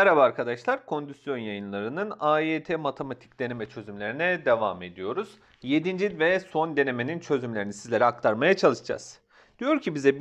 Merhaba arkadaşlar, Kondisyon yayınlarının AYT matematik deneme çözümlerine devam ediyoruz. 7. ve son denemenin çözümlerini sizlere aktarmaya çalışacağız. Diyor ki bize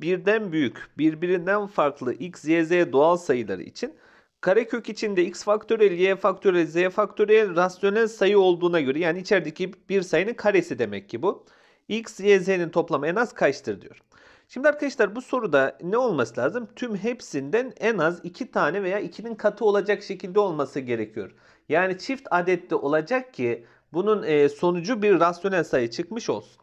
birden büyük, birbirinden farklı x, y, z doğal sayıları için karekök içinde x faktöriyel, y faktöriyel, z faktöriyel rasyonel sayı olduğuna göre, yani içerideki bir sayının karesi demek ki bu. X, y, z'nin toplamı en az kaçtır diyor. Şimdi arkadaşlar bu soruda ne olması lazım? Tüm hepsinden en az 2 tane veya 2'nin katı olacak şekilde olması gerekiyor. Yani çift adette olacak ki bunun sonucu bir rasyonel sayı çıkmış olsun.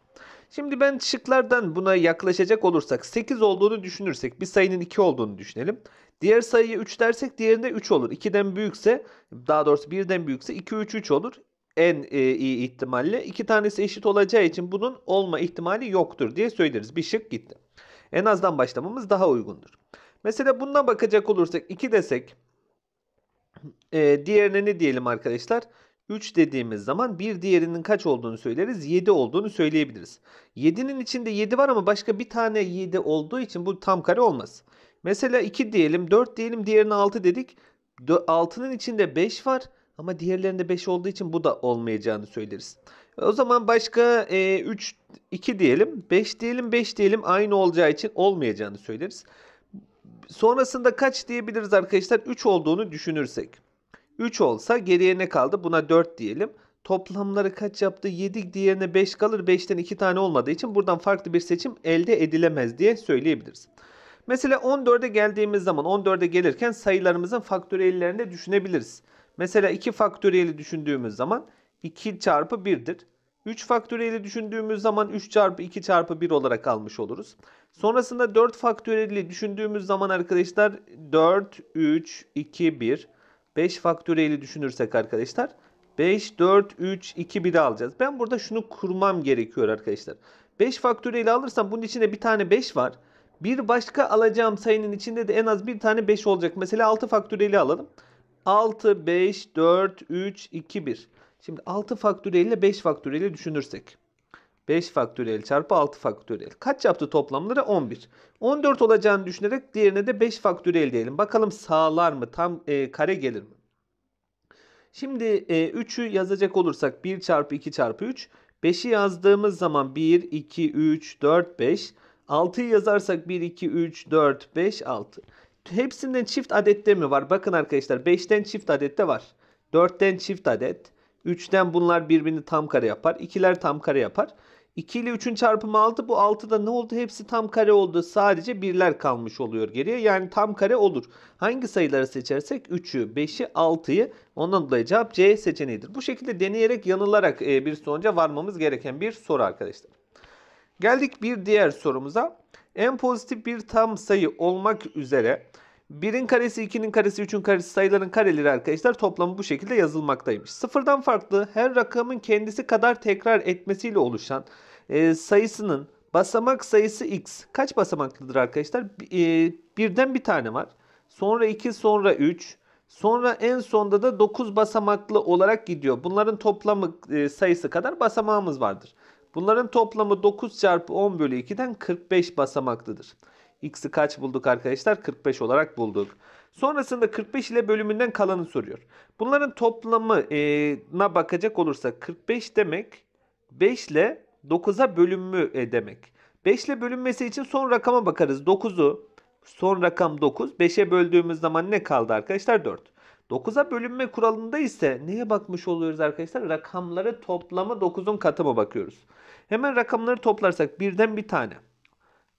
Şimdi ben şıklardan buna yaklaşacak olursak 8 olduğunu düşünürsek bir sayının 2 olduğunu düşünelim. Diğer sayıya 3 dersek diğerinde 3 olur. 2'den büyükse, daha doğrusu 1'den büyükse 2, 3, 3 olur. En iyi ihtimalle 2 tanesi eşit olacağı için bunun olma ihtimali yoktur diye söyleriz. Bir şık gitti. En azdan başlamamız daha uygundur. Mesela bundan bakacak olursak 2 desek diğerine ne diyelim arkadaşlar? 3 dediğimiz zaman bir diğerinin kaç olduğunu söyleriz? 7 olduğunu söyleyebiliriz. 7'nin içinde 7 var ama başka bir tane 7 olduğu için bu tam kare olmaz. Mesela 2 diyelim, 4 diyelim, diğerine 6 dedik. 6'nın içinde 5 var. Ama diğerlerinde 5 olduğu için bu da olmayacağını söyleriz. O zaman başka 2 diyelim, 5 diyelim aynı olacağı için olmayacağını söyleriz. Sonrasında kaç diyebiliriz arkadaşlar? 3 olduğunu düşünürsek. 3 olsa geriye ne kaldı? Buna 4 diyelim. Toplamları kaç yaptı? 7, diğerine 5 kalır. 5'ten 2 tane olmadığı için buradan farklı bir seçim elde edilemez diye söyleyebiliriz. Mesela 14'e geldiğimiz zaman, 14'e gelirken sayılarımızın faktöriyellerini de düşünebiliriz. Mesela 2 faktöriyeli düşündüğümüz zaman 2 çarpı 1'dir. 3 faktöriyeli düşündüğümüz zaman 3 çarpı 2 çarpı 1 olarak almış oluruz. Sonrasında 4 faktöriyeli düşündüğümüz zaman arkadaşlar 4, 3, 2, 1. 5 faktöriyeli düşünürsek arkadaşlar 5, 4, 3, 2, 1'i alacağız. Ben burada şunu kurmam gerekiyor arkadaşlar. 5 faktöriyeli alırsam bunun içinde bir tane 5 var. Bir başka alacağım sayının içinde de en az bir tane 5 olacak. Mesela 6 faktöriyeli alalım. 6, 5, 4, 3, 2, 1. Şimdi 6 faktöriyel ile 5 faktöriyel düşünürsek. 5 faktöriyel çarpı 6 faktöriyel. Kaç yaptı toplamları? 11. 14 olacağını düşünerek diğerine de 5 faktöriyel diyelim. Bakalım sağlar mı? Tam kare gelir mi? Şimdi 3'ü yazacak olursak 1 çarpı 2 çarpı 3. 5'i yazdığımız zaman 1, 2, 3, 4, 5. 6'yı yazarsak 1, 2, 3, 4, 5, 6. Hepsinden çift adette mi var? Bakın arkadaşlar 5'ten çift adette var. 4'ten çift adet. 3'ten bunlar birbirini tam kare yapar. 2'ler tam kare yapar. 2 ile 3'ün çarpımı 6. Bu 6'da ne oldu? Hepsi tam kare oldu. Sadece 1'ler kalmış oluyor geriye. Yani tam kare olur. Hangi sayıları seçersek 3'ü, 5'i, 6'yı, ondan dolayı cevap C seçeneğidir. Bu şekilde deneyerek, yanılarak bir sonuca varmamız gereken bir soru arkadaşlar. Geldik bir diğer sorumuza. En pozitif bir tam sayı olmak üzere 1'in karesi, 2'nin karesi, 3'ün karesi sayıların kareleri arkadaşlar toplamı bu şekilde yazılmaktaymış. Sıfırdan farklı her rakamın kendisi kadar tekrar etmesiyle oluşan sayısının basamak sayısı x. Kaç basamaklıdır arkadaşlar? Birden bir tane var. Sonra 2, sonra 3. Sonra en sonda da 9 basamaklı olarak gidiyor. Bunların toplamı sayısı kadar basamağımız vardır. Bunların toplamı 9 çarpı 10 bölü 2'den 45 basamaklıdır. X'i kaç bulduk arkadaşlar? 45 olarak bulduk. Sonrasında 45 ile bölümünden kalanı soruyor. Bunların toplamına bakacak olursak 45 demek 5 ile 9'a bölünmü demek. 5 ile bölünmesi için son rakama bakarız. 9'u, son rakam 9. 5'e böldüğümüz zaman ne kaldı arkadaşlar? 4. 9'a bölünme kuralında ise neye bakmış oluyoruz arkadaşlar? Rakamları toplamı 9'un katı mı bakıyoruz? Hemen rakamları toplarsak 1'den bir tane,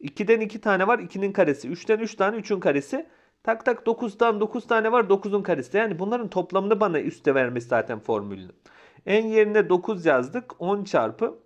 2'den 2 tane var, 2'nin karesi, 3'ten 3 tane, 3'ün karesi, tak tak 9'dan 9 tane var, 9'un karesi. Yani bunların toplamını bana üste vermiş zaten formülünü. En yerine 9 yazdık. 10 çarpı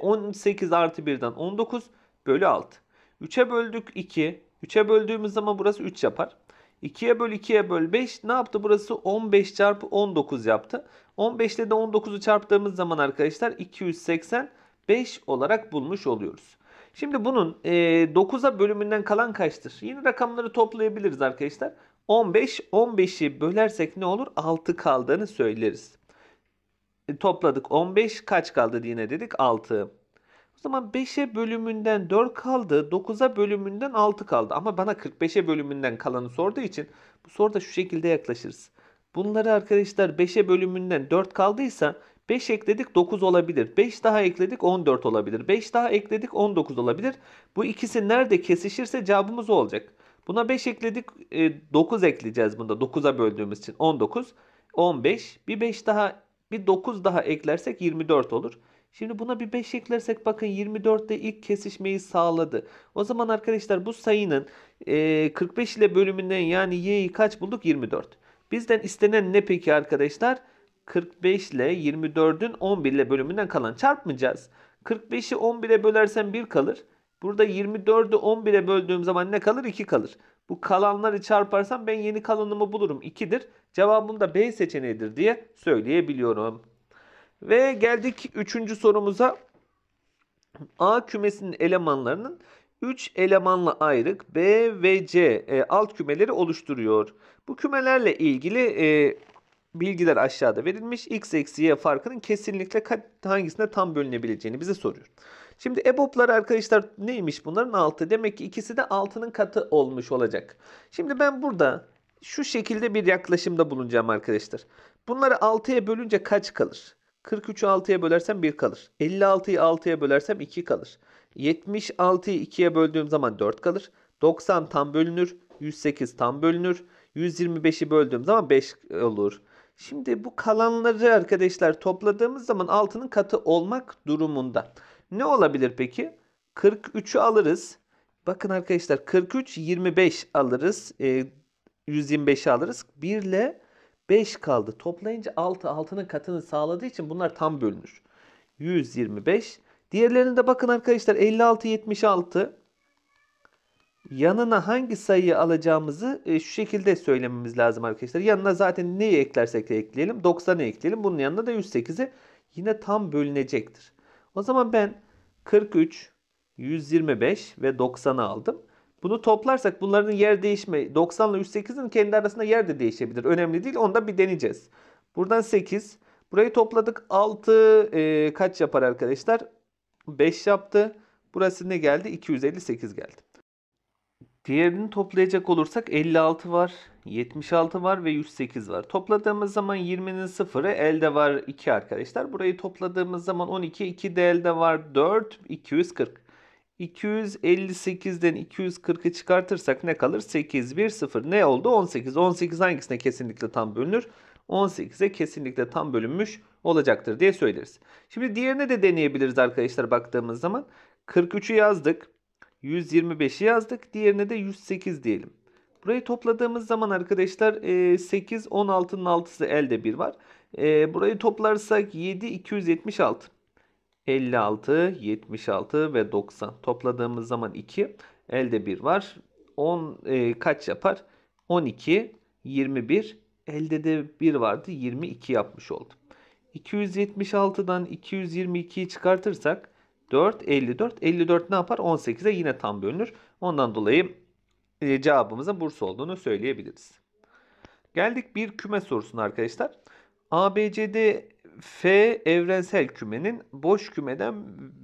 18 artı 1'den 19 bölü 6. 3'e böldük 2. 3'e böldüğümüz zaman burası 3 yapar. 2'ye böl 2'ye böl 5 ne yaptı? Burası 15 çarpı 19 yaptı. 15 ile de 19'u çarptığımız zaman arkadaşlar 285 olarak bulmuş oluyoruz. Şimdi bunun 9'a bölümünden kalan kaçtır? Yeni rakamları toplayabiliriz arkadaşlar. 15, 15'i bölersek ne olur? 6 kaldığını söyleriz. Topladık 15, kaç kaldı yine dedik? 6. O zaman 5'e bölümünden 4 kaldı. 9'a bölümünden 6 kaldı. Ama bana 45'e bölümünden kalanı sorduğu için bu soruda şu şekilde yaklaşırız. Bunları arkadaşlar 5'e bölümünden 4 kaldıysa 5 ekledik 9 olabilir. 5 daha ekledik 14 olabilir. 5 daha ekledik 19 olabilir. Bu ikisi nerede kesişirse cevabımız o olacak. Buna 5 ekledik 9 ekleyeceğiz bunda. 9'a böldüğümüz için 19, 15. Bir 5 daha, bir 9 daha eklersek 24 olur. Şimdi buna bir 5 eklersek bakın 24'te ilk kesişmeyi sağladı. O zaman arkadaşlar bu sayının 45 ile bölümünden yani y'yi kaç bulduk? 24. Bizden istenen ne peki arkadaşlar? 45 ile 24'ün 11 ile bölümünden kalan. Çarpmayacağız. 45'i 11'e bölersem 1 kalır. Burada 24'ü 11'e böldüğüm zaman ne kalır? 2 kalır. Bu kalanları çarparsam ben yeni kalanımı bulurum. 2'dir. Cevabım da B seçeneğidir diye söyleyebiliyorum. Ve geldik 3. sorumuza. A kümesinin elemanlarının 3 elemanla ayrık B ve C alt kümeleri oluşturuyor. Bu kümelerle ilgili bilgiler aşağıda verilmiş. X eksi Y farkının kesinlikle hangisine tam bölünebileceğini bize soruyor. Şimdi EBOB'lar arkadaşlar neymiş bunların? 6. Demek ki ikisi de 6'nın katı olmuş olacak. Şimdi ben burada şu şekilde bir yaklaşımda bulunacağım arkadaşlar. Bunları 6'ya bölünce kaç kalır? 43'ü 6'ya bölersem 1 kalır. 56'yı 6'ya bölersem 2 kalır. 76'yı 2'ye böldüğüm zaman 4 kalır. 90 tam bölünür. 108 tam bölünür. 125'i böldüğüm zaman 5 olur. Şimdi bu kalanları arkadaşlar topladığımız zaman 6'nın katı olmak durumunda. Ne olabilir peki? 43'ü alırız. Bakın arkadaşlar 43, 25 alırız. 125'i alırız. 1 ile 5 kaldı. Toplayınca 6, 6'nın katını sağladığı için bunlar tam bölünür. 125. Diğerlerinde bakın arkadaşlar 56, 76. Yanına hangi sayıyı alacağımızı şu şekilde söylememiz lazım arkadaşlar. Yanına zaten neyi eklersek ekleyelim. 90'ı ekleyelim. Bunun yanına da 108'i yine tam bölünecektir. O zaman ben 43, 125 ve 90'ı aldım. Bunu toplarsak bunların yer değişme 90 ile 108'in kendi arasında yer de değişebilir. Önemli değil. Onu da bir deneyeceğiz. Buradan 8. Burayı topladık. 6 kaç yapar arkadaşlar? 5 yaptı. Burası ne geldi? 258 geldi. Diğerini toplayacak olursak 56 var, 76 var ve 108 var. Topladığımız zaman 20'nin 0'ı elde var 2 arkadaşlar. Burayı topladığımız zaman 12, 2 de elde var 4, 240. 258'den 240'ı çıkartırsak ne kalır? 8, 1, 0. Ne oldu? 18. 18 hangisine kesinlikle tam bölünür? 18'e kesinlikle tam bölünmüş olacaktır diye söyleriz. Şimdi diğerine de deneyebiliriz arkadaşlar baktığımız zaman. 43'ü yazdık. 125'i yazdık. Diğerine de 108 diyelim. Burayı topladığımız zaman arkadaşlar 8, 16'nın 6'sı elde 1 var. Burayı toplarsak 7, 276. 56, 76 ve 90. Topladığımız zaman 2. Elde 1 var. 10 kaç yapar? 12, 21. Elde de 1 vardı. 22 yapmış oldum. 276'dan 222'yi çıkartırsak 4, 54. 54 ne yapar? 18'e yine tam bölünür. Ondan dolayı cevabımızın Bursa olduğunu söyleyebiliriz. Geldik bir küme sorusuna arkadaşlar. ABCD F evrensel kümenin boş kümeden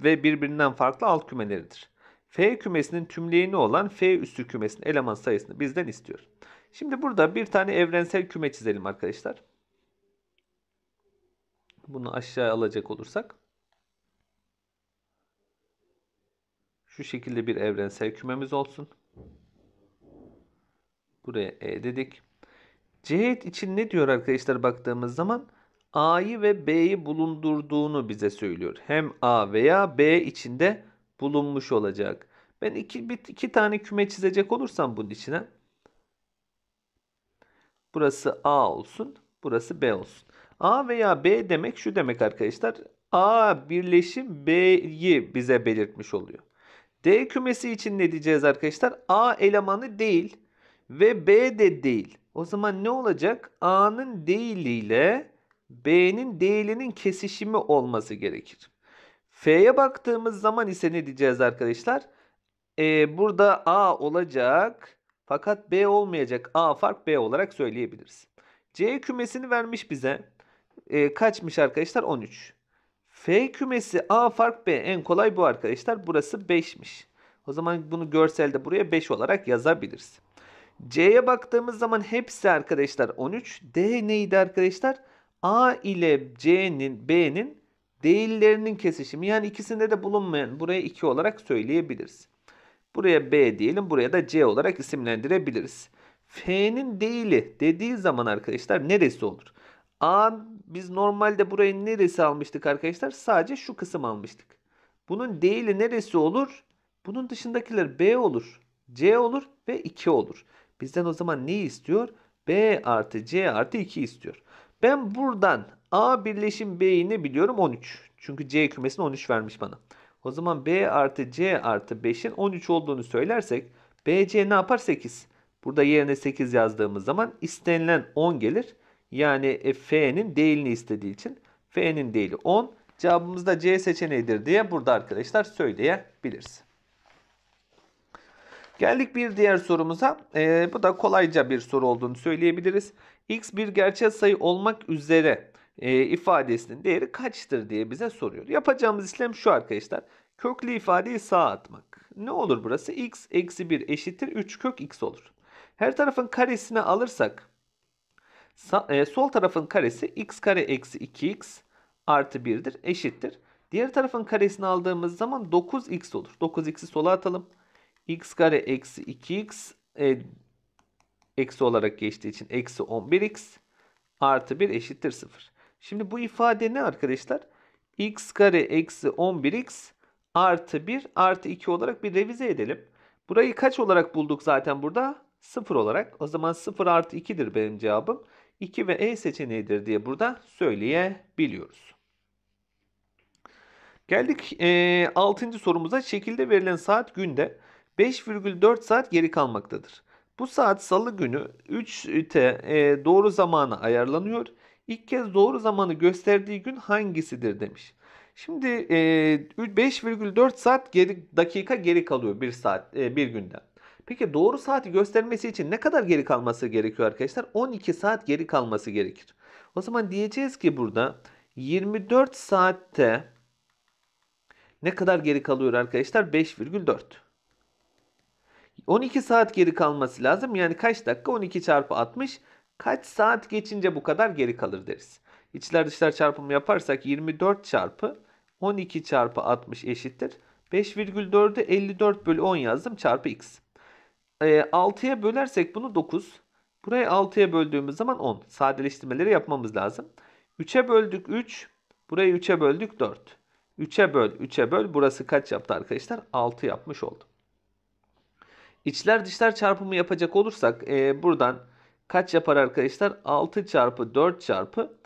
ve birbirinden farklı alt kümeleridir. F kümesinin tümleyeni olan F üstü kümesinin eleman sayısını bizden istiyor. Şimdi burada bir tane evrensel küme çizelim arkadaşlar. Bunu aşağı alacak olursak. Şu şekilde bir evrensel kümemiz olsun. Buraya E dedik. Cihet için ne diyor arkadaşlar baktığımız zaman? A'yı ve B'yi bulundurduğunu bize söylüyor. Hem A veya B içinde bulunmuş olacak. Ben iki tane küme çizecek olursam bunun içine. Burası A olsun. Burası B olsun. A veya B demek şu demek arkadaşlar. A birleşim B'yi bize belirtmiş oluyor. D kümesi için ne diyeceğiz arkadaşlar? A elemanı değil ve B de değil. O zaman ne olacak? A'nın değiliyle B'nin değilinin kesişimi olması gerekir. F'ye baktığımız zaman ise ne diyeceğiz arkadaşlar? Burada A olacak fakat B olmayacak. A fark B olarak söyleyebiliriz. C kümesini vermiş bize. Kaçmış arkadaşlar? 13. F kümesi A fark B. En kolay bu arkadaşlar. Burası 5'miş. O zaman bunu görselde buraya 5 olarak yazabiliriz. C'ye baktığımız zaman hepsi arkadaşlar 13. D neydi arkadaşlar? A ile C'nin, B'nin değillerinin kesişimi. Yani ikisinde de bulunmayan, buraya 2 olarak söyleyebiliriz. Buraya B diyelim. Buraya da C olarak isimlendirebiliriz. F'nin değili dediği zaman arkadaşlar neresi olur? A, biz normalde burayı neresi almıştık arkadaşlar? Sadece şu kısım almıştık. Bunun değili neresi olur? Bunun dışındakiler B olur, C olur ve 2 olur. Bizden o zaman neyi istiyor? B artı C artı 2 istiyor. Ben buradan A birleşim B'yi ne biliyorum? 13. Çünkü C kümesini 13 vermiş bana. O zaman B artı C artı 5'in 13 olduğunu söylersek BC ne yapar? 8. Burada yerine 8 yazdığımız zaman istenilen 10 gelir. Yani F'nin değilini istediği için F'nin değili 10. Cevabımız da C seçeneğidir diye burada arkadaşlar söyleyebiliriz. Geldik bir diğer sorumuza. Bu da kolayca bir soru olduğunu söyleyebiliriz. X bir gerçel sayı olmak üzere ifadesinin değeri kaçtır diye bize soruyor. Yapacağımız işlem şu arkadaşlar. Köklü ifadeyi sağa atmak. Ne olur burası? X eksi 1 eşittir 3 kök X olur. Her tarafın karesini alırsak sol tarafın karesi x kare eksi 2x artı 1'dir, eşittir. Diğer tarafın karesini aldığımız zaman 9x olur. 9x'i sola atalım. X kare eksi 2x eksi olarak geçtiği için eksi 11x artı 1 eşittir 0. Şimdi bu ifade ne arkadaşlar? X kare eksi 11x artı 1 artı 2 olarak bir revize edelim. Burayı kaç olarak bulduk zaten burada? 0 olarak. O zaman 0 artı 2'dir benim cevabım. 2 ve E seçeneğidir diye burada söyleyebiliyoruz. Geldik 6. sorumuza. Şekilde verilen saat günde 5,4 saat geri kalmaktadır. Bu saat salı günü 3'te doğru zamana ayarlanıyor. İlk kez doğru zamanı gösterdiği gün hangisidir demiş. Şimdi 5,4 saat dakika geri kalıyor bir günden. Peki doğru saati göstermesi için ne kadar geri kalması gerekiyor arkadaşlar? 12 saat geri kalması gerekir. O zaman diyeceğiz ki burada 24 saatte ne kadar geri kalıyor arkadaşlar? 5,4. 12 saat geri kalması lazım. Yani kaç dakika? 12 çarpı 60. Kaç saat geçince bu kadar geri kalır deriz. İçler dışlar çarpımı yaparsak 24 çarpı 12 çarpı 60 eşittir. 5,4'ü 54 bölü 10 yazdım çarpı x. 6'ya bölersek bunu 9. Burayı 6'ya böldüğümüz zaman 10. Sadeleştirmeleri yapmamız lazım. 3'e böldük 3. Burayı 3'e böldük 4. 3'e böl, 3'e böl. Burası kaç yaptı arkadaşlar? 6 yapmış oldu. İçler dışlar çarpımı yapacak olursak buradan kaç yapar arkadaşlar? 6 çarpı 4 çarpı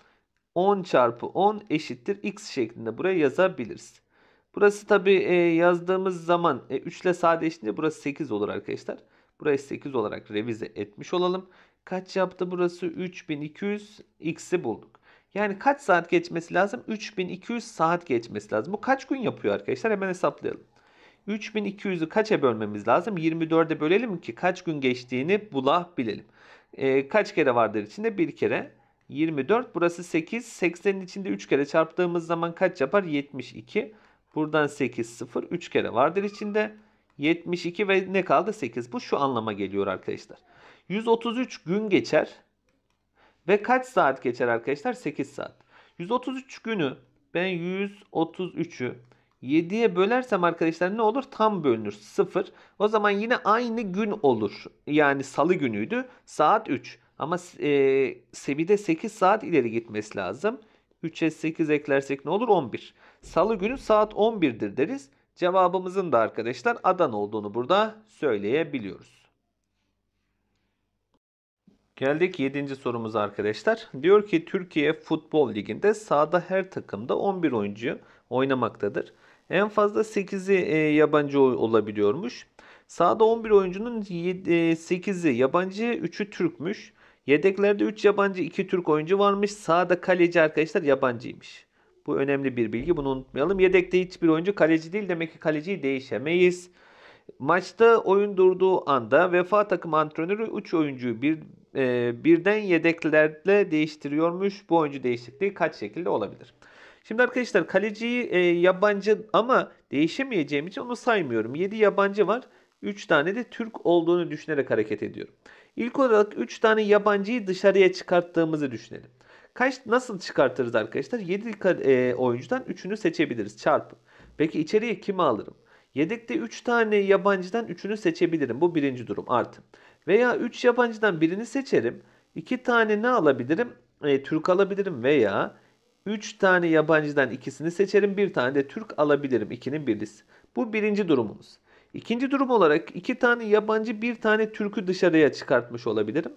10 çarpı 10 eşittir x şeklinde buraya yazabiliriz. Burası tabi yazdığımız zaman 3 ile sadeleşince burası 8 olur arkadaşlar. Burayı 8 olarak revize etmiş olalım. Kaç yaptı burası? 3200 x'i bulduk. Yani kaç saat geçmesi lazım? 3200 saat geçmesi lazım. Bu kaç gün yapıyor arkadaşlar? Hemen hesaplayalım. 3200'ü kaça bölmemiz lazım? 24'e bölelim ki kaç gün geçtiğini bulabilelim. Kaç kere vardır içinde? Bir kere. 24. Burası 8. 80'in içinde 3 kere çarptığımız zaman kaç yapar? 72. Buradan 8, 0. 3 kere vardır içinde. 72 ve ne kaldı? 8. Bu şu anlama geliyor arkadaşlar. 133 gün geçer. Ve kaç saat geçer arkadaşlar? 8 saat. 133 günü ben 133'ü 7'ye bölersem arkadaşlar ne olur? Tam bölünür. 0. O zaman yine aynı gün olur. Yani salı günüydü. Saat 3. Ama seviyede 8 saat ileri gitmesi lazım. 3'e 8 eklersek ne olur? 11. Salı günü saat 11'dir deriz. Cevabımızın da arkadaşlar Adana olduğunu burada söyleyebiliyoruz. Geldik 7. sorumuza arkadaşlar. Diyor ki Türkiye Futbol Ligi'nde sahada her takımda 11 oyuncu oynamaktadır. En fazla 8'i yabancı olabiliyormuş. Sahada 11 oyuncunun 8'i yabancı, 3'ü Türkmüş. Yedeklerde 3 yabancı 2 Türk oyuncu varmış. Sağda kaleci arkadaşlar yabancıymış. Bu önemli bir bilgi. Bunu unutmayalım. Yedekte hiçbir oyuncu kaleci değil. Demek ki kaleciyi değişemeyiz. Maçta oyun durduğu anda vefa takım antrenörü 3 oyuncuyu birden yedeklerle değiştiriyormuş. Bu oyuncu değişikliği kaç şekilde olabilir? Şimdi arkadaşlar kaleciyi yabancı ama değişemeyeceğim için onu saymıyorum. 7 yabancı var. 3 tane de Türk olduğunu düşünerek hareket ediyorum. İlk olarak 3 tane yabancıyı dışarıya çıkarttığımızı düşünelim. Nasıl çıkartırız arkadaşlar? 7 oyuncudan 3'ünü seçebiliriz. Çarpı. Peki içeriye kimi alırım? Yedekte 3 tane yabancıdan 3'ünü seçebilirim. Bu birinci durum. Artı. Veya 3 yabancıdan birini seçerim. 2 tane ne alabilirim? Türk alabilirim veya 3 tane yabancıdan ikisini seçerim. Bir tane de Türk alabilirim. 2'nin birlisi. Bu birinci durumumuz. İkinci durum olarak 2 tane yabancı, 1 tane Türk'ü dışarıya çıkartmış olabilirim.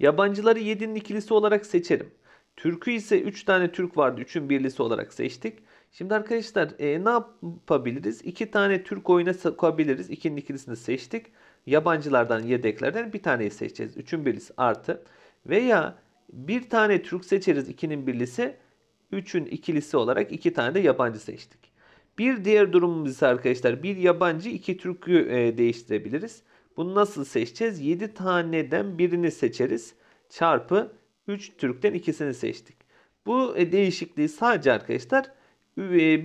Yabancıları 7'nin ikilisi olarak seçerim. Türk'ü ise 3 tane Türk vardı. 3'ün birlisi olarak seçtik. Şimdi arkadaşlar ne yapabiliriz? 2 tane Türk oyuna sokabiliriz. 2'nin ikilisini seçtik. Yabancılardan, yedeklerden bir taneyi seçeceğiz. 3'ün birlisi artı. Veya bir tane Türk seçeriz. 2'nin birlisi. 3'ün ikilisi olarak 2 tane de yabancı seçtik. Bir diğer durumumuz ise arkadaşlar 1 yabancı 2 Türk'ü değiştirebiliriz. Bunu nasıl seçeceğiz? 7 taneden birini seçeriz. Çarpı 3 Türk'ten ikisini seçtik. Bu değişikliği sadece arkadaşlar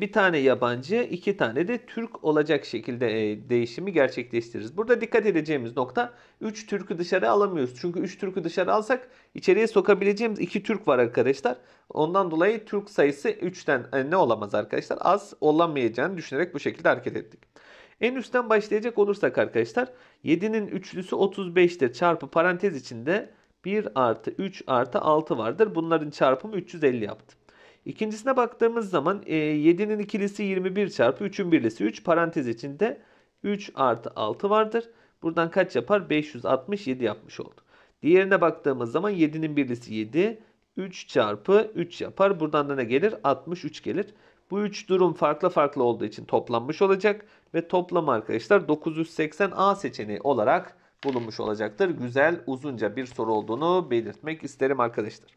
bir tane yabancı 2 tane de Türk olacak şekilde değişimi gerçekleştiririz. Burada dikkat edeceğimiz nokta 3 Türk'ü dışarı alamıyoruz. Çünkü 3 Türk'ü dışarı alsak içeriye sokabileceğimiz 2 Türk var arkadaşlar. Ondan dolayı Türk sayısı 3'ten ne olamaz arkadaşlar? Az olamayacağını düşünerek bu şekilde hareket ettik. En üstten başlayacak olursak arkadaşlar 7'nin üçlüsü 35'tir. Çarpı parantez içinde 1 artı 3 artı 6 vardır. Bunların çarpımı 350 yaptı. İkincisine baktığımız zaman 7'nin ikilisi 21 çarpı 3'ün birlisi 3 parantez içinde 3 artı 6 vardır. Buradan kaç yapar? 567 yapmış oldu. Diğerine baktığımız zaman 7'nin birlisi 7, 3 çarpı 3 yapar. Buradan da ne gelir? 63 gelir. Bu 3 durum farklı farklı olduğu için toplanmış olacak ve toplam arkadaşlar 980 A seçeneği olarak bulunmuş olacaktır. Güzel, uzunca bir soru olduğunu belirtmek isterim arkadaşlar.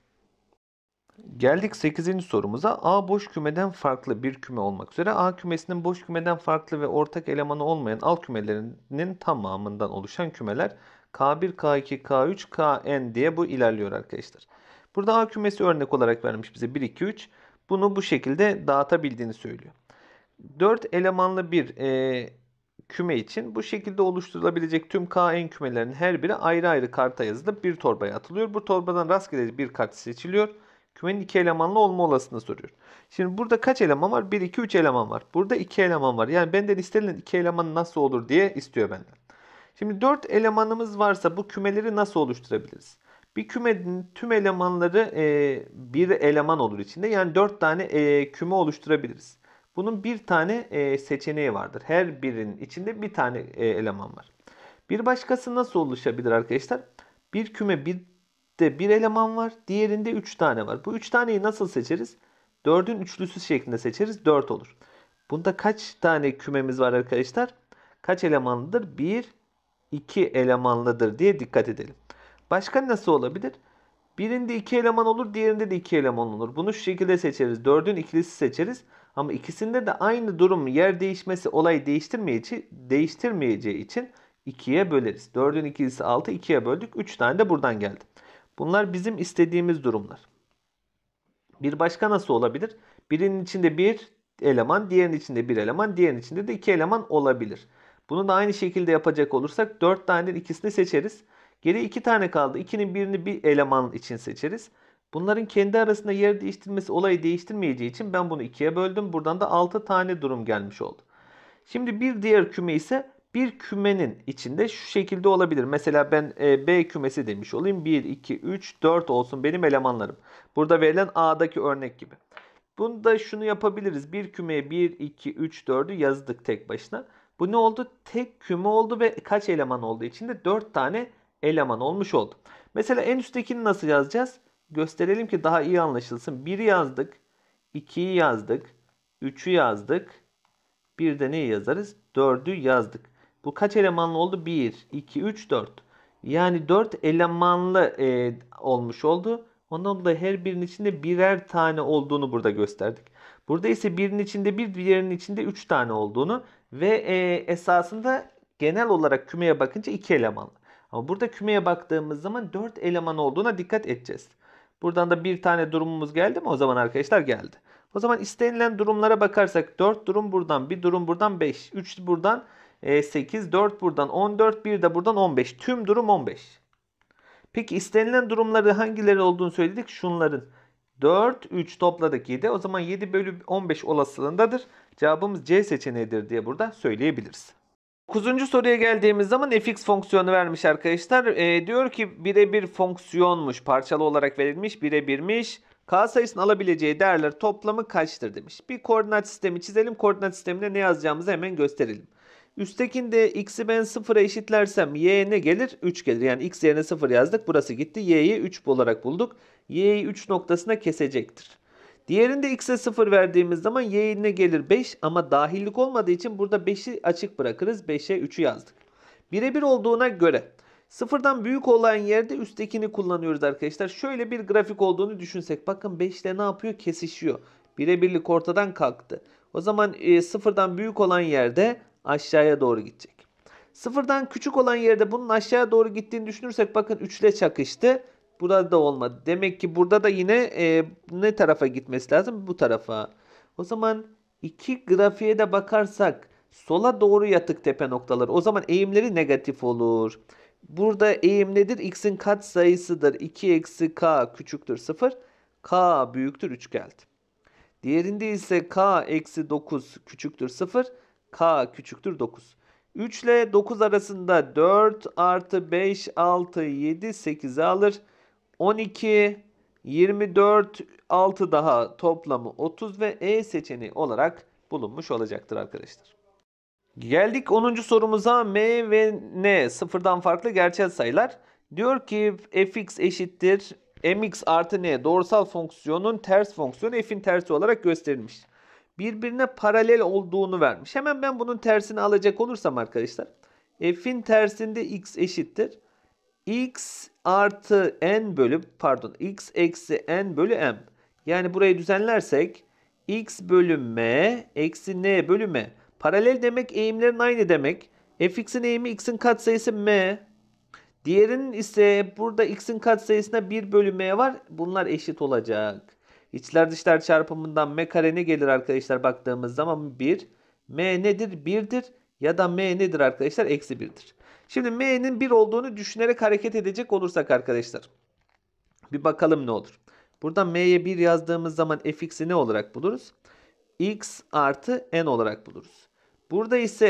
Geldik 8. sorumuza. A boş kümeden farklı bir küme olmak üzere A kümesinin boş kümeden farklı ve ortak elemanı olmayan alt kümelerinin tamamından oluşan kümeler K1, K2, K3, Kn diye bu ilerliyor arkadaşlar. Burada A kümesi örnek olarak vermiş bize 1, 2, 3. Bunu bu şekilde dağıtabildiğini söylüyor. 4 elemanlı bir küme için bu şekilde oluşturulabilecek tüm Kn kümelerinin her biri ayrı ayrı karta yazılıp bir torbaya atılıyor. Bu torbadan rastgele bir kart seçiliyor. Kümenin 2 elemanlı olma olasılığını soruyor. Şimdi burada kaç eleman var? 1, 2, 3 eleman var. Burada 2 eleman var. Yani benden istenilen 2 eleman nasıl olur diye istiyor benden. Şimdi 4 elemanımız varsa bu kümeleri nasıl oluşturabiliriz? Bir kümenin tüm elemanları bir eleman olur içinde. Yani 4 tane küme oluşturabiliriz. Bunun bir tane seçeneği vardır. Her birinin içinde bir tane eleman var. Bir başkası nasıl oluşabilir arkadaşlar? Bir küme bir eleman var. Diğerinde 3 tane var. Bu 3 taneyi nasıl seçeriz? 4'ün üçlüsü şeklinde seçeriz. 4 olur. Bunda kaç tane kümemiz var arkadaşlar? Kaç elemanlıdır? 1, 2 elemanlıdır diye dikkat edelim. Başka nasıl olabilir? Birinde 2 eleman olur. Diğerinde de 2 eleman olur. Bunu şu şekilde seçeriz. 4'ün ikilisi seçeriz. Ama ikisinde de aynı durum yer değişmesi olayı değiştirmeyeceği için 2'ye böleriz. 4'ün ikilisi 6. 2'ye böldük. 3 tane de buradan geldi. Bunlar bizim istediğimiz durumlar. Bir başka nasıl olabilir? Birinin içinde bir eleman, diğerinin içinde bir eleman, diğerinin içinde de 2 eleman olabilir. Bunu da aynı şekilde yapacak olursak 4 tanenin ikisini seçeriz. Geri 2 tane kaldı. 2'nin birini bir eleman için seçeriz. Bunların kendi arasında yer değiştirmesi olayı değiştirmeyeceği için ben bunu 2'ye böldüm. Buradan da 6 tane durum gelmiş oldu. Şimdi bir diğer küme ise bir kümenin içinde şu şekilde olabilir. Mesela ben B kümesi demiş olayım. 1, 2, 3, 4 olsun benim elemanlarım. Burada verilen A'daki örnek gibi. Bunda şunu yapabiliriz. Bir kümeye 1, 2, 3, 4'ü yazdık tek başına. Bu ne oldu? Tek küme oldu ve kaç eleman olduğu için de 4 tane eleman olmuş oldu. Mesela en üsttekini nasıl yazacağız? Gösterelim ki daha iyi anlaşılsın. 1'i yazdık, 2'yi yazdık, 3'ü yazdık. Bir de neyi yazarız? 4'ü yazdık. Bu kaç elemanlı oldu? 1, 2, 3, 4. Yani 4 elemanlı olmuş oldu. Ondan dolayı her birinin içinde birer tane olduğunu burada gösterdik. Burada ise birinin içinde bir, diğerinin içinde 3 tane olduğunu ve esasında genel olarak kümeye bakınca 2 elemanlı. Ama burada kümeye baktığımız zaman 4 eleman olduğuna dikkat edeceğiz. Buradan da bir tane durumumuz geldi mi? O zaman arkadaşlar geldi. O zaman istenilen durumlara bakarsak 4 durum buradan, 1 durum buradan 5, 3 buradan 8, 4 buradan 14, 1 de buradan 15. Tüm durum 15. Peki istenilen durumları hangileri olduğunu söyledik? Şunların. 4, 3 topladık 7. O zaman 7/15 olasılığındadır. Cevabımız C seçeneğidir diye burada söyleyebiliriz. 9. soruya geldiğimiz zaman fx fonksiyonu vermiş arkadaşlar. Diyor ki birebir fonksiyonmuş, parçalı olarak verilmiş, birebirmiş. K sayısının alabileceği değerler toplamı kaçtır demiş. Bir koordinat sistemi çizelim. Koordinat sistemine ne yazacağımızı hemen gösterelim. Üsttekinde x'i ben 0'a eşitlersem y ne gelir? 3 gelir. Yani x yerine 0 yazdık. Burası gitti. Y'yi 3 olarak bulduk. Y'yi 3 noktasına kesecektir. Diğerinde x'e 0 verdiğimiz zaman y'ye ne gelir? 5 ama dahillik olmadığı için burada 5'i açık bırakırız. 5'e 3'ü yazdık. Birebir olduğuna göre sıfırdan büyük olan yerde üsttekini kullanıyoruz arkadaşlar. Şöyle bir grafik olduğunu düşünsek. Bakın 5 ile ne yapıyor? Kesişiyor. Birebirlik ortadan kalktı. O zaman sıfırdan büyük olan yerde aşağıya doğru gidecek. Sıfırdan küçük olan yerde bunun aşağıya doğru gittiğini düşünürsek bakın 3 ile çakıştı. Burada da olmadı. Demek ki burada da yine ne tarafa gitmesi lazım? Bu tarafa. O zaman iki grafiğe de bakarsak sola doğru yatık tepe noktaları. O zaman eğimleri negatif olur. Burada eğim nedir? X'in katsayısıdır. 2-k küçüktür 0. K büyüktür 3 geldi. Diğerinde ise k-9 küçüktür 0. K küçüktür 9. 3 ile 9 arasında 4 artı 5, 6, 7, 8'i alır. 12, 24, 6 daha toplamı 30 ve E seçeneği olarak bulunmuş olacaktır arkadaşlar. Geldik 10. sorumuza. M ve N sıfırdan farklı gerçel sayılar. Diyor ki fx eşittir mx artı n doğrusal fonksiyonun ters fonksiyonu f'in tersi olarak gösterilmiş. Birbirine paralel olduğunu vermiş. Hemen ben bunun tersini alacak olursam arkadaşlar. F'in tersinde x eşittir. X artı n bölü pardon x eksi n bölü m. Yani burayı düzenlersek x bölü m eksi n bölü m. Paralel demek eğimlerin aynı demek. Fx'in eğimi x'in katsayısı m. Diğerinin ise burada x'in katsayısına 1 bölü m var. Bunlar eşit olacak. İçler dışlar çarpımından m kare ne gelir arkadaşlar baktığımız zaman 1. M nedir? 1'dir ya da m nedir arkadaşlar? Eksi 1'dir. Şimdi m'nin 1 olduğunu düşünerek hareket edecek olursak arkadaşlar. Bir bakalım ne olur. Burada m'ye 1 yazdığımız zaman fx'i ne olarak buluruz? X artı n olarak buluruz. Burada ise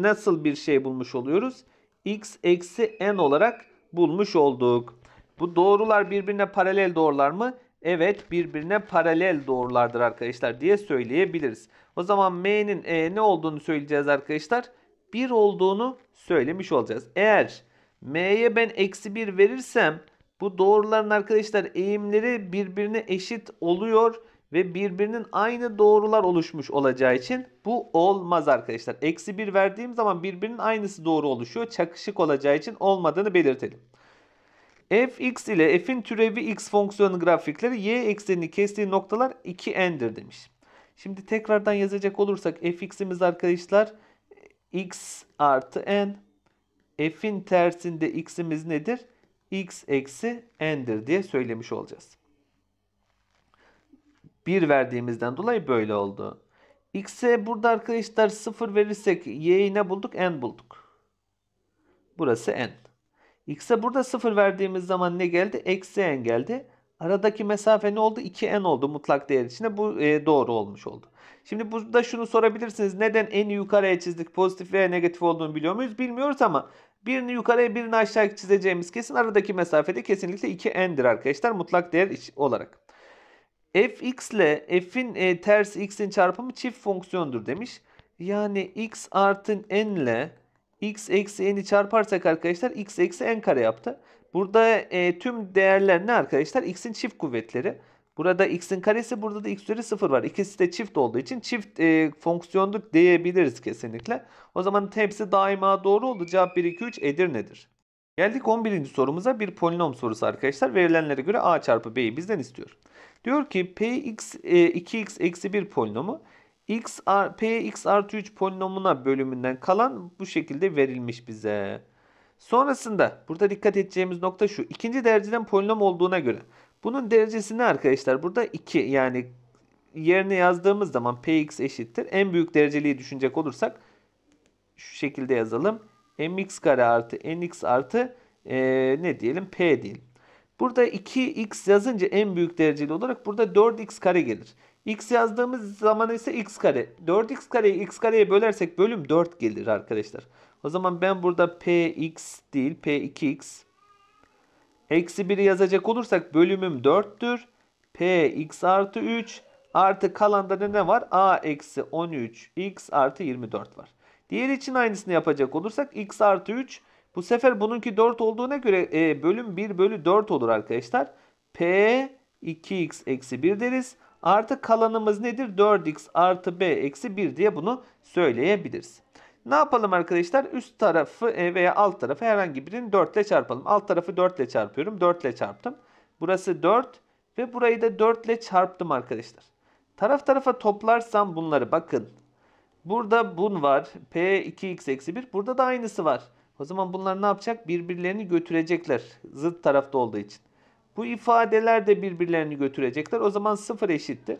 nasıl bir şey bulmuş oluyoruz? X eksi n olarak bulmuş olduk. Bu doğrular birbirine paralel doğrular mı? Evet, birbirine paralel doğrulardır arkadaşlar diye söyleyebiliriz. O zaman m'nin ne olduğunu söyleyeceğiz arkadaşlar. 1 olduğunu söylemiş olacağız. Eğer m'ye ben eksi 1 verirsem bu doğruların arkadaşlar eğimleri birbirine eşit oluyor ve birbirinin aynı doğrular oluşmuş olacağı için bu olmaz arkadaşlar. Eksi 1 verdiğim zaman birbirinin aynısı doğru oluşuyor. Çakışık olacağı için olmadığını belirtelim. Fx ile f'in türevi x fonksiyonu grafikleri y eksenini kestiği noktalar 2n'dir demiş. Şimdi tekrardan yazacak olursak fx'imiz arkadaşlar x artı n. F'in tersinde x'imiz nedir? X eksi n'dir diye söylemiş olacağız. 1 verdiğimizden dolayı böyle oldu. X'e burada arkadaşlar 0 verirsek y'yi ne bulduk? N bulduk. Burası n. X'e burada 0 verdiğimiz zaman ne geldi? Eksi n geldi. Aradaki mesafe ne oldu? 2n oldu mutlak değer içinde. Bu doğru olmuş oldu. Şimdi burada şunu sorabilirsiniz. Neden n'i yukarıya çizdik? Pozitif veya negatif olduğunu biliyor muyuz? Bilmiyoruz ama birini yukarıya birini aşağıya çizeceğimiz kesin. Aradaki mesafede kesinlikle 2n'dir arkadaşlar mutlak değer olarak. Fx ile f'in ters x'in çarpımı çift fonksiyondur demiş. Yani x artı n ile x eksi n'i çarparsak arkadaşlar x eksi n kare yaptı. Burada tüm değerler ne arkadaşlar? X'in çift kuvvetleri. Burada x'in karesi, burada da x üzeri 0 var. İkisi de çift olduğu için çift fonksiyondur diyebiliriz kesinlikle. O zaman hepsi daima doğru oldu. Cevap 1, 2, 3 Edirne'dir. Geldik 11. sorumuza. Bir polinom sorusu arkadaşlar. Verilenlere göre a çarpı b'yi bizden istiyor. Diyor ki px 2x eksi 1 polinomu px artı 3 polinomuna bölümünden kalan bu şekilde verilmiş bize. Sonrasında burada dikkat edeceğimiz nokta şu. İkinci dereceden polinom olduğuna göre. Bunun derecesi ne arkadaşlar? Burada 2 yani yerine yazdığımız zaman px eşittir. En büyük dereceliği düşünecek olursak şu şekilde yazalım. mx kare artı nx artı ne diyelim, p diyelim. Burada 2x yazınca en büyük dereceli olarak burada 4x kare gelir. X yazdığımız zaman ise x kare. 4x kareyi x kareye bölersek bölüm 4 gelir arkadaşlar. O zaman ben burada px değil p2x eksi 1'i yazacak olursak bölümüm 4'tür. px artı 3 artı kalanda da ne var? a eksi 13x artı 24 var. Diğer için aynısını yapacak olursak x artı 3. Bu sefer bununki 4 olduğuna göre bölüm 1 bölü 4 olur arkadaşlar. p2x eksi 1 deriz. Artı kalanımız nedir? 4x artı b eksi 1 diye bunu söyleyebiliriz. Ne yapalım arkadaşlar? Üst tarafı veya alt tarafı herhangi birini 4 ile çarpalım. Alt tarafı 4 ile çarpıyorum. 4 ile çarptım. Burası 4 ve burayı da 4 ile çarptım arkadaşlar. Taraf tarafa toplarsam bunları bakın. Burada bun var. p2x eksi 1. Burada da aynısı var. O zaman bunlar ne yapacak? Birbirlerini götürecekler. Zıt tarafta olduğu için. Bu ifadeler de birbirlerini götürecekler. O zaman 0 eşittir.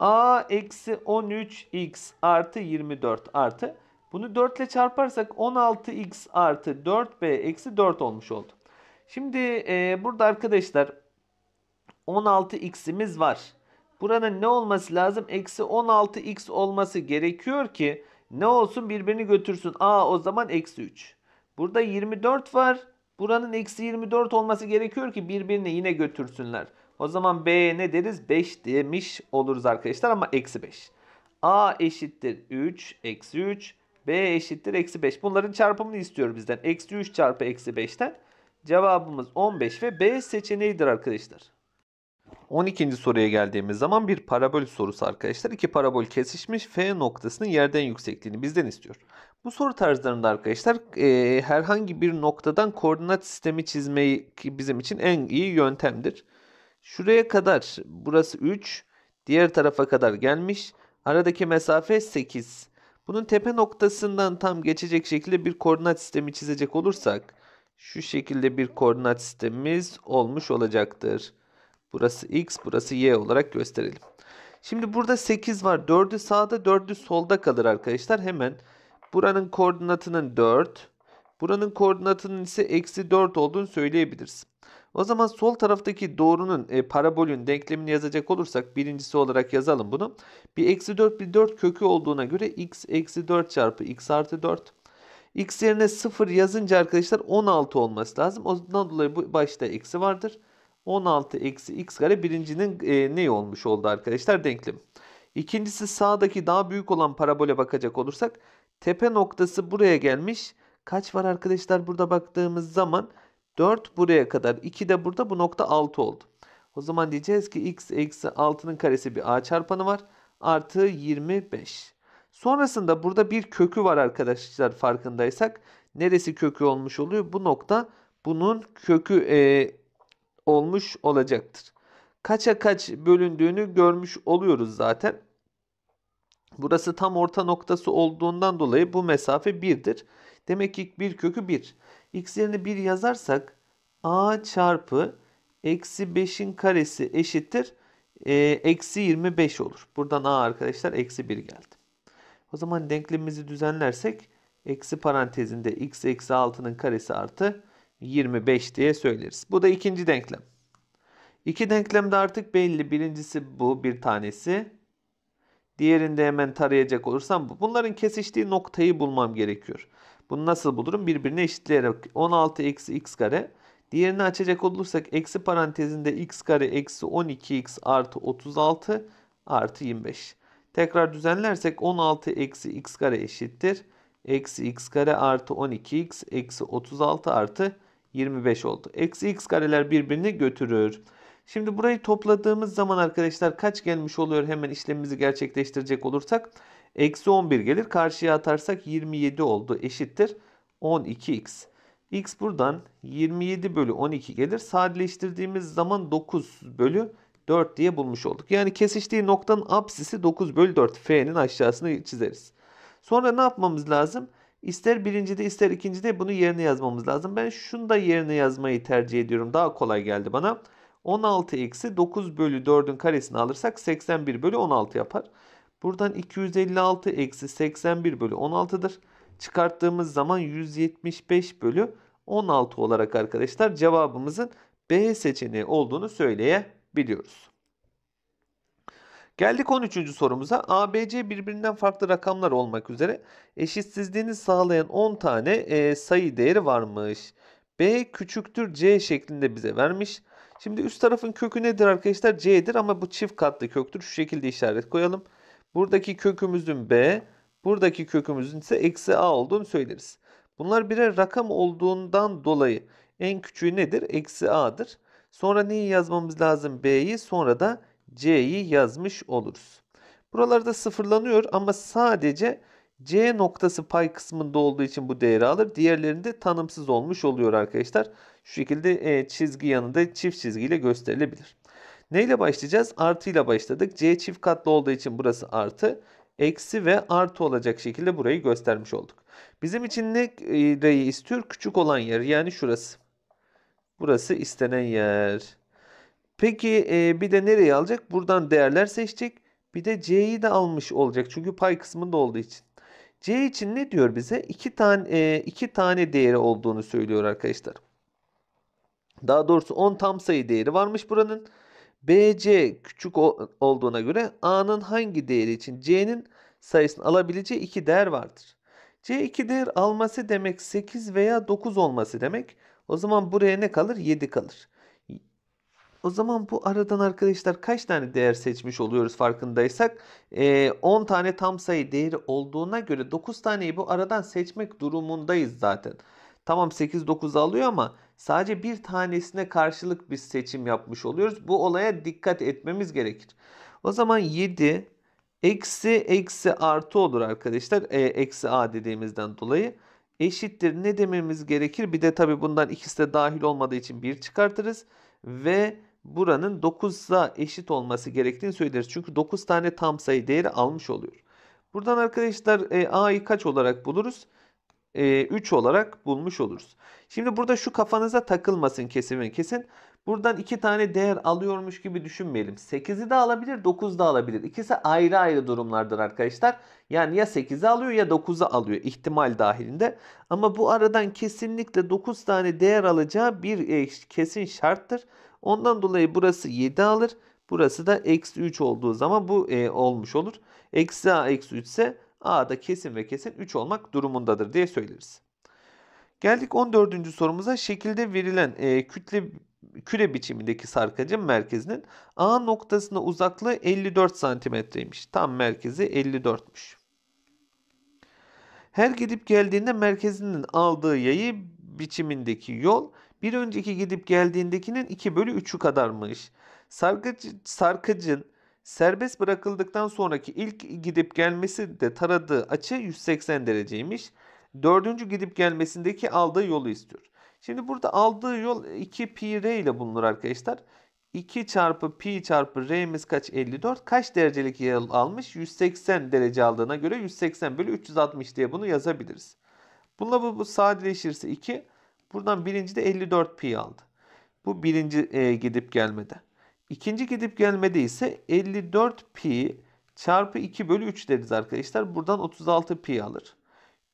a eksi 13x artı 24 artı. Bunu 4 ile çarparsak 16x artı 4b eksi 4 olmuş oldu. Şimdi burada arkadaşlar 16x'imiz var. Buranın ne olması lazım? Eksi 16x olması gerekiyor ki ne olsun, birbirini götürsün. A o zaman eksi 3. Burada 24 var. Buranın eksi 24 olması gerekiyor ki birbirini yine götürsünler. O zaman B'ye ne deriz? 5 demiş oluruz arkadaşlar ama eksi 5. A eşittir 3 eksi 3. B eşittir eksi 5. Bunların çarpımını istiyor bizden. Eksi 3 çarpı eksi 5'ten. Cevabımız 15 ve B seçeneğidir arkadaşlar. 12. soruya geldiğimiz zaman bir parabol sorusu arkadaşlar. İki parabol kesişmiş, F noktasının yerden yüksekliğini bizden istiyor. Bu soru tarzlarında arkadaşlar herhangi bir noktadan koordinat sistemi çizmeyi bizim için en iyi yöntemdir. Şuraya kadar burası 3, diğer tarafa kadar gelmiş. Aradaki mesafe 8. Bunun tepe noktasından tam geçecek şekilde bir koordinat sistemi çizecek olursak şu şekilde bir koordinat sistemimiz olmuş olacaktır. Burası x, burası y olarak gösterelim. Şimdi burada 8 var. 4'ü sağda, 4'ü solda kalır arkadaşlar. Hemen buranın koordinatının 4, buranın koordinatının ise eksi 4 olduğunu söyleyebiliriz. O zaman sol taraftaki doğrunun parabolün denklemini yazacak olursak birincisi olarak yazalım bunu. Bir eksi 4 bir 4 kökü olduğuna göre x eksi 4 çarpı x artı 4. X yerine 0 yazınca arkadaşlar 16 olması lazım. Ondan dolayı bu başta eksi vardır. 16 eksi x kare birincinin ne olmuş oldu arkadaşlar? Denklem. İkincisi sağdaki daha büyük olan parabole bakacak olursak tepe noktası buraya gelmiş. Kaç var arkadaşlar burada baktığımız zaman? 4 buraya kadar, 2 de burada, bu nokta 6 oldu. O zaman diyeceğiz ki x eksi 6'nın karesi bir a çarpanı var. Artı 25. Sonrasında burada bir kökü var arkadaşlar farkındaysak. Neresi kökü olmuş oluyor? Bu nokta bunun kökü olmuş olacaktır. Kaça kaç bölündüğünü görmüş oluyoruz zaten. Burası tam orta noktası olduğundan dolayı bu mesafe 1'dir. Demek ki bir kökü 1. X yerine 1 yazarsak a çarpı eksi 5'in karesi eşittir eksi 25 olur. Buradan a arkadaşlar eksi 1 geldi. O zaman denklemimizi düzenlersek eksi parantezinde x eksi 6'nın karesi artı 25 diye söyleriz. Bu da ikinci denklem. İki denklem de artık belli. Birincisi bu, bir tanesi. Diğerinde hemen tarayacak olursam bu. Bunların kesiştiği noktayı bulmam gerekiyor. Bunu nasıl bulurum? Birbirine eşitleyerek 16 eksi x kare. Diğerini açacak olursak eksi parantezinde x kare eksi 12x artı 36 artı 25. Tekrar düzenlersek 16 eksi x kare eşittir eksi x kare artı 12x eksi 36 artı 25 oldu. Eksi x kareler birbirini götürür. Şimdi burayı topladığımız zaman arkadaşlar kaç gelmiş oluyor? Hemen işlemimizi gerçekleştirecek olursak eksi 11 gelir. Karşıya atarsak 27 oldu. Eşittir 12x. X buradan 27 bölü 12 gelir. Sadeleştirdiğimiz zaman 9 bölü 4 diye bulmuş olduk. Yani kesiştiği noktanın apsisi 9 bölü 4. F'nin aşağısını çizeriz. Sonra ne yapmamız lazım? İster birincide ister ikincide bunu yerine yazmamız lazım. Ben şunu da yerine yazmayı tercih ediyorum. Daha kolay geldi bana. 16 eksi 9 bölü 4'ün karesini alırsak 81 bölü 16 yapar. Buradan 256 eksi 81 bölü 16'dır. Çıkarttığımız zaman 175 bölü 16 olarak arkadaşlar cevabımızın B seçeneği olduğunu söyleyebiliyoruz. Geldik 13. sorumuza. ABC birbirinden farklı rakamlar olmak üzere eşitsizliğini sağlayan 10 tane sayı değeri varmış. B küçüktür C şeklinde bize vermiş. Şimdi üst tarafın kökü nedir arkadaşlar? C'dir ama bu çift katlı köktür. Şu şekilde işaret koyalım. Buradaki kökümüzün B, buradaki kökümüzün ise eksi A olduğunu söyleriz. Bunlar birer rakam olduğundan dolayı en küçüğü nedir? Eksi A'dır. Sonra neyi yazmamız lazım? B'yi, sonra da C'yi yazmış oluruz. Buralarda sıfırlanıyor ama sadece C noktası pay kısmında olduğu için bu değeri alır. Diğerlerinde tanımsız olmuş oluyor arkadaşlar. Şu şekilde çizgi yanında çift çizgiyle gösterilebilir. Neyle başlayacağız? Artıyla başladık. C çift katlı olduğu için burası artı. Eksi ve artı olacak şekilde burayı göstermiş olduk. Bizim için nereyi istiyor? Küçük olan yer, yani şurası. Burası istenen yer. Peki bir de nereyi alacak? Buradan değerler seçecek. Bir de C'yi de almış olacak. Çünkü pay kısmında olduğu için. C için ne diyor bize? İki tane değeri olduğunu söylüyor arkadaşlar. Daha doğrusu 10 tam sayı değeri varmış buranın. BC küçük olduğuna göre A'nın hangi değeri için C'nin sayısını alabileceği 2 değer vardır. C 2 değer alması demek 8 veya 9 olması demek. O zaman buraya ne kalır? 7 kalır. O zaman bu aradan arkadaşlar kaç tane değer seçmiş oluyoruz farkındaysak? 10 tane tam sayı değeri olduğuna göre 9 taneyi bu aradan seçmek durumundayız zaten. Tamam, 8-9 alıyor ama sadece bir tanesine karşılık bir seçim yapmış oluyoruz. Bu olaya dikkat etmemiz gerekir. O zaman 7 eksi artı olur arkadaşlar. Eksi A dediğimizden dolayı eşittir. Ne dememiz gerekir? Bir de tabii bundan ikisi de dahil olmadığı için 1 çıkartırız. Ve buranın 9'a eşit olması gerektiğini söyleriz. Çünkü 9 tane tam sayı değeri almış oluyor. Buradan arkadaşlar A'yı kaç olarak buluruz? 3 olarak bulmuş oluruz. Şimdi burada şu kafanıza takılmasın kesin. Buradan 2 tane değer alıyormuş gibi düşünmeyelim. 8'i de alabilir, 9'u da alabilir. İkisi ayrı ayrı durumlardır arkadaşlar. Yani ya 8'i alıyor ya 9'u alıyor ihtimal dahilinde. Ama bu aradan kesinlikle 9 tane değer alacağı bir kesin şarttır. Ondan dolayı burası 7 alır. Burası da eksi 3 olduğu zaman bu olmuş olur. Eksi A eksi 3 ise A'da kesin ve kesin 3 olmak durumundadır diye söyleriz. Geldik 14. sorumuza. Şekilde verilen küre biçimindeki sarkacın merkezinin A noktasına uzaklığı 54 santimetreymiş. Tam merkezi 54'müş. Her gidip geldiğinde merkezinin aldığı yayı biçimindeki yol bir önceki gidip geldiğindekinin 2 bölü 3'ü kadarmış. Sarkacın serbest bırakıldıktan sonraki ilk gidip gelmesi de taradığı açı 180 dereceymiş. Dördüncü gidip gelmesindeki aldığı yolu istiyor. Şimdi burada aldığı yol 2 pi r ile bulunur arkadaşlar. 2 çarpı pi çarpı r'miz kaç? 54. Kaç derecelik yol almış? 180 derece aldığına göre 180 bölü 360 diye bunu yazabiliriz. Bununla bu sadeleşirse 2. Buradan birinci de 54 pi aldı. Bu birinci gidip gelmede. İkinci gidip gelmede ise 54 pi çarpı 2 bölü 3 deriz arkadaşlar. Buradan 36 pi alır.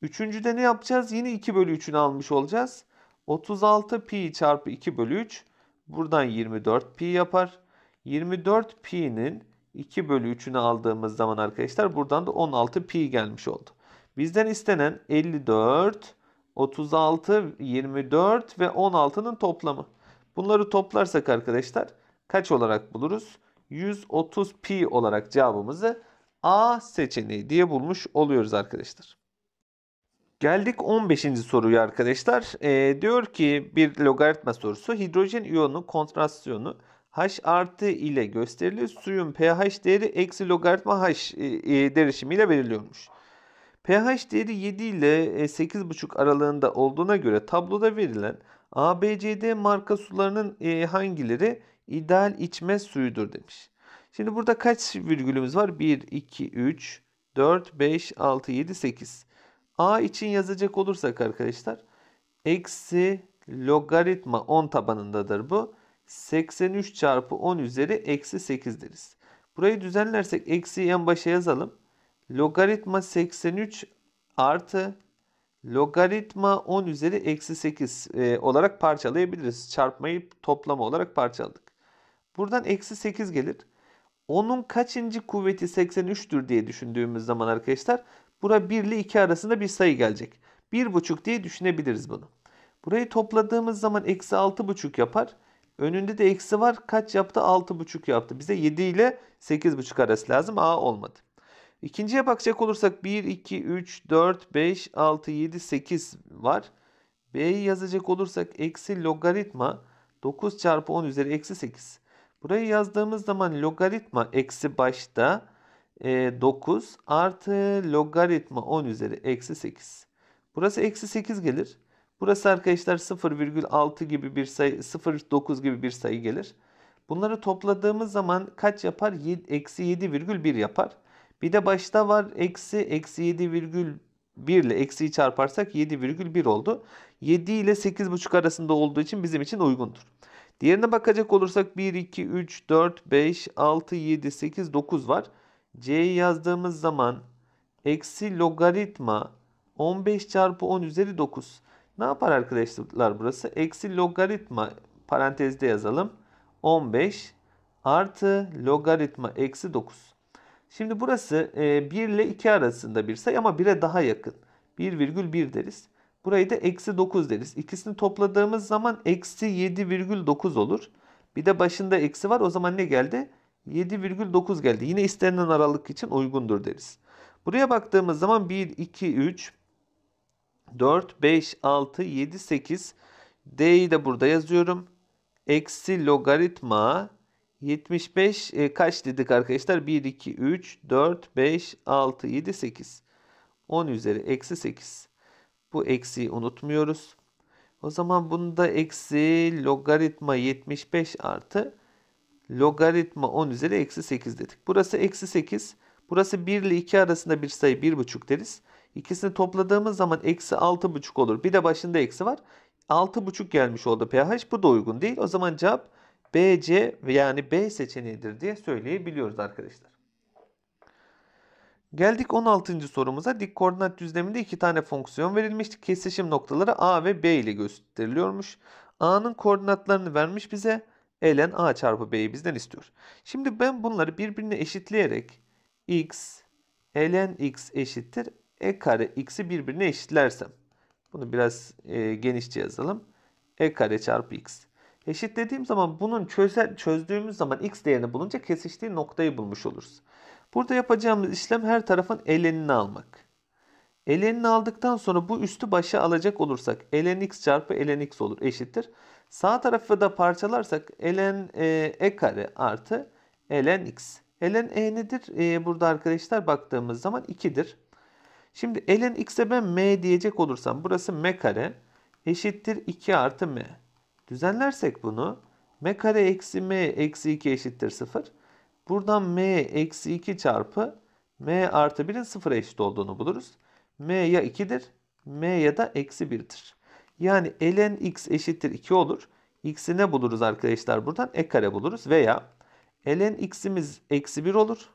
Üçüncüde ne yapacağız? Yine 2 bölü 3'ünü almış olacağız. 36 pi çarpı 2 bölü 3. Buradan 24 pi yapar. 24 pi'nin 2 bölü 3'ünü aldığımız zaman arkadaşlar buradan da 16 pi gelmiş oldu. Bizden istenen 54, 36, 24 ve 16'nın toplamı. Bunları toplarsak arkadaşlar kaç olarak buluruz? 130 pi olarak cevabımızı A seçeneği diye bulmuş oluyoruz arkadaşlar. Geldik 15. soruya arkadaşlar. Diyor ki bir logaritma sorusu. Hidrojen iyonunun konsantrasyonu H artı ile gösterilir. Suyun pH değeri eksi logaritma H derişimiyle belirliyormuş. pH değeri 7 ile 8,5 aralığında olduğuna göre tabloda verilen ABCD marka sularının hangileri ideal içme suyudur demiş. Şimdi burada kaç virgülümüz var? 1, 2, 3, 4, 5, 6, 7, 8. A için yazacak olursak arkadaşlar eksi logaritma 10 tabanındadır bu. 83 çarpı 10 üzeri eksi 8 deriz. Burayı düzenlersek eksiyi en başa yazalım. Logaritma 83 artı logaritma 10 üzeri eksi 8 olarak parçalayabiliriz. Çarpmayı toplama olarak parçaladık. Buradan eksi 8 gelir. 10'un kaçıncı kuvveti 83'tür diye düşündüğümüz zaman arkadaşlar, bura 1 ile 2 arasında bir sayı gelecek. 1,5 diye düşünebiliriz bunu. Burayı topladığımız zaman eksi 6,5 yapar. Önünde de eksi var. Kaç yaptı? 6,5 yaptı. Bize 7 ile 8,5 arası lazım. A olmadı. İkinciye bakacak olursak 1, 2, 3, 4, 5, 6, 7, 8 var. B'yi yazacak olursak eksi logaritma 9 çarpı 10 üzeri eksi 8. Burayı yazdığımız zaman logaritma eksi başta 9 artı logaritma 10 üzeri eksi 8. Burası eksi 8 gelir. Burası arkadaşlar 0,6 gibi bir sayı, 0,9 gibi bir sayı gelir. Bunları topladığımız zaman kaç yapar? Eksi 7,1 yapar. Bir de başta var eksi 7,1 ile eksiyi çarparsak 7,1 oldu. 7 ile 8,5 arasında olduğu için bizim için uygundur. Diğerine bakacak olursak 1, 2, 3, 4, 5, 6, 7, 8, 9 var. C'yi yazdığımız zaman eksi logaritma 15 çarpı 10 üzeri 9. Ne yapar arkadaşlar burası? Eksi logaritma parantezde yazalım. 15 artı logaritma eksi 9. Şimdi burası 1 ile 2 arasında bir sayı ama 1'e daha yakın. 1,1 deriz. Burayı da eksi 9 deriz. İkisini topladığımız zaman eksi 7,9 olur. Bir de başında eksi var. O zaman ne geldi? 7,9 geldi. Yine istenilen aralık için uygundur deriz. Buraya baktığımız zaman 1, 2, 3, 4, 5, 6, 7, 8. D'yi de burada yazıyorum. Eksi logaritma 75 kaç dedik arkadaşlar? 1, 2, 3, 4, 5, 6, 7, 8. 10 üzeri eksi 8. Bu eksiyi unutmuyoruz. O zaman bunu da eksi logaritma 75 artı logaritma 10 üzeri eksi 8 dedik. Burası eksi 8. Burası 1 ile 2 arasında bir sayı, 1,5 deriz. İkisini topladığımız zaman eksi 6,5 olur. Bir de başında eksi var. 6,5 gelmiş oldu pH. Bu da uygun değil. O zaman cevap BC yani B seçeneğidir diye söyleyebiliyoruz arkadaşlar. Geldik 16. sorumuza. Dik koordinat düzleminde iki tane fonksiyon verilmişti. Kesişim noktaları A ve B ile gösteriliyormuş. A'nın koordinatlarını vermiş bize. Ln A çarpı B'yi bizden istiyor. Şimdi ben bunları birbirine eşitleyerek x ln x eşittir e kare x'i birbirine eşitlersem, bunu biraz genişçe yazalım, e kare çarpı x. Eşitlediğim zaman bunun çözdüğümüz zaman x değerini bulunca kesiştiği noktayı bulmuş oluruz. Burada yapacağımız işlem her tarafın ln'ini almak. Ln'ini aldıktan sonra bu üstü başa alacak olursak ln x çarpı ln x olur, eşittir. Sağ tarafı da parçalarsak ln e kare artı ln x. Ln e nedir? Burada arkadaşlar baktığımız zaman 2'dir. Şimdi ln x'e ben m diyecek olursam burası m kare eşittir 2 artı m. Düzenlersek bunu m kare eksi m eksi 2 eşittir 0. Buradan m eksi 2 çarpı m artı 1'in 0'a eşit olduğunu buluruz. M ya 2'dir m ya da eksi 1'dir. Yani ln x eşittir 2 olur. X'i ne buluruz arkadaşlar buradan? E kare buluruz veya ln x'imiz eksi 1 olur.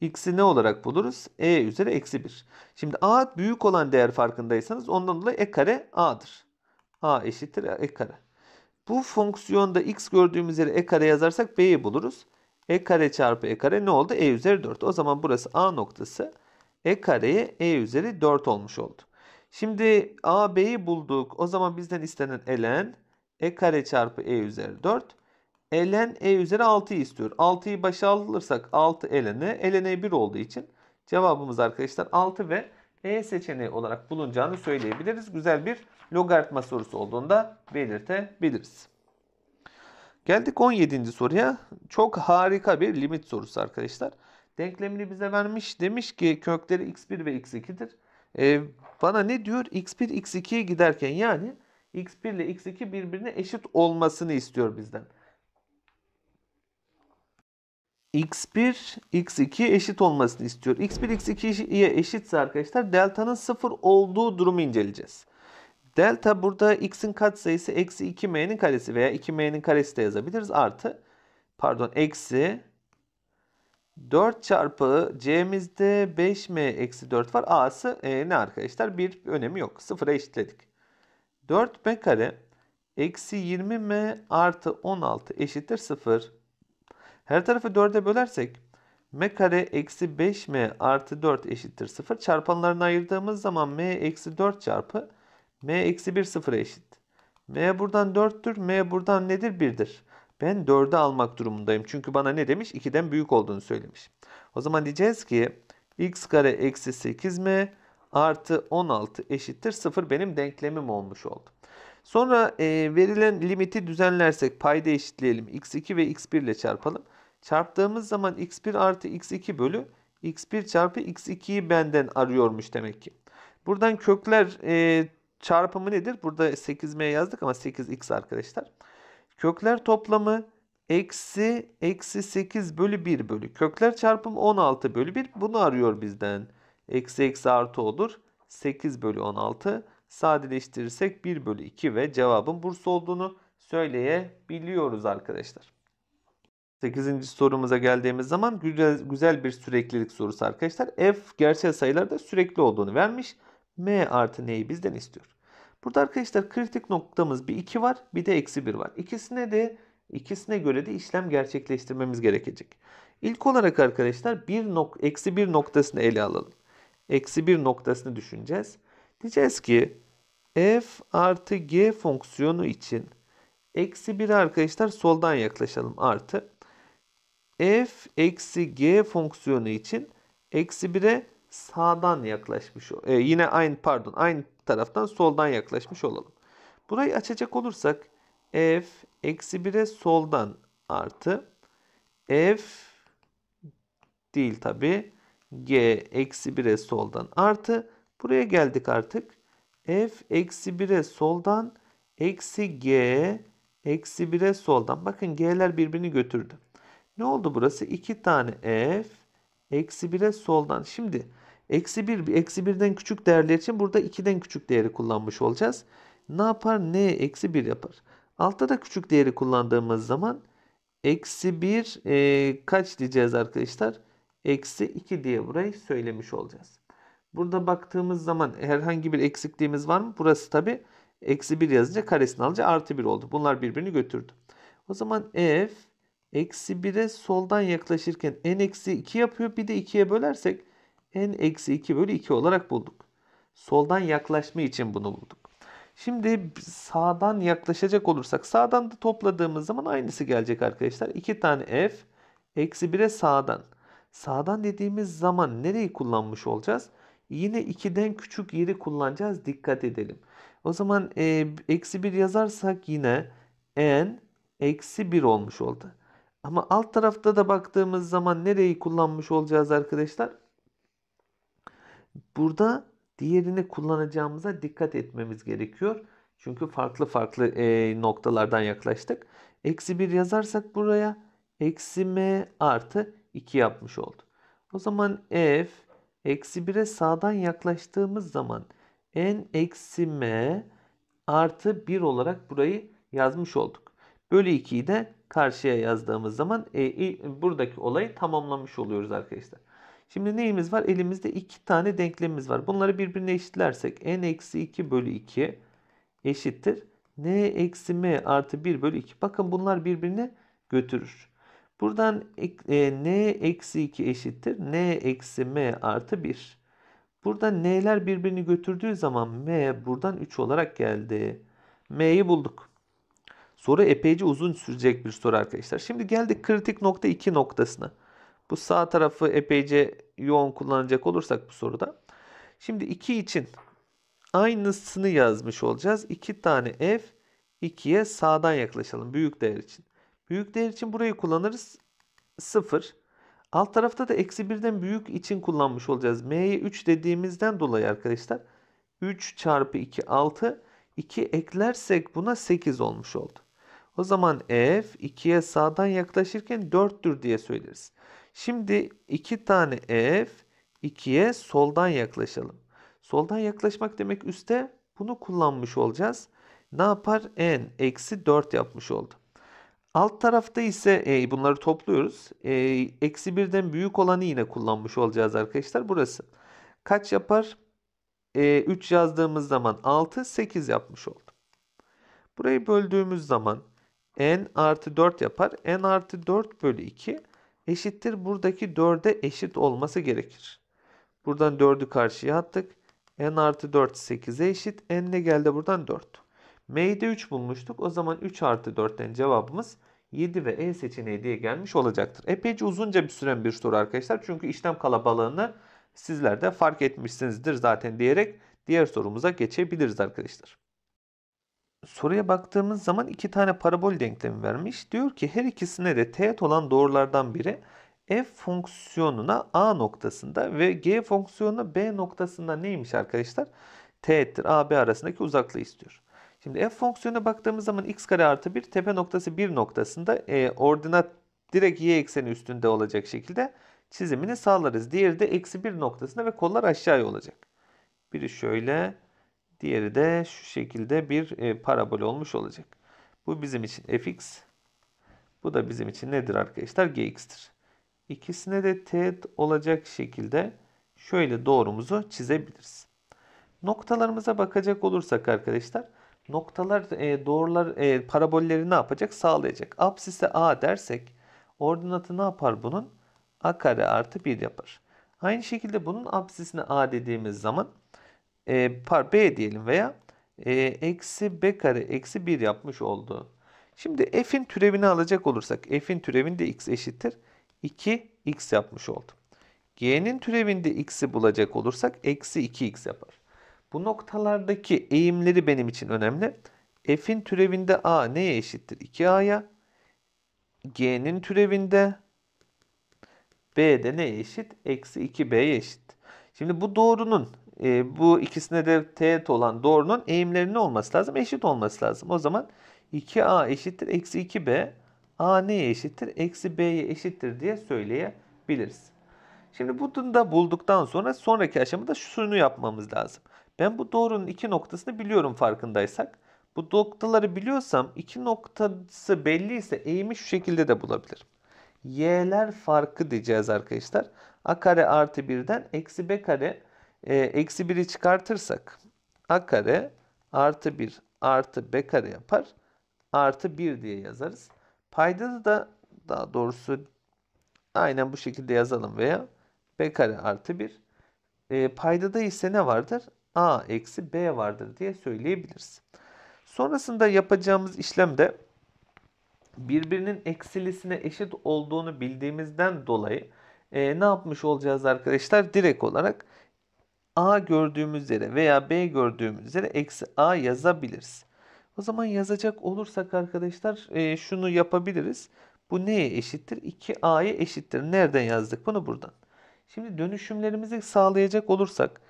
X'i ne olarak buluruz? E üzeri eksi 1. Şimdi a büyük olan değer farkındaysanız ondan dolayı e kare a'dır. A eşittir e kare. Bu fonksiyonda x gördüğümüz yere e kare yazarsak b'yi buluruz. E kare çarpı e kare ne oldu? E üzeri 4. O zaman burası a noktası e kareye e üzeri 4 olmuş oldu. Şimdi a b'yi bulduk. O zaman bizden istenen ln e kare çarpı e üzeri 4. Ln e üzeri 6'yı istiyor. 6'yı başa alırsak 6 ln'e. Ln e 1 olduğu için cevabımız arkadaşlar 6 ve E seçeneği olarak bulunacağını söyleyebiliriz. Güzel bir logaritma sorusu olduğunu da belirtebiliriz. Geldik 17. soruya. Çok harika bir limit sorusu arkadaşlar. Denklemini bize vermiş. Demiş ki kökleri x1 ve x2'dir. Bana ne diyor? x1 x2'ye giderken yani x1 ile x2 birbirine eşit olmasını istiyor bizden. x1, x2'ye eşit olmasını istiyor. x1, x2'ye eşitse arkadaşlar delta'nın 0 olduğu durumu inceleyeceğiz. Delta burada x'in katsayısı eksi 2m'nin karesi veya 2m'nin karesi de yazabiliriz. Artı pardon eksi 4 çarpı c'mizde 5m eksi 4 var. A'sı ne arkadaşlar? Bir önemi yok. Sıfıra eşitledik. 4m kare eksi 20m artı 16 eşittir 0. Her tarafı 4'e bölersek m kare eksi 5m artı 4 eşittir 0. Çarpanlarını ayırdığımız zaman m eksi 4 çarpı m eksi 1 sıfıra eşit. M buradan 4'tür. M buradan nedir? 1'dir. Ben 4'ü almak durumundayım. Çünkü bana ne demiş? 2'den büyük olduğunu söylemiş. O zaman diyeceğiz ki x kare eksi 8m artı 16 eşittir 0 benim denklemim olmuş oldu. Sonra verilen limiti düzenlersek payda eşitleyelim. x2 ve x1 ile çarpalım. Çarptığımız zaman x1 artı x2 bölü x1 çarpı x2'yi benden arıyormuş demek ki. Buradan kökler çarpımı nedir? Burada 8m yazdık ama 8x arkadaşlar. Kökler toplamı eksi 8 bölü 1 bölü. Kökler çarpımı 16 bölü 1. Bunu arıyor bizden. Eksi eksi artı olur. 8 bölü 16. Sadeleştirirsek 1 bölü 2 ve cevabın Bursa olduğunu söyleyebiliyoruz arkadaşlar. 8. sorumuza geldiğimiz zaman güzel bir süreklilik sorusu arkadaşlar. F gerçel sayılarda sürekli olduğunu vermiş. M artı neyi bizden istiyor? Burada arkadaşlar kritik noktamız bir 2 var, bir de eksi 1 var. İkisine göre de işlem gerçekleştirmemiz gerekecek. İlk olarak arkadaşlar eksi 1 noktasını ele alalım. Eksi 1 noktasını düşüneceğiz. Diyeceğiz ki f artı g fonksiyonu için eksi 1'e arkadaşlar soldan yaklaşalım. Artı f eksi g fonksiyonu için eksi 1'e sağdan yaklaşmış. Yine aynı taraftan soldan yaklaşmış olalım. Burayı açacak olursak f eksi 1'e soldan artı f değil tabi g eksi 1'e soldan artı buraya geldik artık. F eksi 1'e soldan eksi g eksi 1'e soldan. Bakın g'ler birbirini götürdü. Ne oldu burası? 2 tane f eksi 1'e soldan. Şimdi eksi 1 eksi 1'den küçük değerler için burada 2'den küçük değeri kullanmış olacağız. Ne yapar? N eksi 1 yapar. Altta da küçük değeri kullandığımız zaman eksi 1 kaç diyeceğiz arkadaşlar? Eksi 2 diye burayı söylemiş olacağız. Burada baktığımız zaman herhangi bir eksikliğimiz var mı? Burası tabi eksi 1 yazınca karesini alınca artı 1 oldu. Bunlar birbirini götürdü. O zaman f eksi 1'e soldan yaklaşırken n eksi 2 yapıyor. Bir de 2'ye bölersek n eksi 2 bölü 2 olarak bulduk. Soldan yaklaşma için bunu bulduk. Şimdi sağdan yaklaşacak olursak sağdan da topladığımız zaman aynısı gelecek arkadaşlar. 2 tane f eksi 1'e sağdan. Sağdan dediğimiz zaman nereyi kullanmış olacağız? Yine 2'den küçük yeri kullanacağız. Dikkat edelim. O zaman eksi 1 yazarsak yine n eksi 1 olmuş oldu. Ama alt tarafta da baktığımız zaman nereyi kullanmış olacağız arkadaşlar? Burada diğerini kullanacağımıza dikkat etmemiz gerekiyor. Çünkü farklı noktalardan yaklaştık. Eksi 1 yazarsak buraya eksi m artı 2 yapmış oldu. O zaman f eksi 1'e sağdan yaklaştığımız zaman n eksi m artı 1 olarak burayı yazmış olduk. Bölü 2'yi de karşıya yazdığımız zaman buradaki olayı tamamlamış oluyoruz arkadaşlar. Şimdi neyimiz var? Elimizde 2 tane denklemimiz var. Bunları birbirine eşitlersek n eksi 2 bölü 2 eşittir n eksi m artı 1 bölü 2. Bakın bunlar birbirine götürür. Buradan n eksi 2 eşittir n eksi m artı 1. Burada n'ler birbirini götürdüğü zaman m buradan 3 olarak geldi. M'yi bulduk. Soru epeyce uzun sürecek bir soru arkadaşlar. Şimdi geldik kritik nokta 2 noktasına. Bu sağ tarafı epeyce yoğun kullanacak olursak bu soruda. Şimdi 2 için aynısını yazmış olacağız. 2 tane f 2'ye sağdan yaklaşalım büyük değer için. Büyük değer için burayı kullanırız. 0. Alt tarafta da eksi 1'den büyük için kullanmış olacağız. M'ye 3 dediğimizden dolayı arkadaşlar 3 çarpı 2 6. 2 eklersek buna 8 olmuş oldu. O zaman f 2'ye sağdan yaklaşırken 4'tür diye söyleriz. Şimdi 2 tane f 2'ye soldan yaklaşalım. Soldan yaklaşmak demek üste Bunu kullanmış olacağız. Ne yapar? N eksi 4 yapmış oldu. Alt tarafta ise bunları topluyoruz. Eksi 1'den büyük olanı yine kullanmış olacağız arkadaşlar. Burası kaç yapar? 3 yazdığımız zaman 6, 8 yapmış oldu. Burayı böldüğümüz zaman n artı 4 yapar. N artı 4 bölü 2 eşittir. Buradaki 4'e eşit olması gerekir. Buradan 4'ü karşıya attık. N artı 4 8'e eşit. N ne geldi buradan? 4. M'yi de 3 bulmuştuk. O zaman 3 artı 4'ten cevabımız 7 ve E seçeneği diye gelmiş olacaktır. Epeyce uzunca bir süren bir soru arkadaşlar. Çünkü işlem kalabalığını sizler de fark etmişsinizdir zaten diyerek diğer sorumuza geçebiliriz arkadaşlar. Soruya baktığımız zaman iki tane parabol denklemi vermiş. Diyor ki her ikisine de teğet olan doğrulardan biri f fonksiyonuna a noktasında ve g fonksiyonuna b noktasında neymiş arkadaşlar? Teğettir. A, b arasındaki uzaklığı istiyor. Şimdi f fonksiyonuna baktığımız zaman x kare artı 1 tepe noktası 1 noktasında ordinat direkt y ekseni üstünde olacak şekilde çizimini sağlarız. Diğeri de eksi 1 noktasında ve kollar aşağıya olacak. Biri şöyle, diğeri de şu şekilde bir parabol olmuş olacak. Bu bizim için fx. Bu da bizim için nedir arkadaşlar? Gx'tir. İkisine de teğet olacak şekilde şöyle doğrumuzu çizebiliriz. Noktalarımıza bakacak olursak arkadaşlar, noktalar doğrular parabolleri ne yapacak? Sağlayacak. Apsise a dersek ordinatı ne yapar bunun? A kare artı 1 yapar. Aynı şekilde bunun apsisine a dediğimiz zaman b diyelim veya eksi b kare eksi 1 yapmış oldu. Şimdi f'in türevini alacak olursak f'in türevinde x eşittir 2x yapmış oldu. G'nin türevinde x'i bulacak olursak eksi 2x yapar. Bu noktalardaki eğimleri benim için önemli. F'in türevinde a neye eşittir? 2a'ya. G'nin türevinde b de neye eşit? Eksi 2b'ye eşit. Şimdi bu doğrunun bu ikisine de teğet olan doğrunun eğimlerinin olması lazım? Eşit olması lazım. O zaman 2a eşittir eksi 2b. A neye eşittir? Eksi b'ye eşittir diye söyleyebiliriz. Şimdi bunu da bulduktan sonra sonraki aşamada şunu yapmamız lazım. Ben bu doğrunun iki noktasını biliyorum farkındaysak. Bu noktaları biliyorsam iki noktası belliyse eğimi şu şekilde de bulabilirim. Y'ler farkı diyeceğiz arkadaşlar. A kare artı 1'den eksi b kare eksi 1'i çıkartırsak a kare artı 1 artı b kare yapar. Artı 1 diye yazarız. Paydada da daha doğrusu aynen bu şekilde yazalım veya b kare artı 1. Paydada ise ne vardır? A eksi b vardır diye söyleyebiliriz. Sonrasında yapacağımız işlemde birbirinin eksilisine eşit olduğunu bildiğimizden dolayı ne yapmış olacağız arkadaşlar? Direkt olarak a gördüğümüz yere veya b gördüğümüz yere eksi a yazabiliriz. O zaman yazacak olursak arkadaşlar şunu yapabiliriz. Bu neye eşittir? 2a'ya eşittir. Nereden yazdık bunu? Buradan. Şimdi dönüşümlerimizi sağlayacak olursak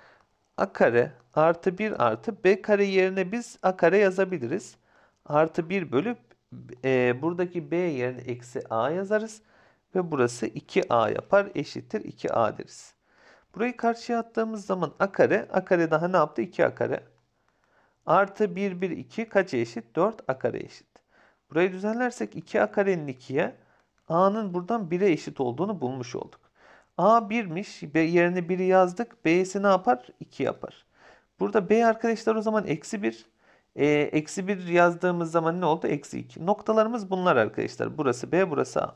a kare artı 1 artı b kare yerine biz a kare yazabiliriz. Artı 1 bölü buradaki b yerine eksi a yazarız. Ve burası 2a yapar. Eşittir 2a deriz. Burayı karşıya attığımız zaman a kare daha ne yaptı? 2a kare. Artı 1, 1, 2 kaça eşit? 4a kare eşit. Burayı düzenlersek 2a karenin 2'ye a'nın buradan 1'e eşit olduğunu bulmuş olduk. A 1'miş. B yerine 1'i yazdık. B'si ne yapar? 2 yapar. Burada b arkadaşlar o zaman eksi 1. Eksi 1 yazdığımız zaman ne oldu? Eksi 2. Noktalarımız bunlar arkadaşlar. Burası b, burası a.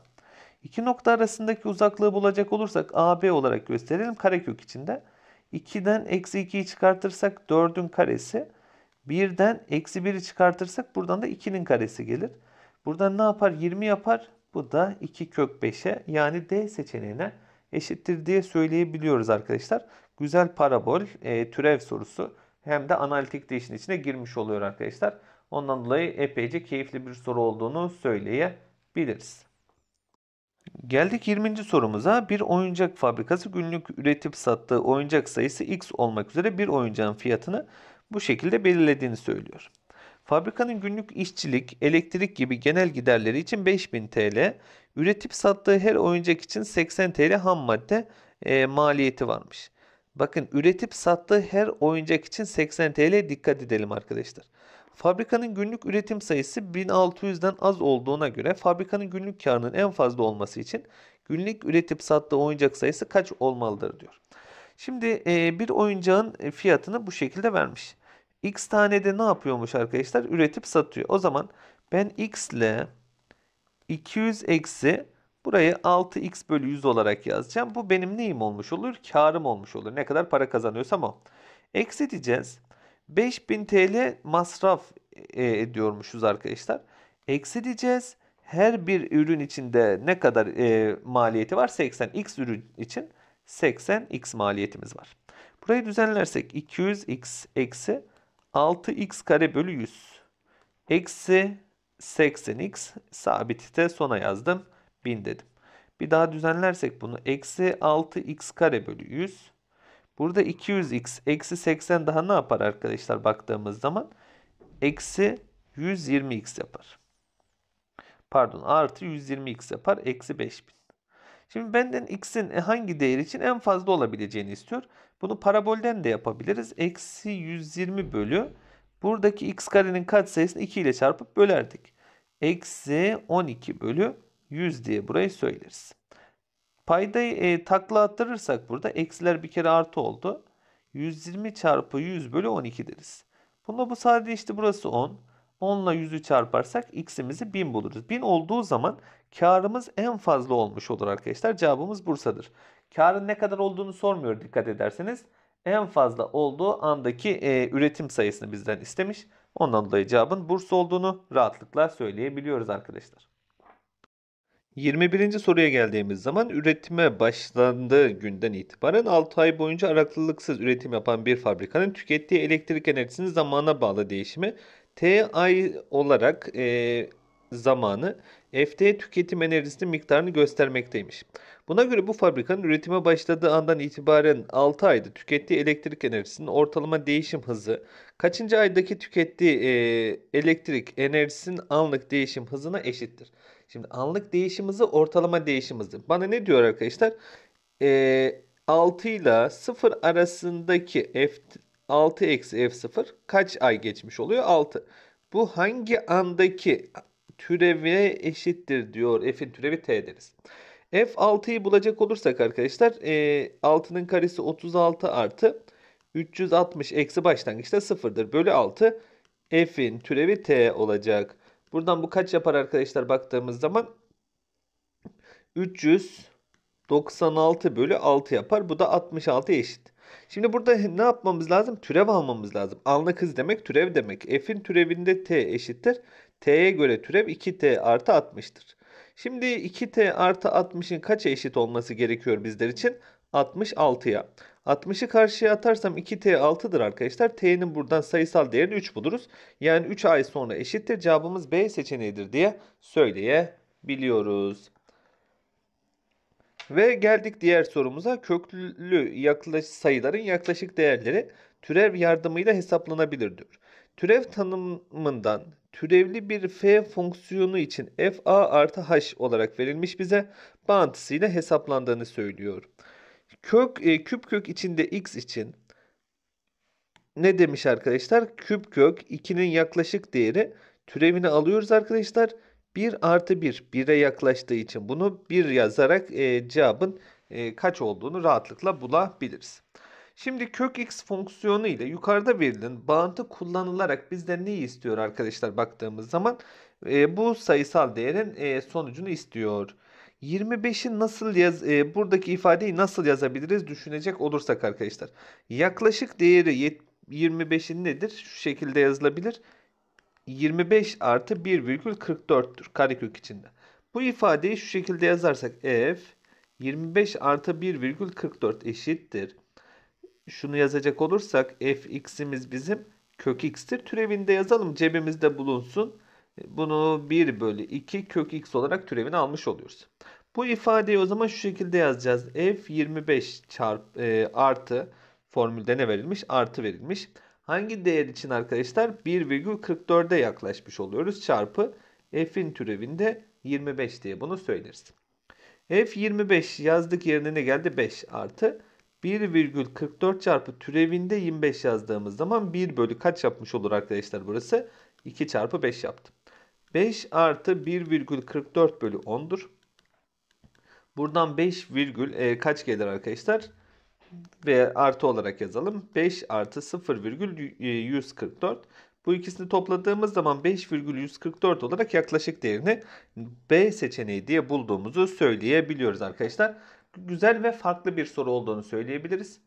İki nokta arasındaki uzaklığı bulacak olursak a, b olarak gösterelim. Karekök içinde. 2'den eksi 2'yi çıkartırsak 4'ün karesi. 1'den eksi 1'i çıkartırsak buradan da 2'nin karesi gelir. Buradan ne yapar? 20 yapar. Bu da 2 kök 5'e yani D seçeneğine eşittir diye söyleyebiliyoruz arkadaşlar. Güzel parabol, türev sorusu hem de analitik de işin içine girmiş oluyor arkadaşlar. Ondan dolayı epeyce keyifli bir soru olduğunu söyleyebiliriz. Geldik 20. sorumuza. Bir oyuncak fabrikası günlük üretip sattığı oyuncak sayısı x olmak üzere bir oyuncağın fiyatını bu şekilde belirlediğini söylüyor. Fabrikanın günlük işçilik, elektrik gibi genel giderleri için 5000 TL, üretip sattığı her oyuncak için 80 TL ham madde maliyeti varmış. Bakın üretip sattığı her oyuncak için 80 TL dikkat edelim arkadaşlar. Fabrikanın günlük üretim sayısı 1600'den az olduğuna göre fabrikanın günlük karının en fazla olması için günlük üretip sattığı oyuncak sayısı kaç olmalıdır diyor. Şimdi bir oyuncağın fiyatını bu şekilde vermiş. X tane de ne yapıyormuş arkadaşlar? Üretip satıyor. O zaman ben X ile 200 eksi burayı 6x bölü 100 olarak yazacağım. Bu benim neyim olmuş olur? Karım olmuş olur. Ne kadar para kazanıyorsam o. Eksi diyeceğiz. 5000 TL masraf ediyormuşuz arkadaşlar. Eksi diyeceğiz. Her bir ürün içinde ne kadar maliyeti var? 80x ürün için 80x maliyetimiz var. Burayı düzenlersek 200x eksi 6x kare bölü 100. Eksi 80x sabiti de sona yazdım. 1000 dedim. Bir daha düzenlersek bunu eksi 6x kare bölü 100. Burada 200x eksi 80 daha ne yapar arkadaşlar baktığımız zaman? Eksi 120x yapar. Pardon artı 120x yapar. Eksi 5000. Şimdi benden x'in hangi değer için en fazla olabileceğini istiyor. Bunu parabolden de yapabiliriz. Eksi 120 bölü. Buradaki x karenin katsayısını 2 ile çarpıp bölerdik. Eksi 12 bölü 100 diye burayı söyleriz. Paydayı takla attırırsak burada eksiler bir kere artı oldu. 120 çarpı 100 bölü 12 deriz. Bununla bu sadece işte burası 10. 10 ile 100'ü çarparsak x'imizi 1000 buluruz. 1000 olduğu zaman karımız en fazla olmuş olur arkadaşlar. Cevabımız Bursa'dır. Karın ne kadar olduğunu sormuyor dikkat ederseniz. En fazla olduğu andaki üretim sayısını bizden istemiş. Ondan dolayı cevabın Bursa olduğunu rahatlıkla söyleyebiliyoruz arkadaşlar. 21. soruya geldiğimiz zaman üretime başlandığı günden itibaren 6 ay boyunca aralıksız üretim yapan bir fabrikanın tükettiği elektrik enerjisinin zamana bağlı değişimi T ay olarak zamanı FT tüketim enerjisinin miktarını göstermekteymiş. Buna göre bu fabrikanın üretime başladığı andan itibaren 6 ayda tükettiği elektrik enerjisinin ortalama değişim hızı kaçıncı aydaki tükettiği elektrik enerjisinin anlık değişim hızına eşittir? Şimdi anlık değişim hızı ortalama değişim hızı. Bana ne diyor arkadaşlar? 6 ile 0 arasındaki F6 eksi F0 kaç ay geçmiş oluyor? 6. Bu hangi andaki türeve eşittir diyor. F'in türevi T deriz. F6'yı bulacak olursak arkadaşlar 6'nın karesi 36 artı 360 eksi başlangıçta 0'dır. Bölü 6 F'in türevi T olacak. Buradan bu kaç yapar arkadaşlar baktığımız zaman 396 bölü 6 yapar. Bu da 66'ya eşit. Şimdi burada ne yapmamız lazım? Türev almamız lazım. Anlık hız demek türev demek. F'in türevinde T eşittir. T'ye göre türev 2T artı 60'tır. Şimdi 2T artı 60'ın kaça eşit olması gerekiyor bizler için? 66'ya. 60'ı karşıya atarsam 2T 6'dır arkadaşlar. T'nin buradan sayısal değerini 3 buluruz. Yani 3 ay sonra eşittir. Cevabımız B seçeneğidir diye söyleyebiliyoruz. Ve geldik diğer sorumuza. Köklü sayıların yaklaşık değerleri türev yardımıyla hesaplanabilir diyor. Türev tanımından türevli bir f fonksiyonu için fa artı h olarak verilmiş bize bağıntısıyla hesaplandığını söylüyor. Küp kök içinde x için ne demiş arkadaşlar? Küp kök 2'nin yaklaşık değeri türevini alıyoruz arkadaşlar. 1 artı 1 1'e yaklaştığı için bunu 1 yazarak cevabın kaç olduğunu rahatlıkla bulabiliriz. Şimdi kök x fonksiyonu ile yukarıda verilen bağıntı kullanılarak bizden neyi istiyor arkadaşlar baktığımız zaman? Bu sayısal değerin sonucunu istiyor. 25'i nasıl buradaki ifadeyi nasıl yazabiliriz düşünecek olursak arkadaşlar. Yaklaşık değeri 25'in nedir? Şu şekilde yazılabilir. 25 artı 1,44'tür karekök içinde. Bu ifadeyi şu şekilde yazarsak f 25 artı 1,44 eşittir. Şunu yazacak olursak fx'imiz bizim kök x'tir. Türevinde yazalım cebimizde bulunsun. Bunu 1 bölü 2 kök x olarak türevini almış oluyoruz. Bu ifadeyi o zaman şu şekilde yazacağız. F 25 artı formülde ne verilmiş? Artı verilmiş. Hangi değer için arkadaşlar? 1,44'e yaklaşmış oluyoruz. Çarpı f'in türevinde 25 diye bunu söyleriz. F 25 yazdık yerine ne geldi? 5 artı 1,44 çarpı türevinde 25 yazdığımız zaman 1 bölü kaç yapmış olur arkadaşlar burası? 2 çarpı 5 yaptım. 5 artı 1,44 bölü 10'dur. Buradan 5 virgül kaç gelir arkadaşlar? Ve artı olarak yazalım. 5 artı 0,144. Bu ikisini topladığımız zaman 5,144 olarak yaklaşık değerini B seçeneği diye bulduğumuzu söyleyebiliyoruz arkadaşlar. Güzel ve farklı bir soru olduğunu söyleyebiliriz.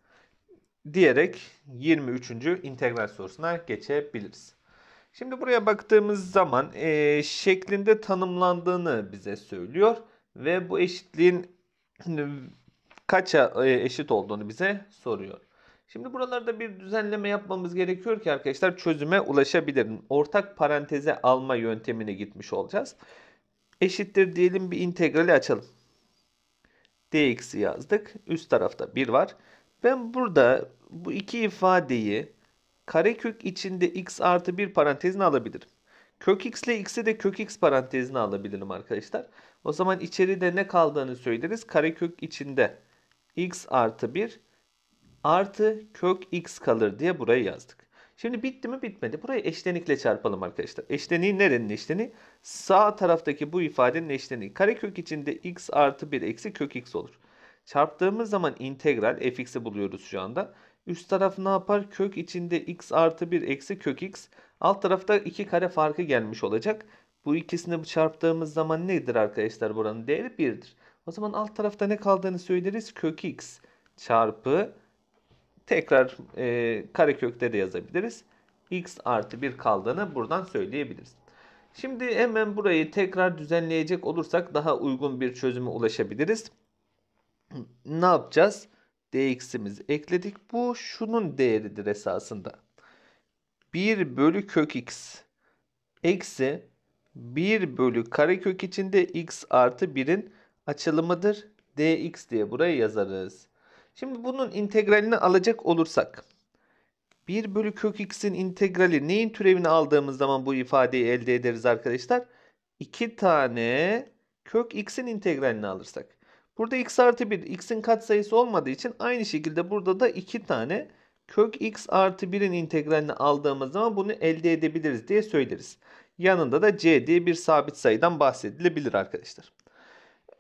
Diyerek 23. integral sorusuna geçebiliriz. Şimdi buraya baktığımız zaman şeklinde tanımlandığını bize söylüyor. Ve bu eşitliğin kaça eşit olduğunu bize soruyor. Şimdi buralarda bir düzenleme yapmamız gerekiyor ki arkadaşlar çözüme ulaşabilirim. Ortak paranteze alma yöntemine gitmiş olacağız. Eşittir diyelim, bir integrali açalım. Dx'i yazdık. Üst tarafta 1 var. Ben burada bu iki ifadeyi karekök içinde x artı 1 parantezine alabilirim. Kök x ile x'i de kök x parantezine alabilirim arkadaşlar. O zaman içeride ne kaldığını söyleriz. Karekök içinde x artı 1 artı kök x kalır diye burayı yazdık. Şimdi bitti mi? Bitmedi. Burayı eşlenikle çarpalım arkadaşlar. Eşleniği nerenin eşleniği? Sağ taraftaki bu ifadenin eşleniği. Karekök içinde x artı 1 eksi kök x olur. Çarptığımız zaman integral fx'i buluyoruz şu anda. Üst taraf ne yapar? Kök içinde x artı 1 eksi kök x. Alt tarafta 2 kare farkı gelmiş olacak. Bu ikisini çarptığımız zaman nedir arkadaşlar? Buranın değeri 1'dir. O zaman alt tarafta ne kaldığını söyleriz. Kök x çarpı tekrar karekökte de yazabiliriz. X artı 1 kaldığını buradan söyleyebiliriz. Şimdi hemen burayı tekrar düzenleyecek olursak daha uygun bir çözüme ulaşabiliriz. Ne yapacağız? Dx'imizi ekledik. Bu şunun değeridir esasında. 1 bölü kök x eksi 1 bölü karekök içinde x artı 1'in açılımıdır. Dx diye buraya yazarız. Şimdi bunun integralini alacak olursak 1 bölü kök x'in integrali neyin türevini aldığımız zaman bu ifadeyi elde ederiz arkadaşlar? 2 tane kök x'in integralini alırsak. Burada x artı 1 x'in katsayısı olmadığı için aynı şekilde burada da 2 tane kök x artı 1'in integralini aldığımız zaman bunu elde edebiliriz diye söyleriz. Yanında da c diye bir sabit sayıdan bahsedilebilir arkadaşlar.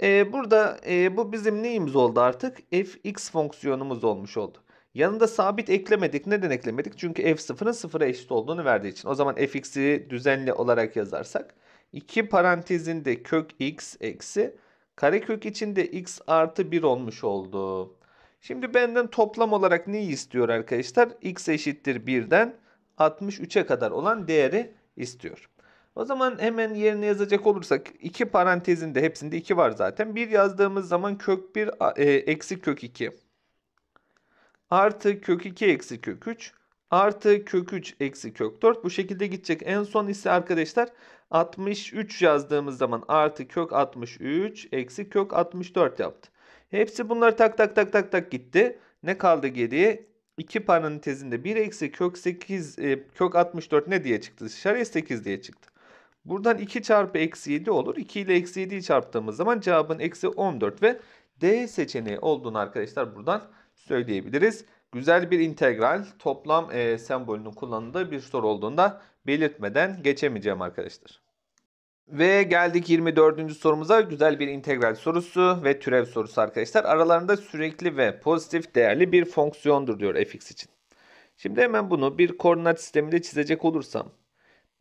Burada bu bizim neyimiz oldu artık? Fx fonksiyonumuz olmuş oldu. Yanında sabit eklemedik. Neden eklemedik? Çünkü f0'ın 0'a eşit olduğunu verdiği için. O zaman fx'i düzenli olarak yazarsak 2 parantezinde kök x eksi karekök içinde x artı 1 olmuş oldu. Şimdi benden toplam olarak neyi istiyor arkadaşlar? X eşittir 1'den 63'e kadar olan değeri istiyor. O zaman hemen yerine yazacak olursak 2 parantezinde hepsinde 2 var zaten. 1 yazdığımız zaman kök 1 eksi kök 2 artı kök 2 eksi kök 3 artı kök 3 eksi kök 4. Bu şekilde gidecek. En son ise arkadaşlar 63 yazdığımız zaman artı kök 63 eksi kök 64 yaptı. Hepsi bunlar tak tak tak tak tak gitti. Ne kaldı geriye? 2 parantezinde 1 eksi kök 8 kök 64 ne diye çıktı? Dışarıya 8 diye çıktı. Buradan 2 çarpı eksi 7 olur. 2 ile eksi 7'yi çarptığımız zaman cevabın eksi 14 ve D seçeneği olduğunu arkadaşlar buradan söyleyebiliriz. Güzel bir integral, toplam sembolünün kullanıldığı bir soru olduğunda belirtmeden geçemeyeceğim arkadaşlar. Ve geldik 24. sorumuza. Güzel bir integral sorusu ve türev sorusu arkadaşlar. Aralarında sürekli ve pozitif değerli bir fonksiyondur diyor fx için. Şimdi hemen bunu bir koordinat sisteminde çizecek olursam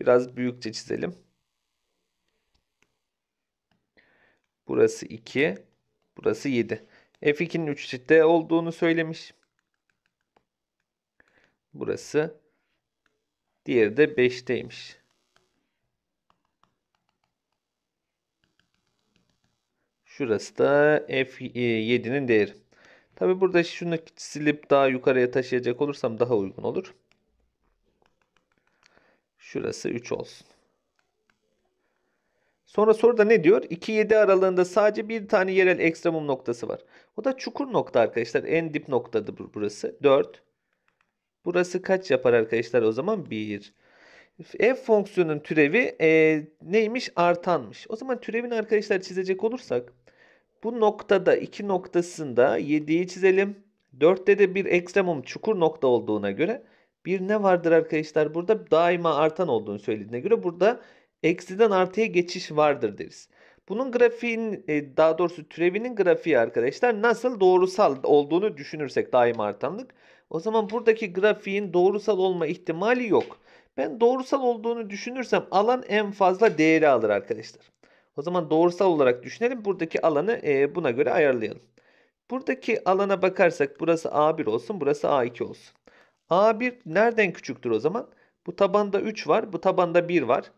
biraz büyükçe çizelim. Burası 2, burası 7. f2'nin 3 eşitte olduğunu söylemiş. Burası, diğeri de 5'teymiş. Şurası da f7'nin değeri. Tabi burada şunu silip daha yukarıya taşıyacak olursam daha uygun olur. Şurası 3 olsun. Sonra soruda ne diyor? 2-7 aralığında sadece bir tane yerel ekstremum noktası var. O da çukur nokta arkadaşlar. En dip noktadır burası. 4. Burası kaç yapar arkadaşlar o zaman? 1. F fonksiyonunun türevi neymiş? Artanmış. O zaman türevini arkadaşlar çizecek olursak bu noktada 2 noktasında 7'yi çizelim. 4'te de bir ekstremum çukur nokta olduğuna göre bir ne vardır arkadaşlar? Burada daima artan olduğunu söylediğine göre burada eksiden artıya geçiş vardır deriz. Bunun grafiğin, daha doğrusu türevinin grafiği arkadaşlar nasıl doğrusal olduğunu düşünürsek daima artanlık. O zaman buradaki grafiğin doğrusal olma ihtimali yok. Ben doğrusal olduğunu düşünürsem alan en fazla değeri alır arkadaşlar. O zaman doğrusal olarak düşünelim. Buradaki alanı buna göre ayarlayalım. Buradaki alana bakarsak burası A1 olsun, burası A2 olsun. A1 nereden küçüktür o zaman? Bu tabanda 3 var, bu tabanda 1 var.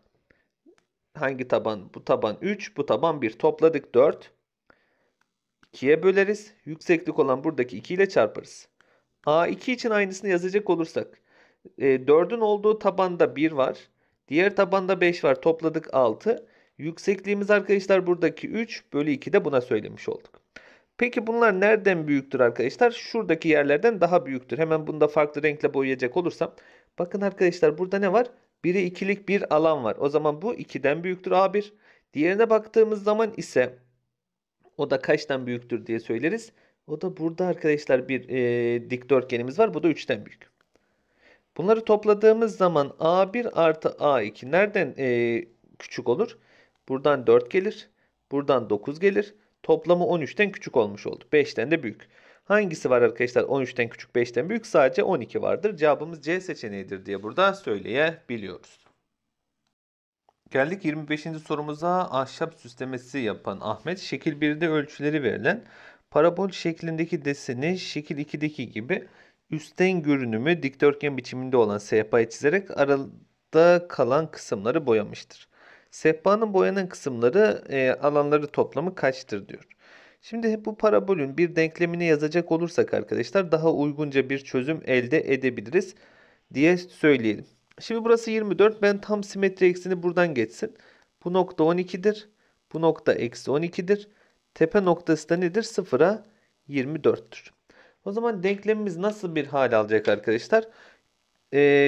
Hangi taban? Bu taban 3, bu taban 1. Topladık 4. 2'ye böleriz. Yükseklik olan buradaki 2 ile çarparız. A2 için aynısını yazacak olursak. 4'ün olduğu tabanda 1 var. Diğer tabanda 5 var. Topladık 6. Yüksekliğimiz arkadaşlar buradaki 3 bölü 2 de buna söylemiş olduk. Peki bunlar nereden büyüktür arkadaşlar? Şuradaki yerlerden daha büyüktür. Hemen bunu da farklı renkle boyayacak olursam. Bakın arkadaşlar burada ne var? 1'e 2'lik bir alan var. O zaman bu 2'den büyüktür A1. Diğerine baktığımız zaman ise o da kaçtan büyüktür diye söyleriz. O da burada arkadaşlar bir dikdörtgenimiz var. Bu da 3'ten büyük. Bunları topladığımız zaman A1 artı A2 nereden küçük olur? Buradan 4 gelir. Buradan 9 gelir. Toplamı 13'ten küçük olmuş oldu. 5'ten de büyük. Hangisi var arkadaşlar? 13'ten küçük, 5'ten büyük. Sadece 12 vardır. Cevabımız C seçeneğidir diye burada söyleyebiliyoruz. Geldik 25. sorumuza. Ahşap süslemesi yapan Ahmet, şekil 1'de ölçüleri verilen parabol şeklindeki deseni şekil 2'deki gibi üstten görünümü dikdörtgen biçiminde olan sehpayı çizerek arada kalan kısımları boyamıştır. Sehpanın boyanan kısımları alanları toplamı kaçtır diyor. Şimdi bu parabolün bir denklemini yazacak olursak arkadaşlar daha uygunca bir çözüm elde edebiliriz diye söyleyelim. Şimdi burası 24. Ben tam simetri ekseni buradan geçsin. Bu nokta 12'dir. Bu nokta eksi 12'dir. Tepe noktası da nedir? 0'a 24'tür. O zaman denklemimiz nasıl bir hal alacak arkadaşlar?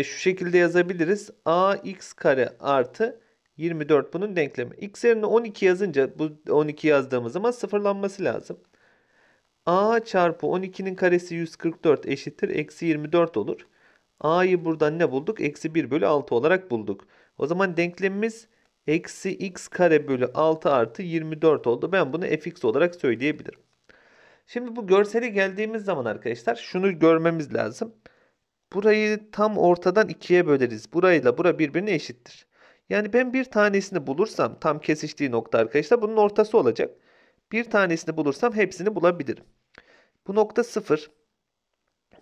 Şu şekilde yazabiliriz. Ax kare artı 24 bunun denklemi. X yerine 12 yazınca bu 12 yazdığımız zaman sıfırlanması lazım. A çarpı 12'nin karesi 144 eşittir. Eksi 24 olur. A'yı buradan ne bulduk? Eksi 1 bölü 6 olarak bulduk. O zaman denklemimiz eksi x kare bölü 6 artı 24 oldu. Ben bunu fx olarak söyleyebilirim. Şimdi bu görsele geldiğimiz zaman arkadaşlar şunu görmemiz lazım. Burayı tam ortadan 2'ye böleriz. Burayla bura birbirine eşittir. Yani ben bir tanesini bulursam tam kesiştiği nokta arkadaşlar bunun ortası olacak. Bir tanesini bulursam hepsini bulabilirim. Bu nokta 0.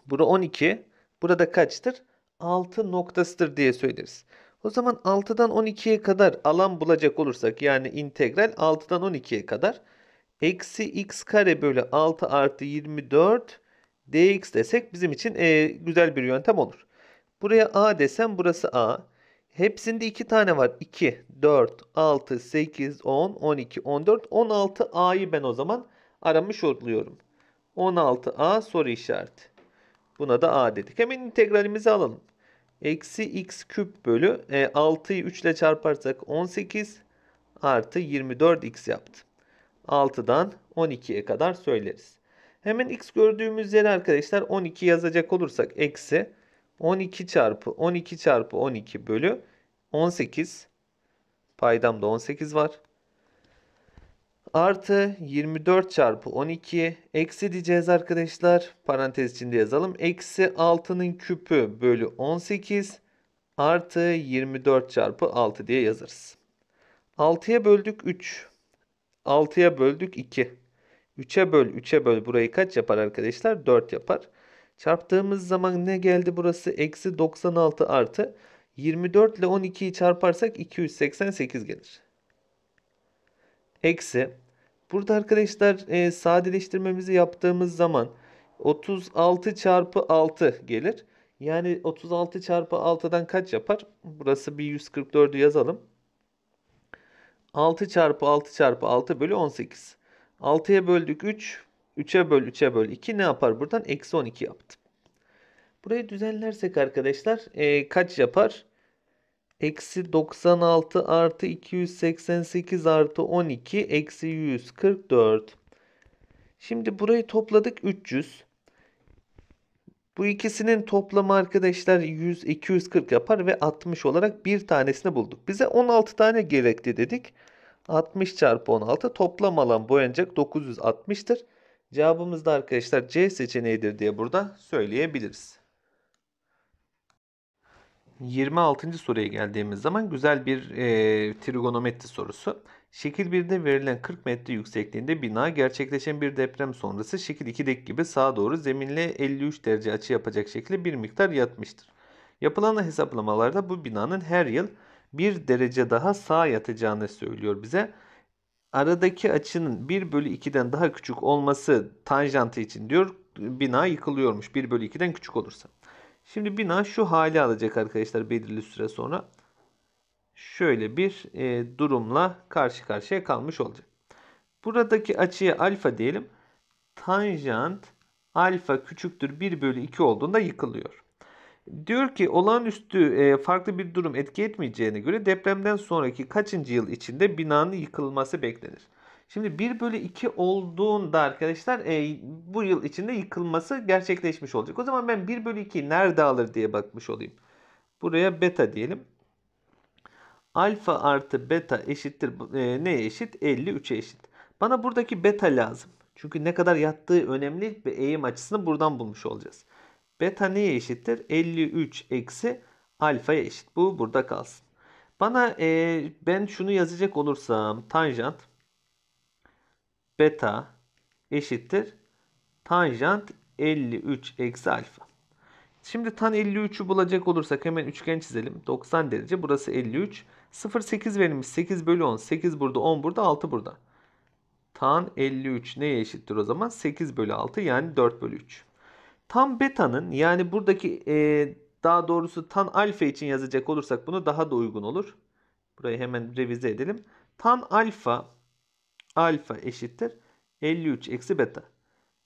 Bura 12. Burada kaçtır? 6 noktasıdır diye söyleriz. O zaman 6'dan 12'ye kadar alan bulacak olursak yani integral 6'dan 12'ye kadar eksi x kare bölü 6 artı 24 dx desek bizim için güzel bir yöntem olur. Buraya a desem burası a. Hepsinde 2 tane var. 2, 4, 6, 8, 10, 12, 14, 16a'yı ben o zaman aramış oluyorum. 16a soru işareti. Buna da a dedik. Hemen integralimizi alalım. Eksi x küp bölü 6'yı 3 ile çarparsak 18 artı 24x yaptı. 6'dan 12'ye kadar söyleriz. Hemen x gördüğümüz yere arkadaşlar 12 yazacak olursak eksi 12 çarpı 12 çarpı 12 bölü 18 paydamda 18 var. Artı 24 çarpı 12 eksi diyeceğiz arkadaşlar. Parantez içinde yazalım. Eksi 6'nın küpü bölü 18 artı 24 çarpı 6 diye yazarız. 6'ya böldük 3. 6'ya böldük 2. 3'e böl 3'e böl burayı kaç yapar arkadaşlar? 4 yapar. Çarptığımız zaman ne geldi burası? Eksi 96 artı 24 ile 12'yi çarparsak 288 gelir. Eksi. Burada arkadaşlar sadeleştirmemizi yaptığımız zaman 36 çarpı 6 gelir. Yani 36 çarpı 6'dan kaç yapar? Burası bir 144'ü yazalım. 6 çarpı 6 çarpı 6 bölü 18. 6'ya böldük 3. 3'e böl 3'e böl 2 ne yapar buradan? Eksi 12 yaptım. Burayı düzenlersek arkadaşlar kaç yapar? Eksi 96 artı 288 artı 12 eksi 144. Şimdi burayı topladık 300. Bu ikisinin toplamı arkadaşlar 100, 240 yapar ve 60 olarak bir tanesini bulduk. Bize 16 tane gerekti dedik. 60 çarpı 16 toplam alan boyanacak 960'tır. Cevabımız da arkadaşlar C seçeneğidir diye burada söyleyebiliriz. 26. soruya geldiğimiz zaman güzel bir trigonometri sorusu. Şekil 1'de verilen 40 metre yüksekliğinde bina gerçekleşen bir deprem sonrası şekil 2'deki gibi sağa doğru zeminle 53 derece açı yapacak şekilde bir miktar yatmıştır. Yapılan hesaplamalarda bu binanın her yıl 1 derece daha sağa yatacağını söylüyor bize. Aradaki açının 1/2'den daha küçük olması tanjantı için diyor bina yıkılıyormuş 1/2'den küçük olursa. Şimdi bina şu hali alacak arkadaşlar belirli süre sonra. Şöyle bir durumla karşı karşıya kalmış olacak. Buradaki açıya alfa diyelim. Tanjant alfa küçüktür 1/2 olduğunda yıkılıyor. Diyor ki olağanüstü farklı bir durum etki etmeyeceğine göre depremden sonraki kaçıncı yıl içinde binanın yıkılması beklenir. Şimdi 1/2 olduğunda arkadaşlar bu yıl içinde yıkılması gerçekleşmiş olacak. O zaman ben 1/2'yi nerede alır diye bakmış olayım. Buraya beta diyelim. Alfa artı beta eşittir. Neye eşit? 53'e eşit. Bana buradaki beta lazım. Çünkü ne kadar yattığı önemli ve eğim açısını buradan bulmuş olacağız. Beta neye eşittir? 53 eksi alfaya eşit. Bu burada kalsın. Bana ben şunu yazacak olursam tanjant beta eşittir tanjant 53 eksi alfa. Şimdi tan 53'ü bulacak olursak hemen üçgen çizelim. 90 derece. Burası 53. 0,8 verilmiş. 8/10. 8 burada, 10 burada, 6 burada. Tan 53 neye eşittir o zaman? 8/6 yani 4/3. Tan beta'nın yani buradaki daha doğrusu tan alfa için yazacak olursak bunu daha da uygun olur. Burayı hemen revize edelim. Tan alfa eşittir 53 eksi beta.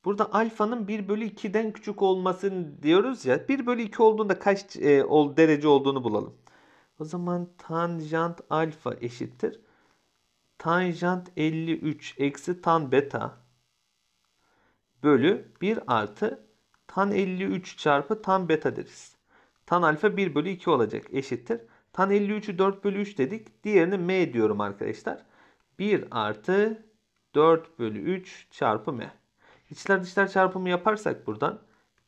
Burada alfanın 1/2'den küçük olmasını diyoruz ya. 1/2 olduğunda kaç derece olduğunu bulalım. O zaman tanjant alfa eşittir tanjant 53 eksi tan beta bölü 1 artı tan 53 çarpı tan beta deriz. Tan alfa 1/2 olacak eşittir. Tan 53'ü 4/3 dedik. Diğerini m diyorum arkadaşlar. 1 artı 4/3 çarpı m. İçler dışlar çarpımı yaparsak buradan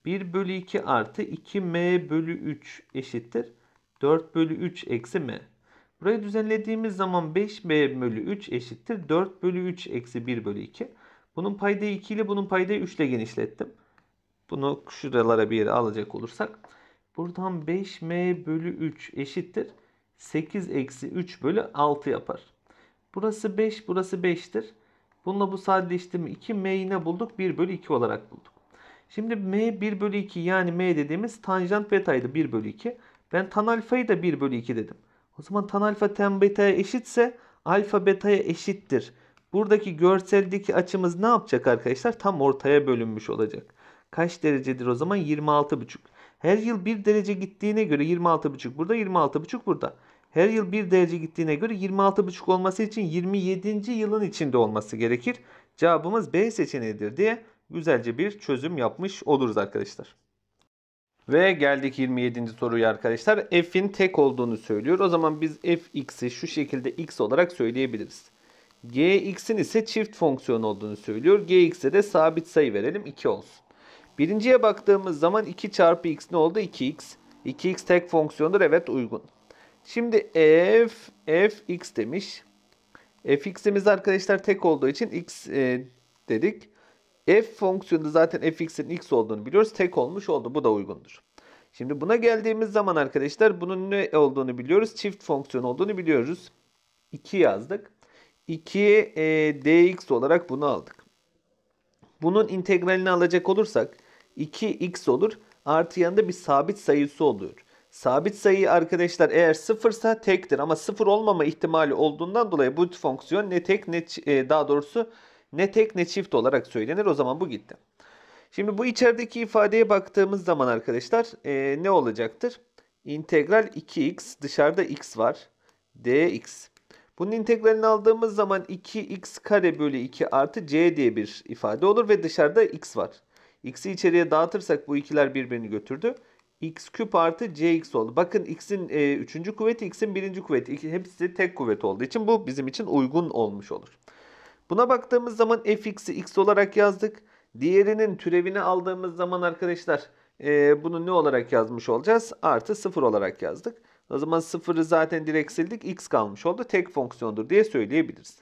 1/2 artı 2m/3 eşittir 4/3 eksi m. Burayı düzenlediğimiz zaman 5m/3 eşittir 4/3 eksi 1/2. Bunun paydayı 2 ile bunun paydayı 3 ile genişlettim. Bunu şuralara bir yere alacak olursak. Buradan 5m/3 eşittir 8 eksi 3/6 yapar. Burası 5, burası 5'tir. Bununla bu sadeleştirme 2m'yi ne bulduk? 1/2 olarak bulduk. Şimdi m 1/2 yani m dediğimiz tanjant beta'ydı 1/2. Ben tan alfayı da 1/2 dedim. O zaman tan alfa tan beta'ya eşitse alfa beta'ya eşittir. Buradaki görseldeki açımız ne yapacak arkadaşlar? Tam ortaya bölünmüş olacak. Kaç derecedir o zaman? 26,5. Her yıl 1 derece gittiğine göre 26,5 burada, 26,5 burada. Her yıl 1 derece gittiğine göre 26,5 olması için 27. yılın içinde olması gerekir. Cevabımız B seçeneğidir diye güzelce bir çözüm yapmış oluruz arkadaşlar. Ve geldik 27. soruya arkadaşlar. F'in tek olduğunu söylüyor. O zaman biz fx'i şu şekilde x olarak söyleyebiliriz. Gx'in ise çift fonksiyon olduğunu söylüyor. Gx'e de sabit sayı verelim 2 olsun. Birinciye baktığımız zaman 2 çarpı x ne oldu? 2x. 2x tek fonksiyondur, evet, uygun. Şimdi f x demiş. Fx'imiz arkadaşlar tek olduğu için x dedik. F fonksiyonu zaten fx'in x olduğunu biliyoruz. Tek olmuş oldu. Bu da uygundur. Şimdi buna geldiğimiz zaman arkadaşlar bunun ne olduğunu biliyoruz. Çift fonksiyon olduğunu biliyoruz. 2 yazdık. 2'ye dx olarak bunu aldık. Bunun integralini alacak olursak 2x olur. Artı yanında bir sabit sayısı oluyor. Sabit sayı arkadaşlar eğer sıfırsa tektir ama sıfır olmama ihtimali olduğundan dolayı bu fonksiyon ne tek ne daha doğrusu ne tek ne çift olarak söylenir. O zaman bu gitti. Şimdi bu içerideki ifadeye baktığımız zaman arkadaşlar ne olacaktır? İntegral 2x dışarıda x var dx. Bunun integralini aldığımız zaman 2x kare bölü 2 artı c diye bir ifade olur ve dışarıda x var. X'i içeriye dağıtırsak bu ikiler birbirini götürdü. X küp artı cx oldu. Bakın x'in 3. kuvveti, x'in 1. kuvveti. Hepsi tek kuvvet olduğu için bu bizim için uygun olmuş olur. Buna baktığımız zaman fx'i x olarak yazdık. Diğerinin türevini aldığımız zaman arkadaşlar bunu ne olarak yazmış olacağız? Artı 0 olarak yazdık. O zaman 0'ı zaten direkt sildik. X kalmış oldu. Tek fonksiyondur diye söyleyebiliriz.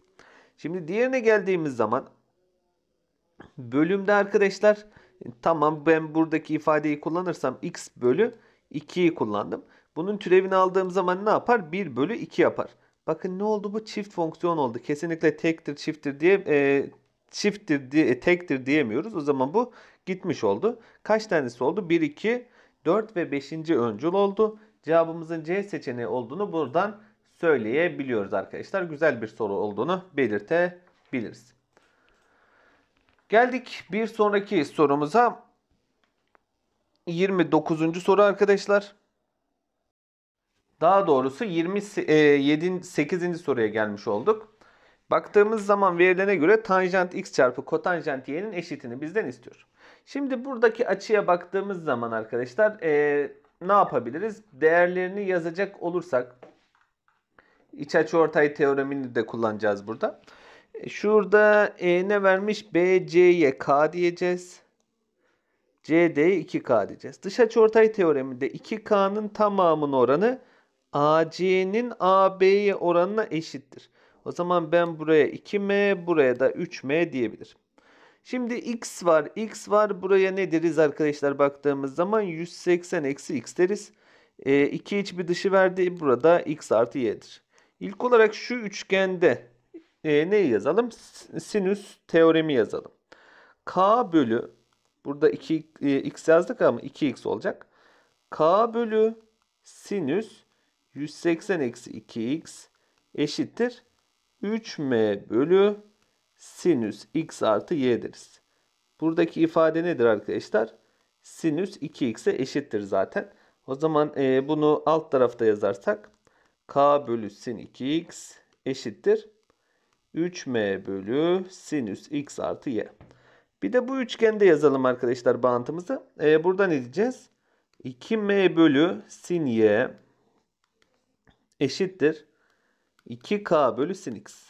Şimdi diğerine geldiğimiz zaman bölümde arkadaşlar tamam ben buradaki ifadeyi kullanırsam x bölü 2'yi kullandım. Bunun türevini aldığım zaman ne yapar? 1 bölü 2 yapar. Bakın ne oldu? Bu çift fonksiyon oldu. Kesinlikle tektir, çifttir diye tektir diyemiyoruz. O zaman bu gitmiş oldu. Kaç tanesi oldu? 1, 2, 4 ve 5. öncül oldu. Cevabımızın C seçeneği olduğunu buradan söyleyebiliyoruz arkadaşlar. Güzel bir soru olduğunu belirtebiliriz. Geldik bir sonraki sorumuza. 29. soru arkadaşlar. Daha doğrusu 8. soruya gelmiş olduk. Baktığımız zaman verilene göre tanjant x çarpı kotanjant y'nin eşitini bizden istiyor. Şimdi buradaki açıya baktığımız zaman arkadaşlar ne yapabiliriz? Değerlerini yazacak olursak iç açıortay teoremini de kullanacağız burada. Şurada ne vermiş? BC'ye K diyeceğiz. CD'ye 2K diyeceğiz. Dış açıortay teoreminde 2K'nın tamamının oranı AC'nin AB'ye oranına eşittir. O zaman ben buraya 2M, buraya da 3M diyebilirim. Şimdi X var, X var. Buraya ne deriz arkadaşlar baktığımız zaman? 180 eksi X deriz. 2 iç bir dışı verdi. Burada X artı Y'dir. İlk olarak şu üçgende neyi yazalım? Sinüs teoremi yazalım. K bölü, burada 2x yazdık ama 2x olacak. K bölü sinüs 180 eksi 2x eşittir 3m bölü sinüs x artı y deriz. Buradaki ifade nedir arkadaşlar? Sinüs 2x'e eşittir zaten. O zaman bunu alt tarafta yazarsak k bölü sin 2x eşittir 3m bölü sinüs x artı y. Bir de bu üçgende yazalım arkadaşlar bağıntımızı. Burada ne diyeceğiz? 2m bölü sin y eşittir 2k bölü sin x.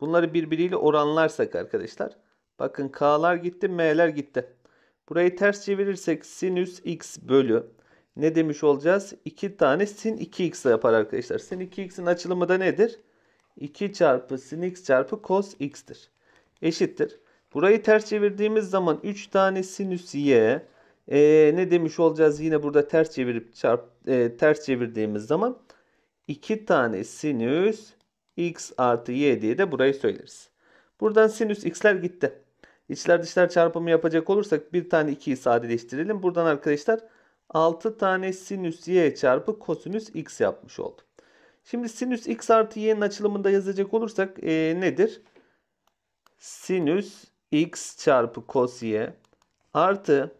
Bunları birbiriyle oranlarsak arkadaşlar. Bakın k'lar gitti, m'ler gitti. Burayı ters çevirirsek sinüs x bölü ne demiş olacağız? 2 tane sin 2x yapar arkadaşlar. Sin 2x'in açılımı da nedir? 2 çarpı sin x çarpı cos x'tir. Eşittir. Burayı ters çevirdiğimiz zaman 3 tane sinüs y ne demiş olacağız? Yine burada ters çevirip ters çevirdiğimiz zaman 2 tane sinüs x artı y diye de burayı söyleriz. Buradan sinüs x'ler gitti. İçler dışlar çarpımı yapacak olursak bir tane 2'yi sadeleştirelim. Buradan arkadaşlar 6 tane sinüs y çarpı kosinüs x yapmış oldu. Şimdi sinüs x artı y'nin açılımında yazacak olursak nedir? Sinüs x çarpı cos y artı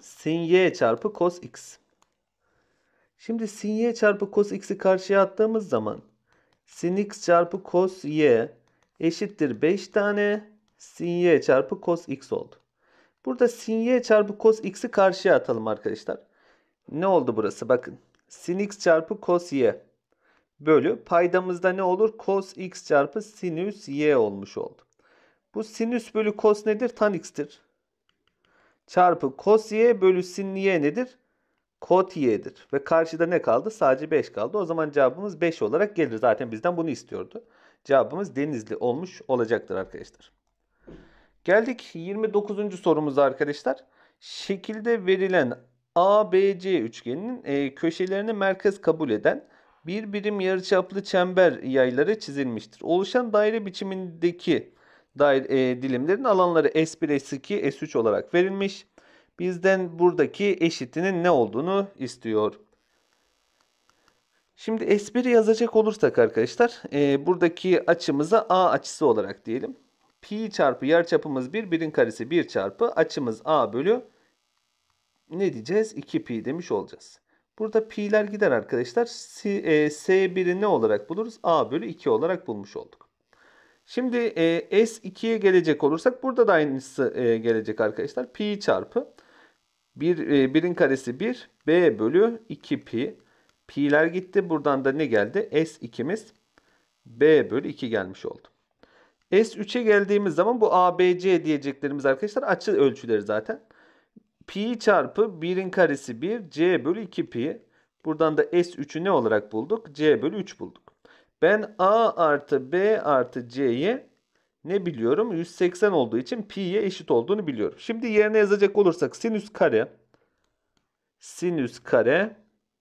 sin y çarpı cos x. Şimdi sin y çarpı cos x'i karşıya attığımız zaman sin x çarpı cos y eşittir 5 tane sin y çarpı cos x oldu. Burada sin y çarpı cos x'i karşıya atalım arkadaşlar. Ne oldu burası? Bakın sin x çarpı cos y bölü paydamızda ne olur? Cos x çarpı sinüs y olmuş oldu. Bu sinüs bölü cos nedir? Tan x'tir. Çarpı cos y bölü sin y nedir? Kot y'dir. Ve karşıda ne kaldı? Sadece 5 kaldı. O zaman cevabımız 5 olarak gelir. Zaten bizden bunu istiyordu. Cevabımız Denizli olmuş olacaktır arkadaşlar. Geldik 29. sorumuza arkadaşlar. Şekilde verilen ABC üçgeninin köşelerini merkez kabul eden bir birim yarıçaplı çember yayları çizilmiştir. Oluşan daire biçimindeki dilimlerin alanları S1, S2, S3 olarak verilmiş. Bizden buradaki eşitinin ne olduğunu istiyor. Şimdi S1 yazacak olursak arkadaşlar buradaki açımıza A açısı olarak diyelim. Pi çarpı yarıçapımız 1, 1'in karesi 1 çarpı açımız A bölü ne diyeceğiz? 2pi demiş olacağız. Burada pi'ler gider arkadaşlar. S1'i ne olarak buluruz? A bölü 2 olarak bulmuş olduk. Şimdi S2'ye gelecek olursak burada da aynısı gelecek arkadaşlar. Pi çarpı 1'in karesi 1. B bölü 2 pi. Pi'ler gitti. Buradan da ne geldi? S2'miz B bölü 2 gelmiş oldu. S3'e geldiğimiz zaman bu ABC diyeceklerimiz arkadaşlar açı ölçüleri zaten. Pi çarpı 1'in karesi 1. C bölü 2 pi. Buradan da S3'ü ne olarak bulduk? C bölü 3 bulduk. Ben A artı B artı C'ye ne biliyorum? 180 olduğu için pi'ye eşit olduğunu biliyorum. Şimdi yerine yazacak olursak sinüs kare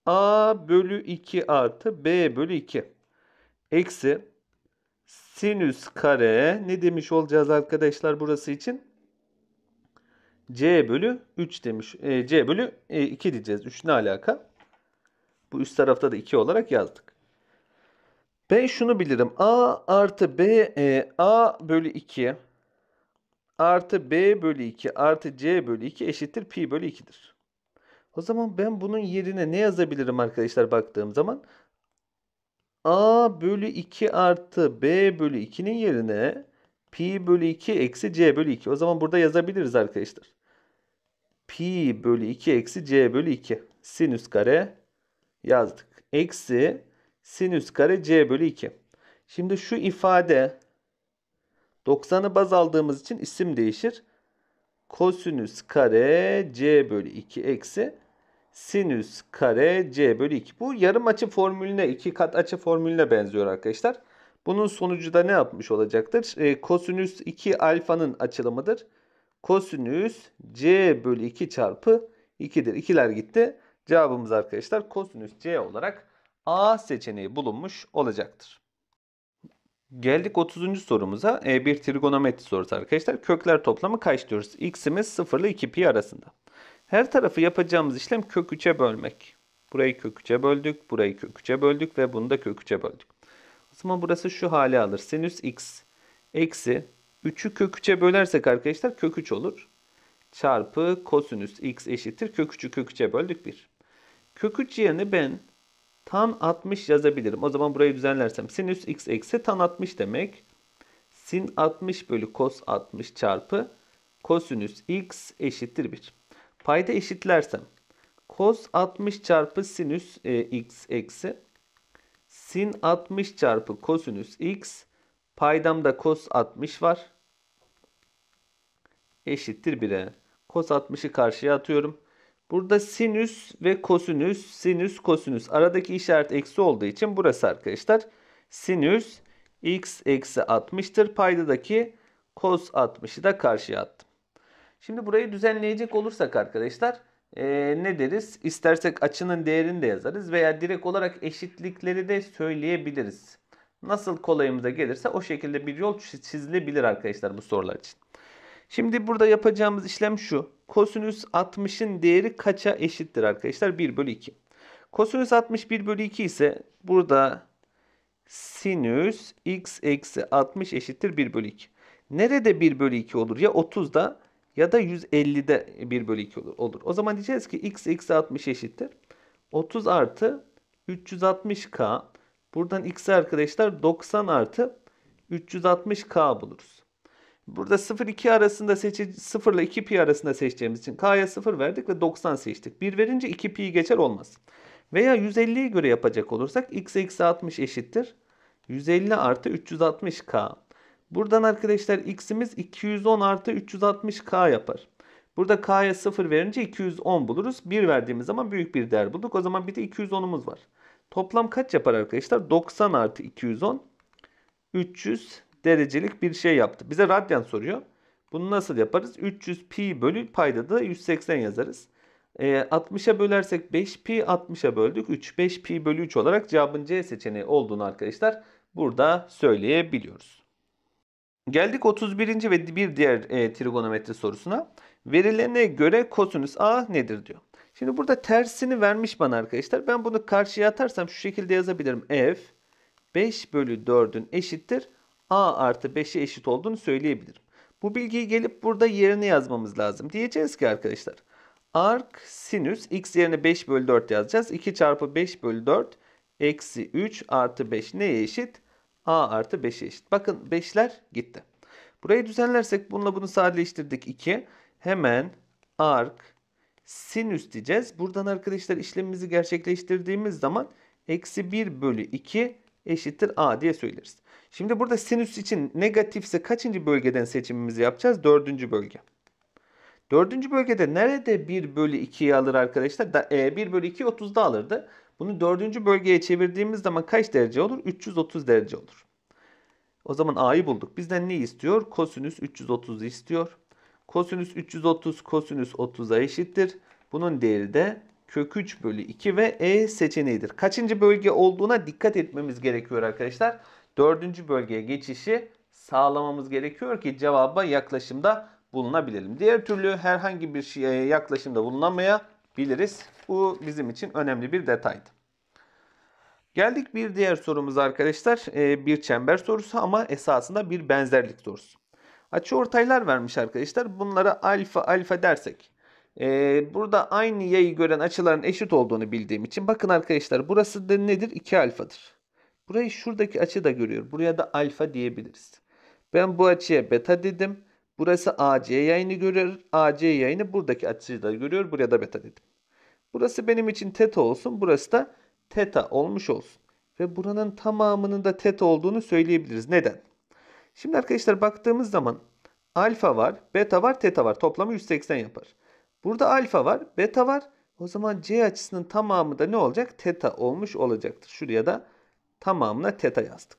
A bölü 2 artı B bölü 2 eksi sinüs kare ne demiş olacağız arkadaşlar burası için? C bölü 3 demiş. C bölü 2 diyeceğiz. 3 ne alaka? Bu üst tarafta da 2 olarak yazdık. Ben şunu bilirim. A artı B, A bölü 2 artı B bölü 2 artı C bölü 2 eşittir pi bölü 2'dir. O zaman ben bunun yerine ne yazabilirim arkadaşlar baktığım zaman? A bölü 2 artı B bölü 2'nin yerine pi bölü 2 eksi C bölü 2. O zaman burada yazabiliriz arkadaşlar. Pi bölü 2 eksi C bölü 2. Sinüs kare yazdık. Eksi sinüs kare C bölü 2. Şimdi şu ifade 90'ı baz aldığımız için isim değişir. Kosinüs kare C bölü 2 eksi sinüs kare C bölü 2. Bu yarım açı formülüne, iki kat açı formülüne benziyor arkadaşlar. Bunun sonucu da ne yapmış olacaktır? Kosinüs 2 alfanın açılımıdır. Kosinüs C bölü 2 çarpı 2'dir. 2'ler gitti. Cevabımız arkadaşlar kosinüs C olarak A seçeneği bulunmuş olacaktır. Geldik 30. sorumuza. Bir trigonometri sorusu arkadaşlar. Kökler toplamı kaç diyoruz? X'imiz 0 ile 2 pi arasında. Her tarafı yapacağımız işlem kök 3'e bölmek. Burayı kök 3'e böldük. Burayı kök 3'e böldük ve bunu da kök 3'e böldük. O zaman burası şu hale alır. Sinüs x eksi 3'ü kök 3'e bölersek arkadaşlar kök 3 olur. Çarpı kosinüs x eşittir. Kök 3'ü kök 3'e böldük 1. Kök 3 yerine ben tan 60 yazabilirim. O zaman burayı düzenlersem sinüs x eksi tan 60 demek. Sin 60 bölü kos 60 çarpı kosinüs x eşittir 1. Payda eşitlersem kos 60 çarpı sinüs x eksi sin 60 çarpı kosinüs x, paydamda kos 60 var. Eşittir 1'e. Kos 60'ı karşıya atıyorum. Burada sinüs ve kosinüs, sinüs, kosinüs. Aradaki işaret eksi olduğu için burası arkadaşlar sinüs x eksi 60'tır. Paydadaki kos 60'ı da karşıya attım. Şimdi burayı düzenleyecek olursak arkadaşlar ne deriz? İstersek açının değerini de yazarız veya direkt olarak eşitlikleri de söyleyebiliriz. Nasıl kolayımıza gelirse o şekilde bir yol çizilebilir arkadaşlar bu sorular için. Şimdi burada yapacağımız işlem şu. Kosinüs 60'ın değeri kaça eşittir arkadaşlar? 1 bölü 2. Kosinüs 60 1 bölü 2 ise burada sinüs x eksi 60 eşittir 1 bölü 2. Nerede 1 bölü 2 olur? Ya 30'da ya da 150'de 1 bölü 2 olur. O zaman diyeceğiz ki x eksi 60 eşittir 30 artı 360k. Buradan x'e arkadaşlar 90 artı 360k buluruz. Burada 0 ile 2 pi arasında seçeceğimiz için k'ya 0 verdik ve 90 seçtik. 1 verince 2 pi'yi geçer olmaz. Veya 150'ye göre yapacak olursak x eksi 60 eşittir 150 artı 360k. Buradan arkadaşlar x'imiz 210 artı 360k yapar. Burada k'ya 0 verince 210 buluruz. 1 verdiğimiz zaman büyük bir değer bulduk. O zaman bir de 210'umuz var. Toplam kaç yapar arkadaşlar? 90 artı 210 300 derecelik bir şey yaptı. Bize radyan soruyor. Bunu nasıl yaparız? 300 pi bölü payda da 180 yazarız. 60'a bölersek 5 pi 60'a böldük. 5 pi bölü 3 olarak cevabın C seçeneği olduğunu arkadaşlar burada söyleyebiliyoruz. Geldik 31. ve bir diğer trigonometri sorusuna. Verilene göre kosinüs A nedir diyor. Şimdi burada tersini vermiş bana arkadaşlar. Ben bunu karşıya atarsam şu şekilde yazabilirim. F 5 bölü 4'ün eşittir A artı 5'e eşit olduğunu söyleyebilirim. Bu bilgiyi gelip burada yerine yazmamız lazım. Diyeceğiz ki arkadaşlar arc sinüs x yerine 5 bölü 4 yazacağız. 2 çarpı 5 bölü 4 eksi 3 artı 5 neye eşit? a artı 5'e eşit. Bakın 5'ler gitti. Burayı düzenlersek bununla bunu sadeleştirdik 2. Hemen arc sinüs diyeceğiz. Buradan arkadaşlar işlemimizi gerçekleştirdiğimiz zaman eksi 1 bölü 2 eşittir a diye söyleriz. Şimdi burada sinüs için negatifse kaçıncı bölgeden seçimimizi yapacağız? 4. bölge. 4. bölgede nerede 1 bölü 2'yi alır arkadaşlar? 1 bölü 2'yi 30'da alırdı. Bunu 4. bölgeye çevirdiğimiz zaman kaç derece olur? 330 derece olur. O zaman a'yı bulduk. Bizden ne istiyor? Kosinüs 330'u istiyor. Kosinüs 330 kosinüs 30'a eşittir. Bunun değeri de kök 3 bölü 2 ve e seçeneğidir. Kaçıncı bölge olduğuna dikkat etmemiz gerekiyor arkadaşlar. 4. bölgeye geçişi sağlamamız gerekiyor ki cevaba yaklaşımda bulunabilelim. Diğer türlü herhangi bir şeye yaklaşımda bulunamayabiliriz. Bu bizim için önemli bir detaydı. Geldik bir diğer sorumuza arkadaşlar. Bir çember sorusu ama esasında bir benzerlik sorusu. Açıortaylar vermiş arkadaşlar. Bunlara alfa alfa dersek. Burada aynı yayı gören açıların eşit olduğunu bildiğim için. Bakın arkadaşlar burası da nedir? 2 alfadır. Burayı şuradaki açı da görüyor. Buraya da alfa diyebiliriz. Ben bu açıya beta dedim. Burası AC yayını görüyor. AC yayını buradaki açıyı da görüyor. Buraya da beta dedim. Burası benim için teta olsun. Burası da teta olmuş olsun. Ve buranın tamamının da teta olduğunu söyleyebiliriz. Neden? Şimdi arkadaşlar baktığımız zaman alfa var, beta var, teta var. Toplamı 180 yapar. Burada alfa var, beta var. O zaman C açısının tamamı da ne olacak? Teta olmuş olacaktır. Şuraya da tamamına teta yazdık.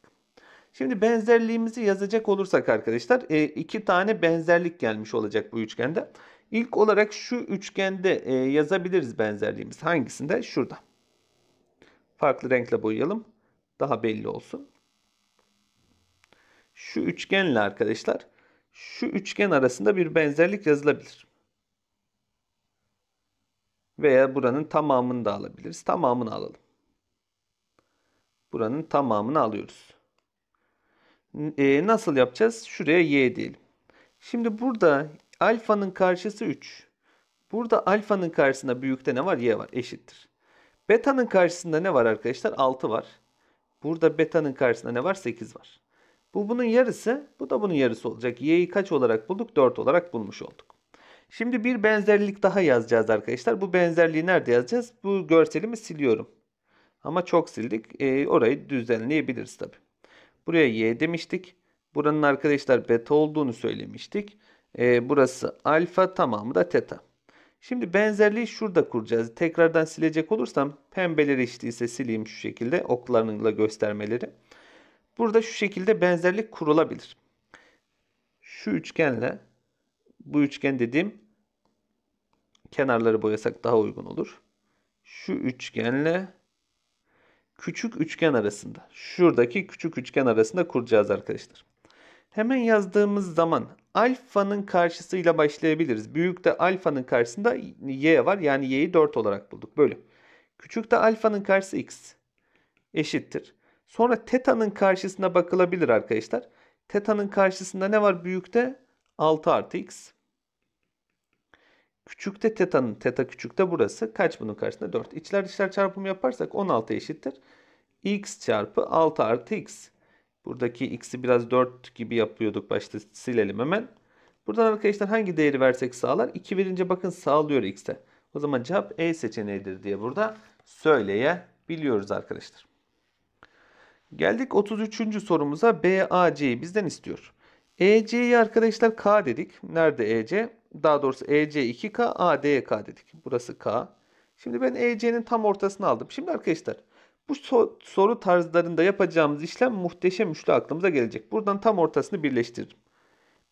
Şimdi benzerliğimizi yazacak olursak arkadaşlar iki tane benzerlik gelmiş olacak bu üçgende. İlk olarak şu üçgende yazabiliriz benzerliğimiz. Hangisinde? Şurada. Farklı renkle boyayalım. Daha belli olsun. Şu üçgenle arkadaşlar şu üçgen arasında bir benzerlik yazılabilir. Veya buranın tamamını da alabiliriz. Tamamını alalım. Buranın tamamını alıyoruz. Nasıl yapacağız? Şuraya y diyelim. Şimdi burada alfanın karşısı 3. Burada alfanın karşısında büyükte ne var? Y var. Eşittir. Beta'nın karşısında ne var arkadaşlar? 6 var. Burada beta'nın karşısında ne var? 8 var. Bu bunun yarısı. Bu da bunun yarısı olacak. Y'yi kaç olarak bulduk? 4 olarak bulmuş olduk. Şimdi bir benzerlik daha yazacağız arkadaşlar. Bu benzerliği nerede yazacağız? Bu görselimi siliyorum. Ama çok sildik. Orayı düzenleyebiliriz tabii. Buraya y demiştik. Buranın arkadaşlar beta olduğunu söylemiştik. Burası alfa, tamamı da teta. Şimdi benzerliği şurada kuracağız. Tekrardan silecek olursam pembeleri eşitliyse sileyim şu şekilde. Oklarla göstermeleri. Burada şu şekilde benzerlik kurulabilir. Şu üçgenle bu üçgen dediğim kenarları boyasak daha uygun olur. Şu üçgenle küçük üçgen arasında. Şuradaki küçük üçgen arasında kuracağız arkadaşlar. Hemen yazdığımız zaman alfanın karşısıyla başlayabiliriz. Büyükte alfanın karşısında y var. Yani y'yi 4 olarak bulduk. Böyle. Küçükte alfanın karşısı x. Eşittir. Sonra teta'nın karşısına bakılabilir arkadaşlar. Teta'nın karşısında ne var büyükte? 6 artı x. Küçükte teta'nın, teta küçükte burası. Kaç bunun karşısında? 4. İçler dışlar çarpımı yaparsak 16 eşittir. X çarpı 6 artı x. Buradaki x'i biraz 4 gibi yapıyorduk başta. Silelim hemen. Buradan arkadaşlar hangi değeri versek sağlar? 2 verince bakın sağlıyor x'e. O zaman cevap E seçeneğidir diye burada söyleyebiliyoruz arkadaşlar. Geldik 33. sorumuza. BAC'yi bizden istiyor. EC'yi arkadaşlar K dedik. Nerede EC? Daha doğrusu EC 2K, AD'ye K dedik. Burası K. Şimdi ben EC'nin tam ortasını aldım. Şimdi arkadaşlar bu soru tarzlarında yapacağımız işlem muhteşem üçlü aklımıza gelecek. Buradan tam ortasını birleştiririm.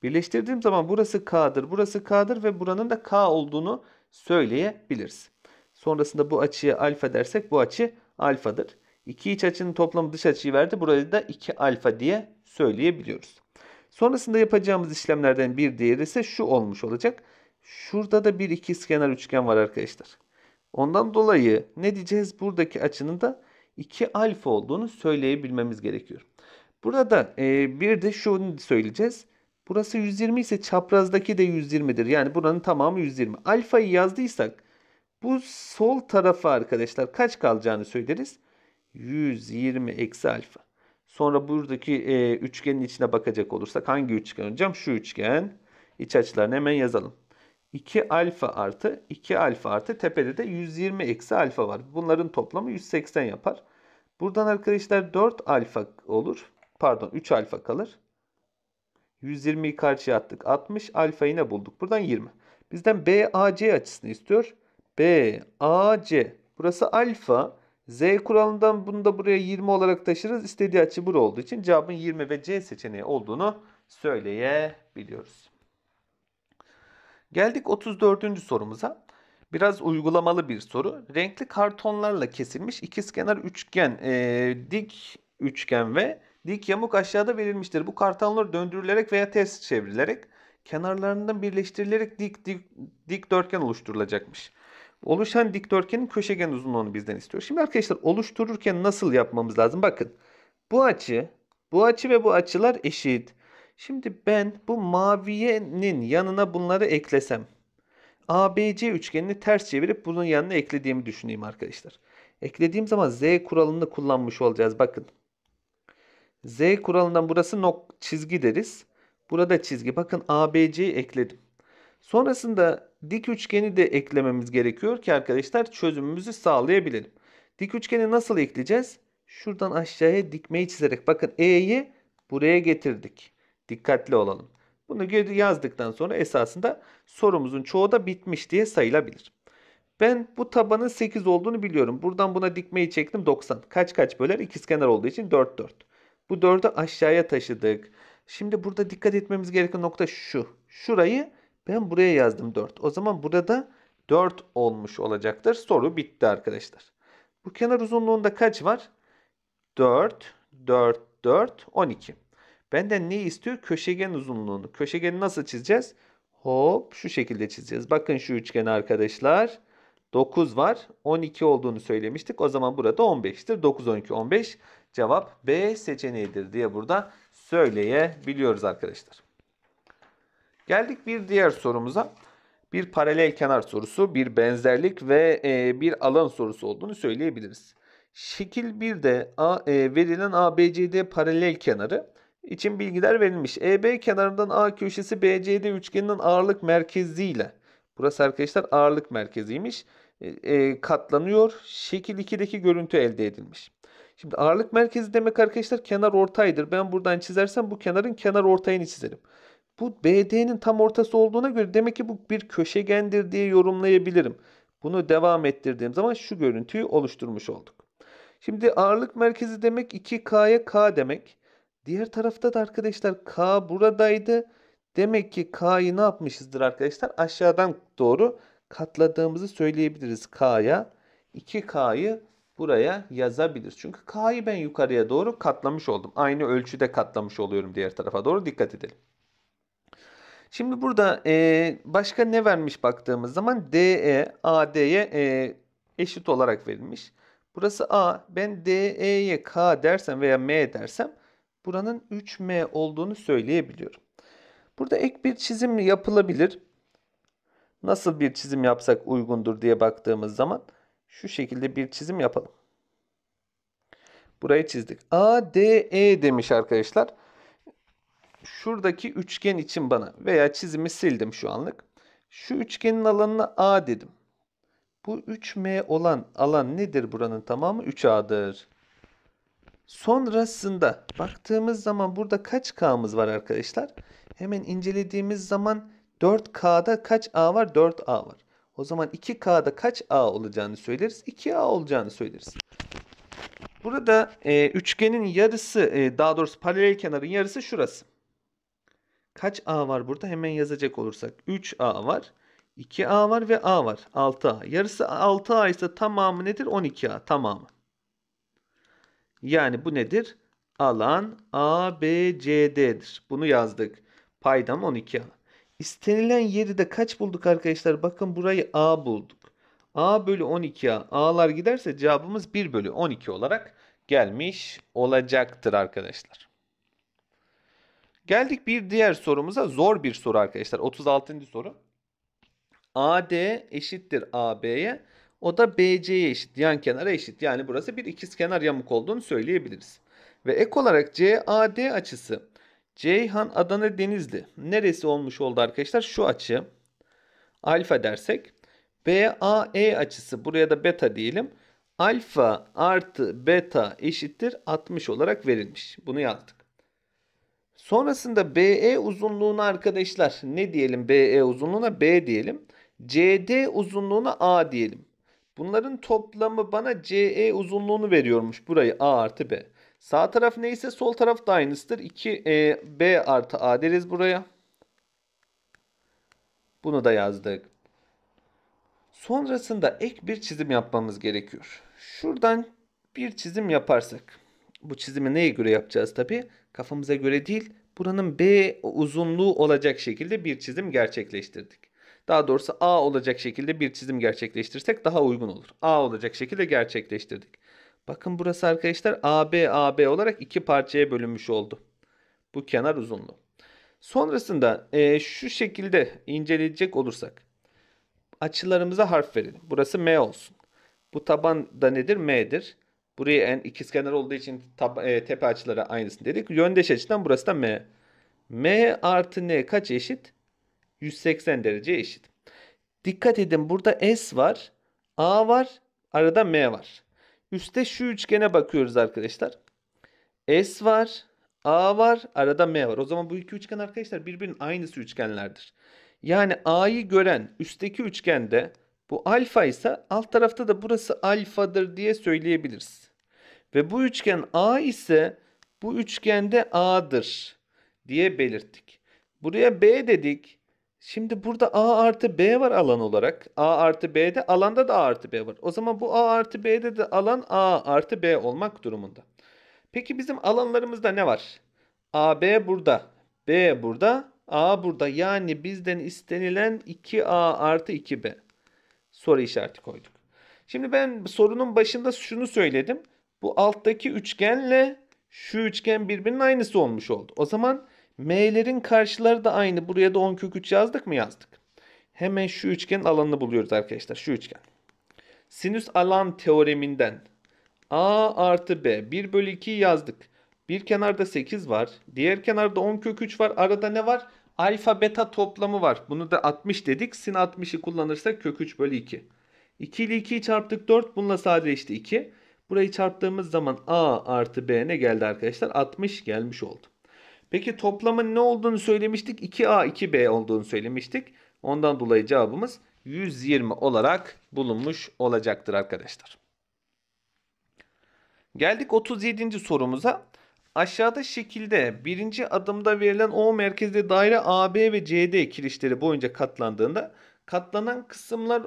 Birleştirdiğim zaman burası K'dır, burası K'dır ve buranın da K olduğunu söyleyebiliriz. Sonrasında bu açıya alfa dersek bu açı alfadır. İki iç açının toplamı dış açıyı verdi. Burayı da 2 alfa diye söyleyebiliyoruz. Sonrasında yapacağımız işlemlerden bir diğeri ise şu olmuş olacak. Şurada da bir ikizkenar üçgen var arkadaşlar. Ondan dolayı ne diyeceğiz? Buradaki açının da 2 alfa olduğunu söyleyebilmemiz gerekiyor. Burada bir de şunu söyleyeceğiz. Burası 120 ise çaprazdaki de 120'dir. Yani buranın tamamı 120. Alfayı yazdıysak bu sol tarafa arkadaşlar kaç kalacağını söyleriz? 120 eksi alfa. Sonra buradaki üçgenin içine bakacak olursak hangi üçgen hocam? Şu üçgen. İç açılarını hemen yazalım. 2 alfa artı 2 alfa artı tepede de 120 eksi alfa var. Bunların toplamı 180 yapar. Buradan arkadaşlar 4 alfa olur. Pardon 3 alfa kalır. 120'yi karşıya attık. 60 alfa yine bulduk. Buradan 20. Bizden BAC açısını istiyor. BAC. Burası alfa. Z kuralından bunu da buraya 20 olarak taşırız. İstediği açı bura olduğu için cevabın 20 ve C seçeneği olduğunu söyleyebiliyoruz. Geldik 34. sorumuza. Biraz uygulamalı bir soru. Renkli kartonlarla kesilmiş ikizkenar üçgen, dik üçgen ve dik yamuk aşağıda verilmiştir. Bu kartonlar döndürülerek veya ters çevrilerek kenarlarından birleştirilerek dikdörtgen oluşturulacakmış. Oluşan dikdörtgenin köşegen uzunluğunu bizden istiyor. Şimdi arkadaşlar oluştururken nasıl yapmamız lazım? Bakın bu açı ve bu açılar eşit. Şimdi ben bu maviyenin yanına bunları eklesem. ABC üçgenini ters çevirip bunun yanına eklediğimi düşüneyim arkadaşlar. Eklediğim zaman Z kuralını kullanmış olacağız. Bakın. Z kuralından burası çizgi deriz. Burada çizgi. Bakın ABC'yi ekledim. Sonrasında dik üçgeni de eklememiz gerekiyor ki arkadaşlar çözümümüzü sağlayabilelim. Dik üçgeni nasıl ekleyeceğiz? Şuradan aşağıya dikmeyi çizerek. Bakın E'yi buraya getirdik. Dikkatli olalım. Bunu yazdıktan sonra esasında sorumuzun çoğu da bitmiş diye sayılabilir. Ben bu tabanın 8 olduğunu biliyorum. Buradan buna dikmeyi çektim 90. Kaç böler? İkizkenar olduğu için 4 4. Bu 4'ü aşağıya taşıdık. Şimdi burada dikkat etmemiz gereken nokta şu. Şurayı ben buraya yazdım 4. O zaman burada 4 olmuş olacaktır. Soru bitti arkadaşlar. Bu kenar uzunluğunda kaç var? 4, 4, 4, 12. Benden neyi istiyor? Köşegen uzunluğunu. Köşegeni nasıl çizeceğiz? Hop şu şekilde çizeceğiz. Bakın şu üçgeni arkadaşlar. 9 var. 12 olduğunu söylemiştik. O zaman burada 15'tir. 9, 12, 15. Cevap B seçeneğidir diye burada söyleyebiliyoruz arkadaşlar. Geldik bir diğer sorumuza. Bir paralel kenar sorusu, bir benzerlik ve bir alan sorusu olduğunu söyleyebiliriz. Şekil 1'de verilen ABCD paralel kenarı için bilgiler verilmiş. EB kenarından A köşesi BCD üçgeninin ağırlık merkeziyle. Burası arkadaşlar ağırlık merkeziymiş. Katlanıyor. Şekil 2'deki görüntü elde edilmiş. Şimdi ağırlık merkezi demek arkadaşlar kenar ortaydır. Ben buradan çizersem bu kenarın kenar ortayını çizerim. Bu BD'nin tam ortası olduğuna göre demek ki bu bir köşegendir diye yorumlayabilirim. Bunu devam ettirdiğim zaman şu görüntüyü oluşturmuş olduk. Şimdi ağırlık merkezi demek 2K'ya K demek. Diğer tarafta da arkadaşlar K buradaydı. Demek ki K'yı ne yapmışızdır arkadaşlar? Aşağıdan doğru katladığımızı söyleyebiliriz K'ya. 2K'yı buraya yazabiliriz. Çünkü K'yı ben yukarıya doğru katlamış oldum. Aynı ölçüde katlamış oluyorum diğer tarafa doğru. Dikkat edelim. Şimdi burada başka ne vermiş baktığımız zaman DE AD'ye eşit olarak verilmiş. Burası A. Ben DE'ye K dersem veya M dersem buranın 3M olduğunu söyleyebiliyorum. Burada ek bir çizim yapılabilir. Nasıl bir çizim yapsak uygundur diye baktığımız zaman şu şekilde bir çizim yapalım. Burayı çizdik. ADE demiş arkadaşlar. Şuradaki üçgen için bana veya çizimi sildim şu anlık. Şu üçgenin alanına A dedim. Bu 3M olan alan nedir? Buranın tamamı 3A'dır. Sonrasında baktığımız zaman burada kaç K'mız var arkadaşlar? Hemen incelediğimiz zaman 4K'da kaç A var? 4A var. O zaman 2K'da kaç A olacağını söyleriz? 2A olacağını söyleriz. Burada üçgenin yarısı daha doğrusu paralel kenarın yarısı şurası. Kaç A var burada? Hemen yazacak olursak 3A var, 2A var ve A var. 6A. Yarısı 6A ise tamamı nedir? 12A tamamı. Yani bu nedir? Alan ABCD'dir. Bunu yazdık. Paydam 12A. İstenilen yeri de kaç bulduk arkadaşlar? Bakın burayı A bulduk. A bölü 12A. A'lar giderse cevabımız 1 bölü 12 olarak gelmiş olacaktır arkadaşlar. Geldik bir diğer sorumuza. Zor bir soru arkadaşlar. 36. soru. AD eşittir AB'ye. O da BC'ye eşit. Yan kenara eşit. Yani burası bir ikizkenar yamuk olduğunu söyleyebiliriz. Ve ek olarak CAD açısı Ceyhan Adana Denizli neresi olmuş oldu arkadaşlar? Şu açı alfa dersek BAE açısı, buraya da beta diyelim. Alfa artı beta eşittir 60 olarak verilmiş. Bunu yazdık. Sonrasında BE uzunluğuna arkadaşlar ne diyelim? BE uzunluğuna B diyelim. CD uzunluğuna A diyelim. Bunların toplamı bana CE uzunluğunu veriyormuş. Burayı A artı B. Sağ taraf neyse sol taraf da aynısıdır. 2B artı A deriz buraya. Bunu da yazdık. Sonrasında ek bir çizim yapmamız gerekiyor. Şuradan bir çizim yaparsak. Bu çizimi neye göre yapacağız tabii? Kafamıza göre değil. Buranın B uzunluğu olacak şekilde bir çizim gerçekleştirdik. Daha doğrusu A olacak şekilde bir çizim gerçekleştirsek daha uygun olur. A olacak şekilde gerçekleştirdik. Bakın burası arkadaşlar AB AB olarak iki parçaya bölünmüş oldu. Bu kenar uzunluğu. Sonrasında şu şekilde inceleyecek olursak. Açılarımıza harf verelim. Burası M olsun. Bu taban da nedir? M'dir. Buraya en ikizkenar olduğu için tepe açıları aynısını dedik. Yöndeş açıdan burası da M. M artı N kaç eşit? 180 derece eşit. Dikkat edin, burada S var. A var. Arada M var. Üste şu üçgene bakıyoruz arkadaşlar. S var. A var. Arada M var. O zaman bu iki üçgen arkadaşlar birbirinin aynısı üçgenlerdir. Yani A'yı gören üstteki üçgende bu alfa ise alt tarafta da burası alfadır diye söyleyebiliriz. Ve bu üçgen A ise bu üçgende A'dır diye belirttik. Buraya B dedik. Şimdi burada A artı B var alan olarak. A artı B'de, alanda da A artı B var. O zaman bu A artı B'de de alan A artı B olmak durumunda. Peki bizim alanlarımızda ne var? AB burada, B burada, A burada. Yani bizden istenilen 2A artı 2B. Soru işareti koyduk. Şimdi ben sorunun başında şunu söyledim. Bu alttaki üçgenle şu üçgen birbirinin aynısı olmuş oldu. O zaman M'lerin karşıları da aynı. Buraya da 10 kök 3 yazdık mı? Yazdık. Hemen şu üçgenin alanını buluyoruz arkadaşlar. Şu üçgen. Sinüs alan teoreminden A artı B. 1 bölü 2'yi yazdık. Bir kenarda 8 var. Diğer kenarda 10 kök 3 var. Arada ne var? Alfa beta toplamı var. Bunu da 60 dedik. Sin 60'ı kullanırsak kök 3 bölü 2. 2 ile 2'yi çarptık 4. Bununla sadeleşti 2. Burayı çarptığımız zaman A artı B ne geldi arkadaşlar? 60 gelmiş oldu. Peki toplamın ne olduğunu söylemiştik. 2A 2B olduğunu söylemiştik. Ondan dolayı cevabımız 120 olarak bulunmuş olacaktır arkadaşlar. Geldik 37. sorumuza. Aşağıda şekilde birinci adımda verilen O merkezli daire AB ve CD kirişleri boyunca katlandığında katlanan kısımlar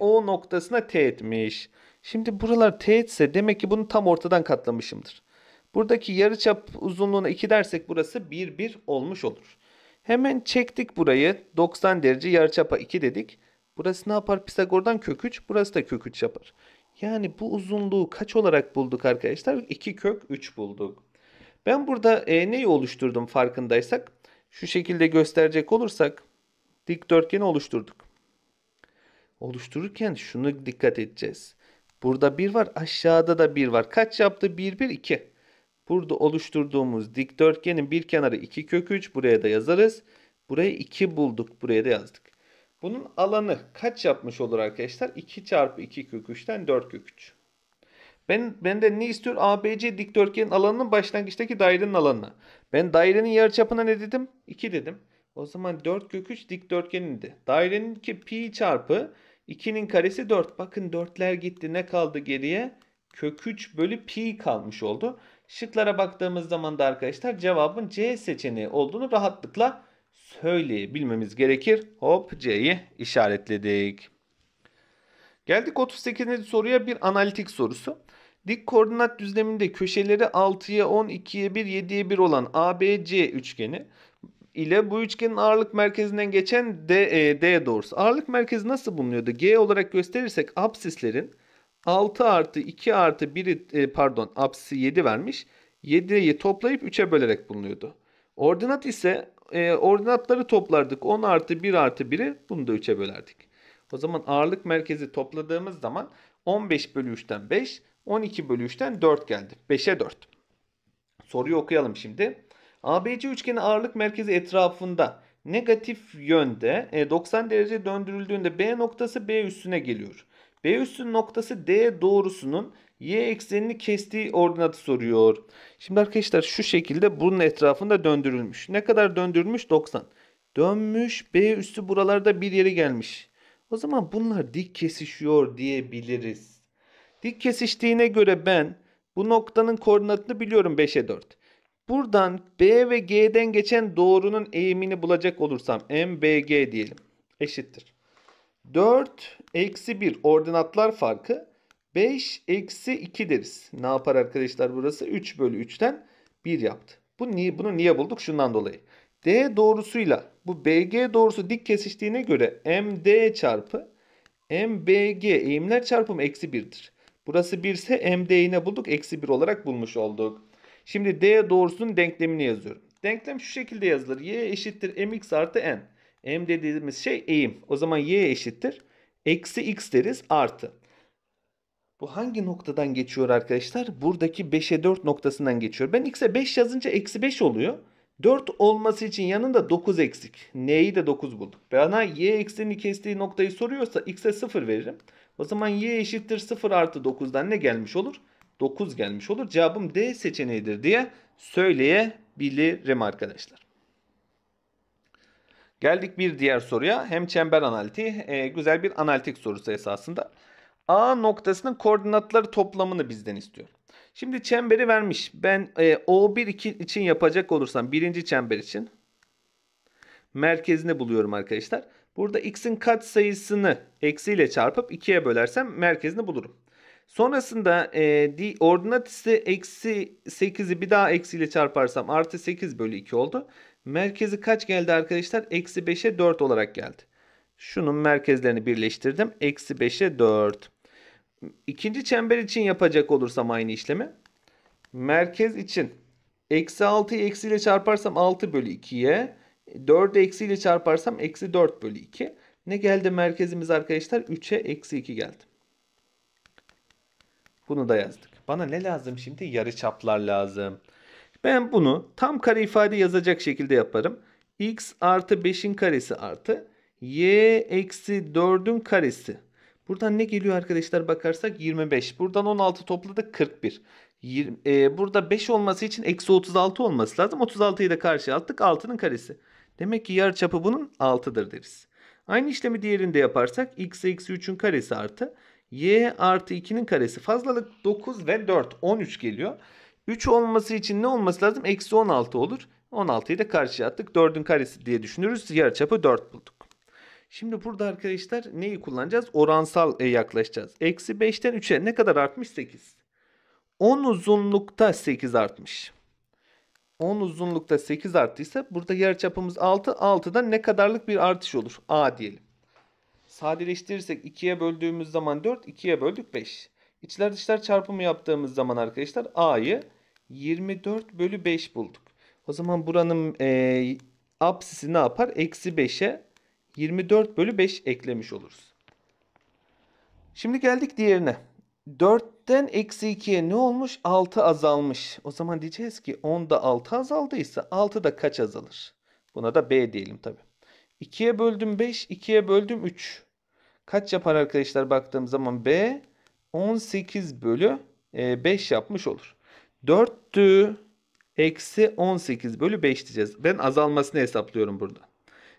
O noktasına teğetmiş. Şimdi buralar teğetse demek ki bunu tam ortadan katlamışımdır. Buradaki yarıçap uzunluğuna 2 dersek burası 1,1 olmuş olur. Hemen çektik burayı. 90 derece yarıçapa 2 dedik. Burası ne yapar? Pisagor'dan kök 3. Burası da kök 3 yapar. Yani bu uzunluğu kaç olarak bulduk arkadaşlar? 2 kök 3 bulduk. Ben burada neyi oluşturdum farkındaysak? Şu şekilde gösterecek olursak dikdörtgeni oluşturduk. Oluştururken şunu dikkat edeceğiz. Burada 1 var, aşağıda da 1 var. Kaç yaptı? 1, 1, 2. Burada oluşturduğumuz dikdörtgenin bir kenarı 2 kök 3. Buraya da yazarız. Buraya 2 bulduk. Buraya da yazdık. Bunun alanı kaç yapmış olur arkadaşlar? 2 çarpı 2 kök 3'ten 4 kök 3. Benden ne istiyor? ABC dikdörtgenin alanının başlangıçtaki dairenin alanına. Ben dairenin yarıçapına ne dedim? 2 dedim. O zaman 4 kök 3 dikdörtgenindi. Dairenin ki pi çarpı 2'nin karesi 4. Bakın 4'ler gitti. Ne kaldı geriye? Kök 3 bölü pi kalmış oldu. Şıklara baktığımız zaman da arkadaşlar cevabın C seçeneği olduğunu rahatlıkla söyleyebilmemiz gerekir. Hop, C'yi işaretledik. Geldik 38. soruya, bir analitik sorusu. Dik koordinat düzleminde köşeleri 6'ya 10, 2'ye 1, 7'ye 1 olan ABC üçgeni ile bu üçgenin ağırlık merkezinden geçen D doğrusu. Ağırlık merkezi nasıl bulunuyordu? G olarak gösterirsek absislerin 6 artı 2 artı 1'i pardon apsisi 7 vermiş. 7'yi toplayıp 3'e bölerek bulunuyordu. Ordinat ise ordinatları toplardık. 10 artı 1 artı 1'i bunu da 3'e bölerdik. O zaman ağırlık merkezi topladığımız zaman 15 bölü 3'ten 5, 12 bölü 3'ten 4 geldi. 5'e 4. Soruyu okuyalım şimdi. ABC üçgeni ağırlık merkezi etrafında negatif yönde 90 derece döndürüldüğünde B noktası B üssüne geliyor. B üssünün noktası D doğrusunun Y eksenini kestiği ordinatı soruyor. Şimdi arkadaşlar şu şekilde bunun etrafında döndürülmüş. Ne kadar döndürülmüş? 90. Dönmüş, B üssü buralarda bir yere gelmiş. O zaman bunlar dik kesişiyor diyebiliriz. Dik kesiştiğine göre ben bu noktanın koordinatını biliyorum, 5'e 4. Buradan B ve G'den geçen doğrunun eğimini bulacak olursam MBG diyelim. Eşittir. 4-1 ordinatlar farkı 5-2 deriz. Ne yapar arkadaşlar burası? 3/3'ten 1 yaptı. Bunu niye bulduk? Şundan dolayı. D doğrusuyla bu BG doğrusu dik kesiştiğine göre MD çarpı MBG eğimler çarpımı -1'dir. Burası 1 ise MD'yi ne bulduk? -1 olarak bulmuş olduk. Şimdi D doğrusunun denklemini yazıyorum. Denklem şu şekilde yazılır. Y eşittir mx artı n. M dediğimiz şey eğim. O zaman y eşittir -x deriz artı. Bu hangi noktadan geçiyor arkadaşlar? Buradaki 5'e 4 noktasından geçiyor. Ben x'e 5 yazınca -5 oluyor. 4 olması için yanında 9 eksik. N'yi de 9 bulduk. Bana y eksenini kestiği noktayı soruyorsa x'e 0 veririm. O zaman y eşittir 0 artı 9'dan ne gelmiş olur? 9 gelmiş olur. Cevabım D seçeneğidir diye söyleyebilirim arkadaşlar. Geldik bir diğer soruya. Hem çember analitiği, güzel bir analitik sorusu esasında. A noktasının koordinatları toplamını bizden istiyor. Şimdi çemberi vermiş. Ben O1 için yapacak olursam birinci çember için merkezini buluyorum arkadaşlar. Burada x'in katsayısını eksiyle çarpıp 2'ye bölersem merkezini bulurum. Sonrasında ordinat ise -8'i bir daha eksiyle çarparsam artı 8/2 oldu. Merkezi kaç geldi arkadaşlar? -5'e 4 olarak geldi. Şunun merkezlerini birleştirdim. -5'e 4. İkinci çember için yapacak olursam aynı işlemi. Merkez için -6'yı eksiyle çarparsam 6/2'ye. 4'ü eksiyle çarparsam -4/2. Ne geldi merkezimiz arkadaşlar? 3'e -2 geldi. Bunu da yazdık. Bana ne lazım şimdi? Yarıçaplar lazım. Ben bunu tam kare ifade yazacak şekilde yaparım. X artı 5'in karesi artı y eksi 4'ün karesi. Buradan ne geliyor arkadaşlar bakarsak? 25. Buradan 16 topladık 41. Burada 5 olması için -36 olması lazım. 36'yı da karşıya attık. 6'nın karesi. Demek ki yarıçapı bunun 6'dır deriz. Aynı işlemi diğerinde yaparsak x eksi 3'ün karesi artı y artı 2'nin karesi. Fazlalık 9 ve 4. 13 geliyor. 3 olması için ne olması lazım? -16 olur. 16'yı da karşıya attık. 4'ün karesi diye düşünürüz. Yarıçapı 4 bulduk. Şimdi burada arkadaşlar neyi kullanacağız? Oransal yaklaşacağız. -5'ten 3'e ne kadar artmış? 8. 10 uzunlukta 8 artmış. 10 uzunlukta 8 arttıysa burada yarıçapımız 6. 6'da ne kadarlık bir artış olur? A diyelim. Sadeleştirirsek 2'ye böldüğümüz zaman 4, 2'ye böldük 5. İçler dışlar çarpımı yaptığımız zaman arkadaşlar A'yı 24/5 bulduk. O zaman buranın apsisi ne yapar? -5'e 24/5 eklemiş oluruz. Şimdi geldik diğerine. 4'ten -2'ye ne olmuş? 6 azalmış. O zaman diyeceğiz ki 10'da 6 azaldıysa 6'da kaç azalır? Buna da B diyelim tabi. 2'ye böldüm 5, 2'ye böldüm 3. Kaç yapar arkadaşlar baktığım zaman? B 18/5 yapmış olur. 4'tü -18/5 diyeceğiz. Ben azalmasını hesaplıyorum burada.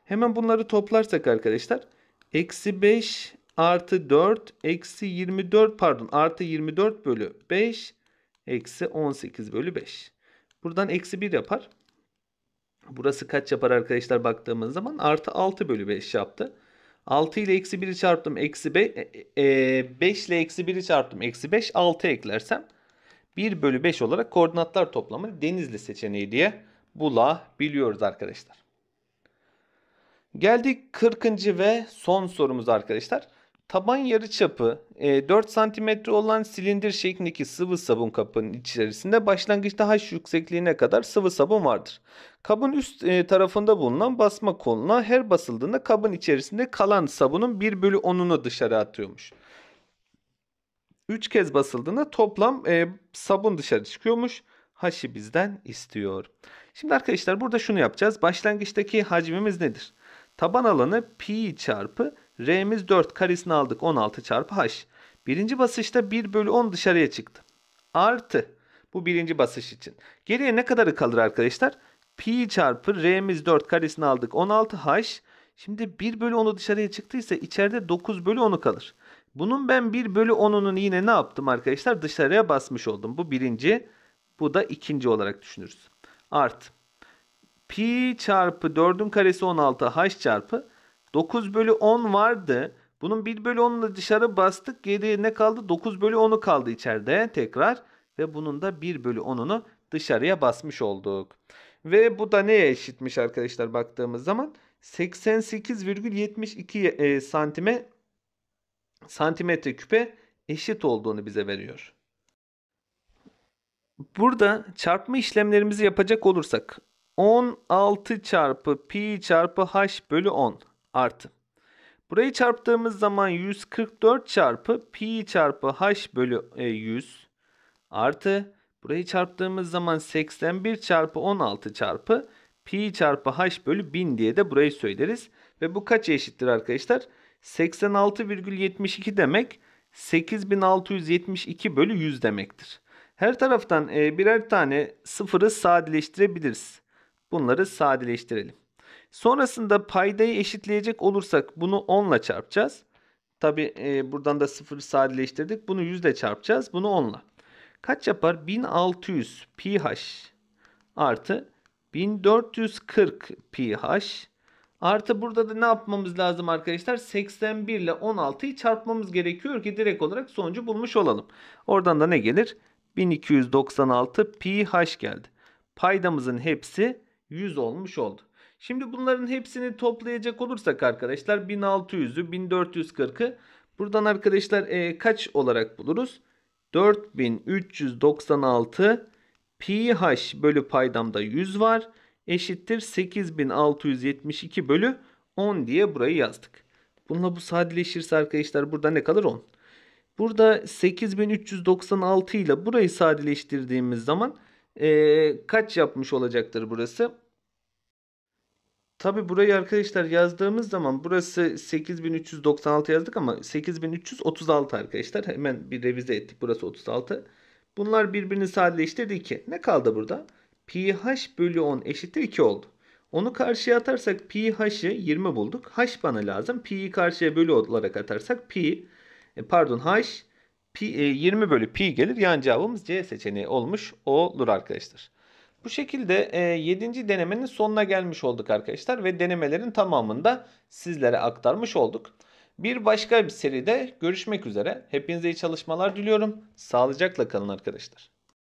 Hemen bunları toplarsak arkadaşlar -5 artı 4 artı 24/5 -18/5. Buradan -1 yapar. Burası kaç yapar arkadaşlar baktığımız zaman? Artı 6/5 yaptı. 6 ile -1'i çarptım -5 ile -1'i çarptım -5, 6 eklersem 1/5 olarak koordinatlar toplamı Denizli seçeneği diye bulabiliyoruz arkadaşlar. Geldik 40. ve son sorumuz arkadaşlar. Taban yarıçapı 4 cm olan silindir şeklindeki sıvı sabun kabının içerisinde başlangıçta h yüksekliğine kadar sıvı sabun vardır. Kabın üst tarafında bulunan basma koluna her basıldığında kabın içerisinde kalan sabunun 1/10'unu dışarı atıyormuş. 3 kez basıldığında toplam sabun dışarı çıkıyormuş. h'ı bizden istiyor. Şimdi arkadaşlar burada şunu yapacağız. Başlangıçtaki hacmimiz nedir? Taban alanı pi çarpı r'miz 4 karesini aldık 16 çarpı h. Birinci basışta 1 bölü 10 dışarıya çıktı. Artı bu birinci basış için. Geriye ne kadarı kalır arkadaşlar? Pi çarpı r'miz 4 karesini aldık 16 h. Şimdi 1 bölü 10'u dışarıya çıktıysa içeride 9 bölü 10'u kalır. Bunun ben 1 bölü 10'unun yine ne yaptım arkadaşlar? Dışarıya basmış oldum. Bu birinci, bu da ikinci olarak düşünürüz. Artı pi çarpı 4'ün karesi 16 h çarpı 9 bölü 10 vardı. Bunun 1 bölü 10'unu dışarı bastık. Geriye ne kaldı? 9 bölü 10'u kaldı içeride tekrar. Ve bunun da 1 bölü 10'unu dışarıya basmış olduk. Ve bu da neye eşitmiş arkadaşlar baktığımız zaman? 88,72 santimetre küpe eşit olduğunu bize veriyor. Burada çarpma işlemlerimizi yapacak olursak 16 çarpı pi çarpı h bölü 10 artı. Burayı çarptığımız zaman 144 çarpı pi çarpı h bölü 100 artı. Burayı çarptığımız zaman 81 çarpı 16 çarpı pi çarpı h bölü 1000 diye de burayı söyleriz. Ve bu kaç eşittir arkadaşlar? 86,72 demek 8672 bölü 100 demektir. Her taraftan birer tane sıfırı sadeleştirebiliriz. Bunları sadeleştirelim. Sonrasında paydayı eşitleyecek olursak bunu 10 ile çarpacağız. Tabi buradan da sıfırı sadeleştirdik. Bunu 100 ile çarpacağız. Bunu 10 ile. Kaç yapar? 1600 pi h artı 1440 pi h artı burada da ne yapmamız lazım arkadaşlar? 81 ile 16'yı çarpmamız gerekiyor ki direkt olarak sonucu bulmuş olalım. Oradan da ne gelir? 1296 pi h geldi. Paydamızın hepsi 100 olmuş oldu. Şimdi bunların hepsini toplayacak olursak arkadaşlar 1600'ü 1440'ı buradan arkadaşlar kaç olarak buluruz? 4396 pi h bölü paydamda 100 var. Eşittir 8672 bölü 10 diye burayı yazdık. Bununla bu sadeleşirse arkadaşlar burada ne kalır? 10. Burada 8396 ile burayı sadeleştirdiğimiz zaman kaç yapmış olacaktır burası? Tabi burayı arkadaşlar yazdığımız zaman burası 8396 yazdık ama 8336 arkadaşlar. Hemen bir revize ettik. Burası 36. Bunlar birbirini sadeleştirdi 2. Ne kaldı burada? Pi h bölü 10 eşittir 2 oldu. Onu karşıya atarsak pi h'ı 20 bulduk. H bana lazım. Pi'yi karşıya bölü olarak atarsak h 20 bölü pi gelir. Yani cevabımız C seçeneği olmuş olur arkadaşlar. Bu şekilde 7. denemenin sonuna gelmiş olduk arkadaşlar. Ve denemelerin tamamını da sizlere aktarmış olduk. Bir başka bir seride görüşmek üzere. Hepinize iyi çalışmalar diliyorum. Sağlıcakla kalın arkadaşlar.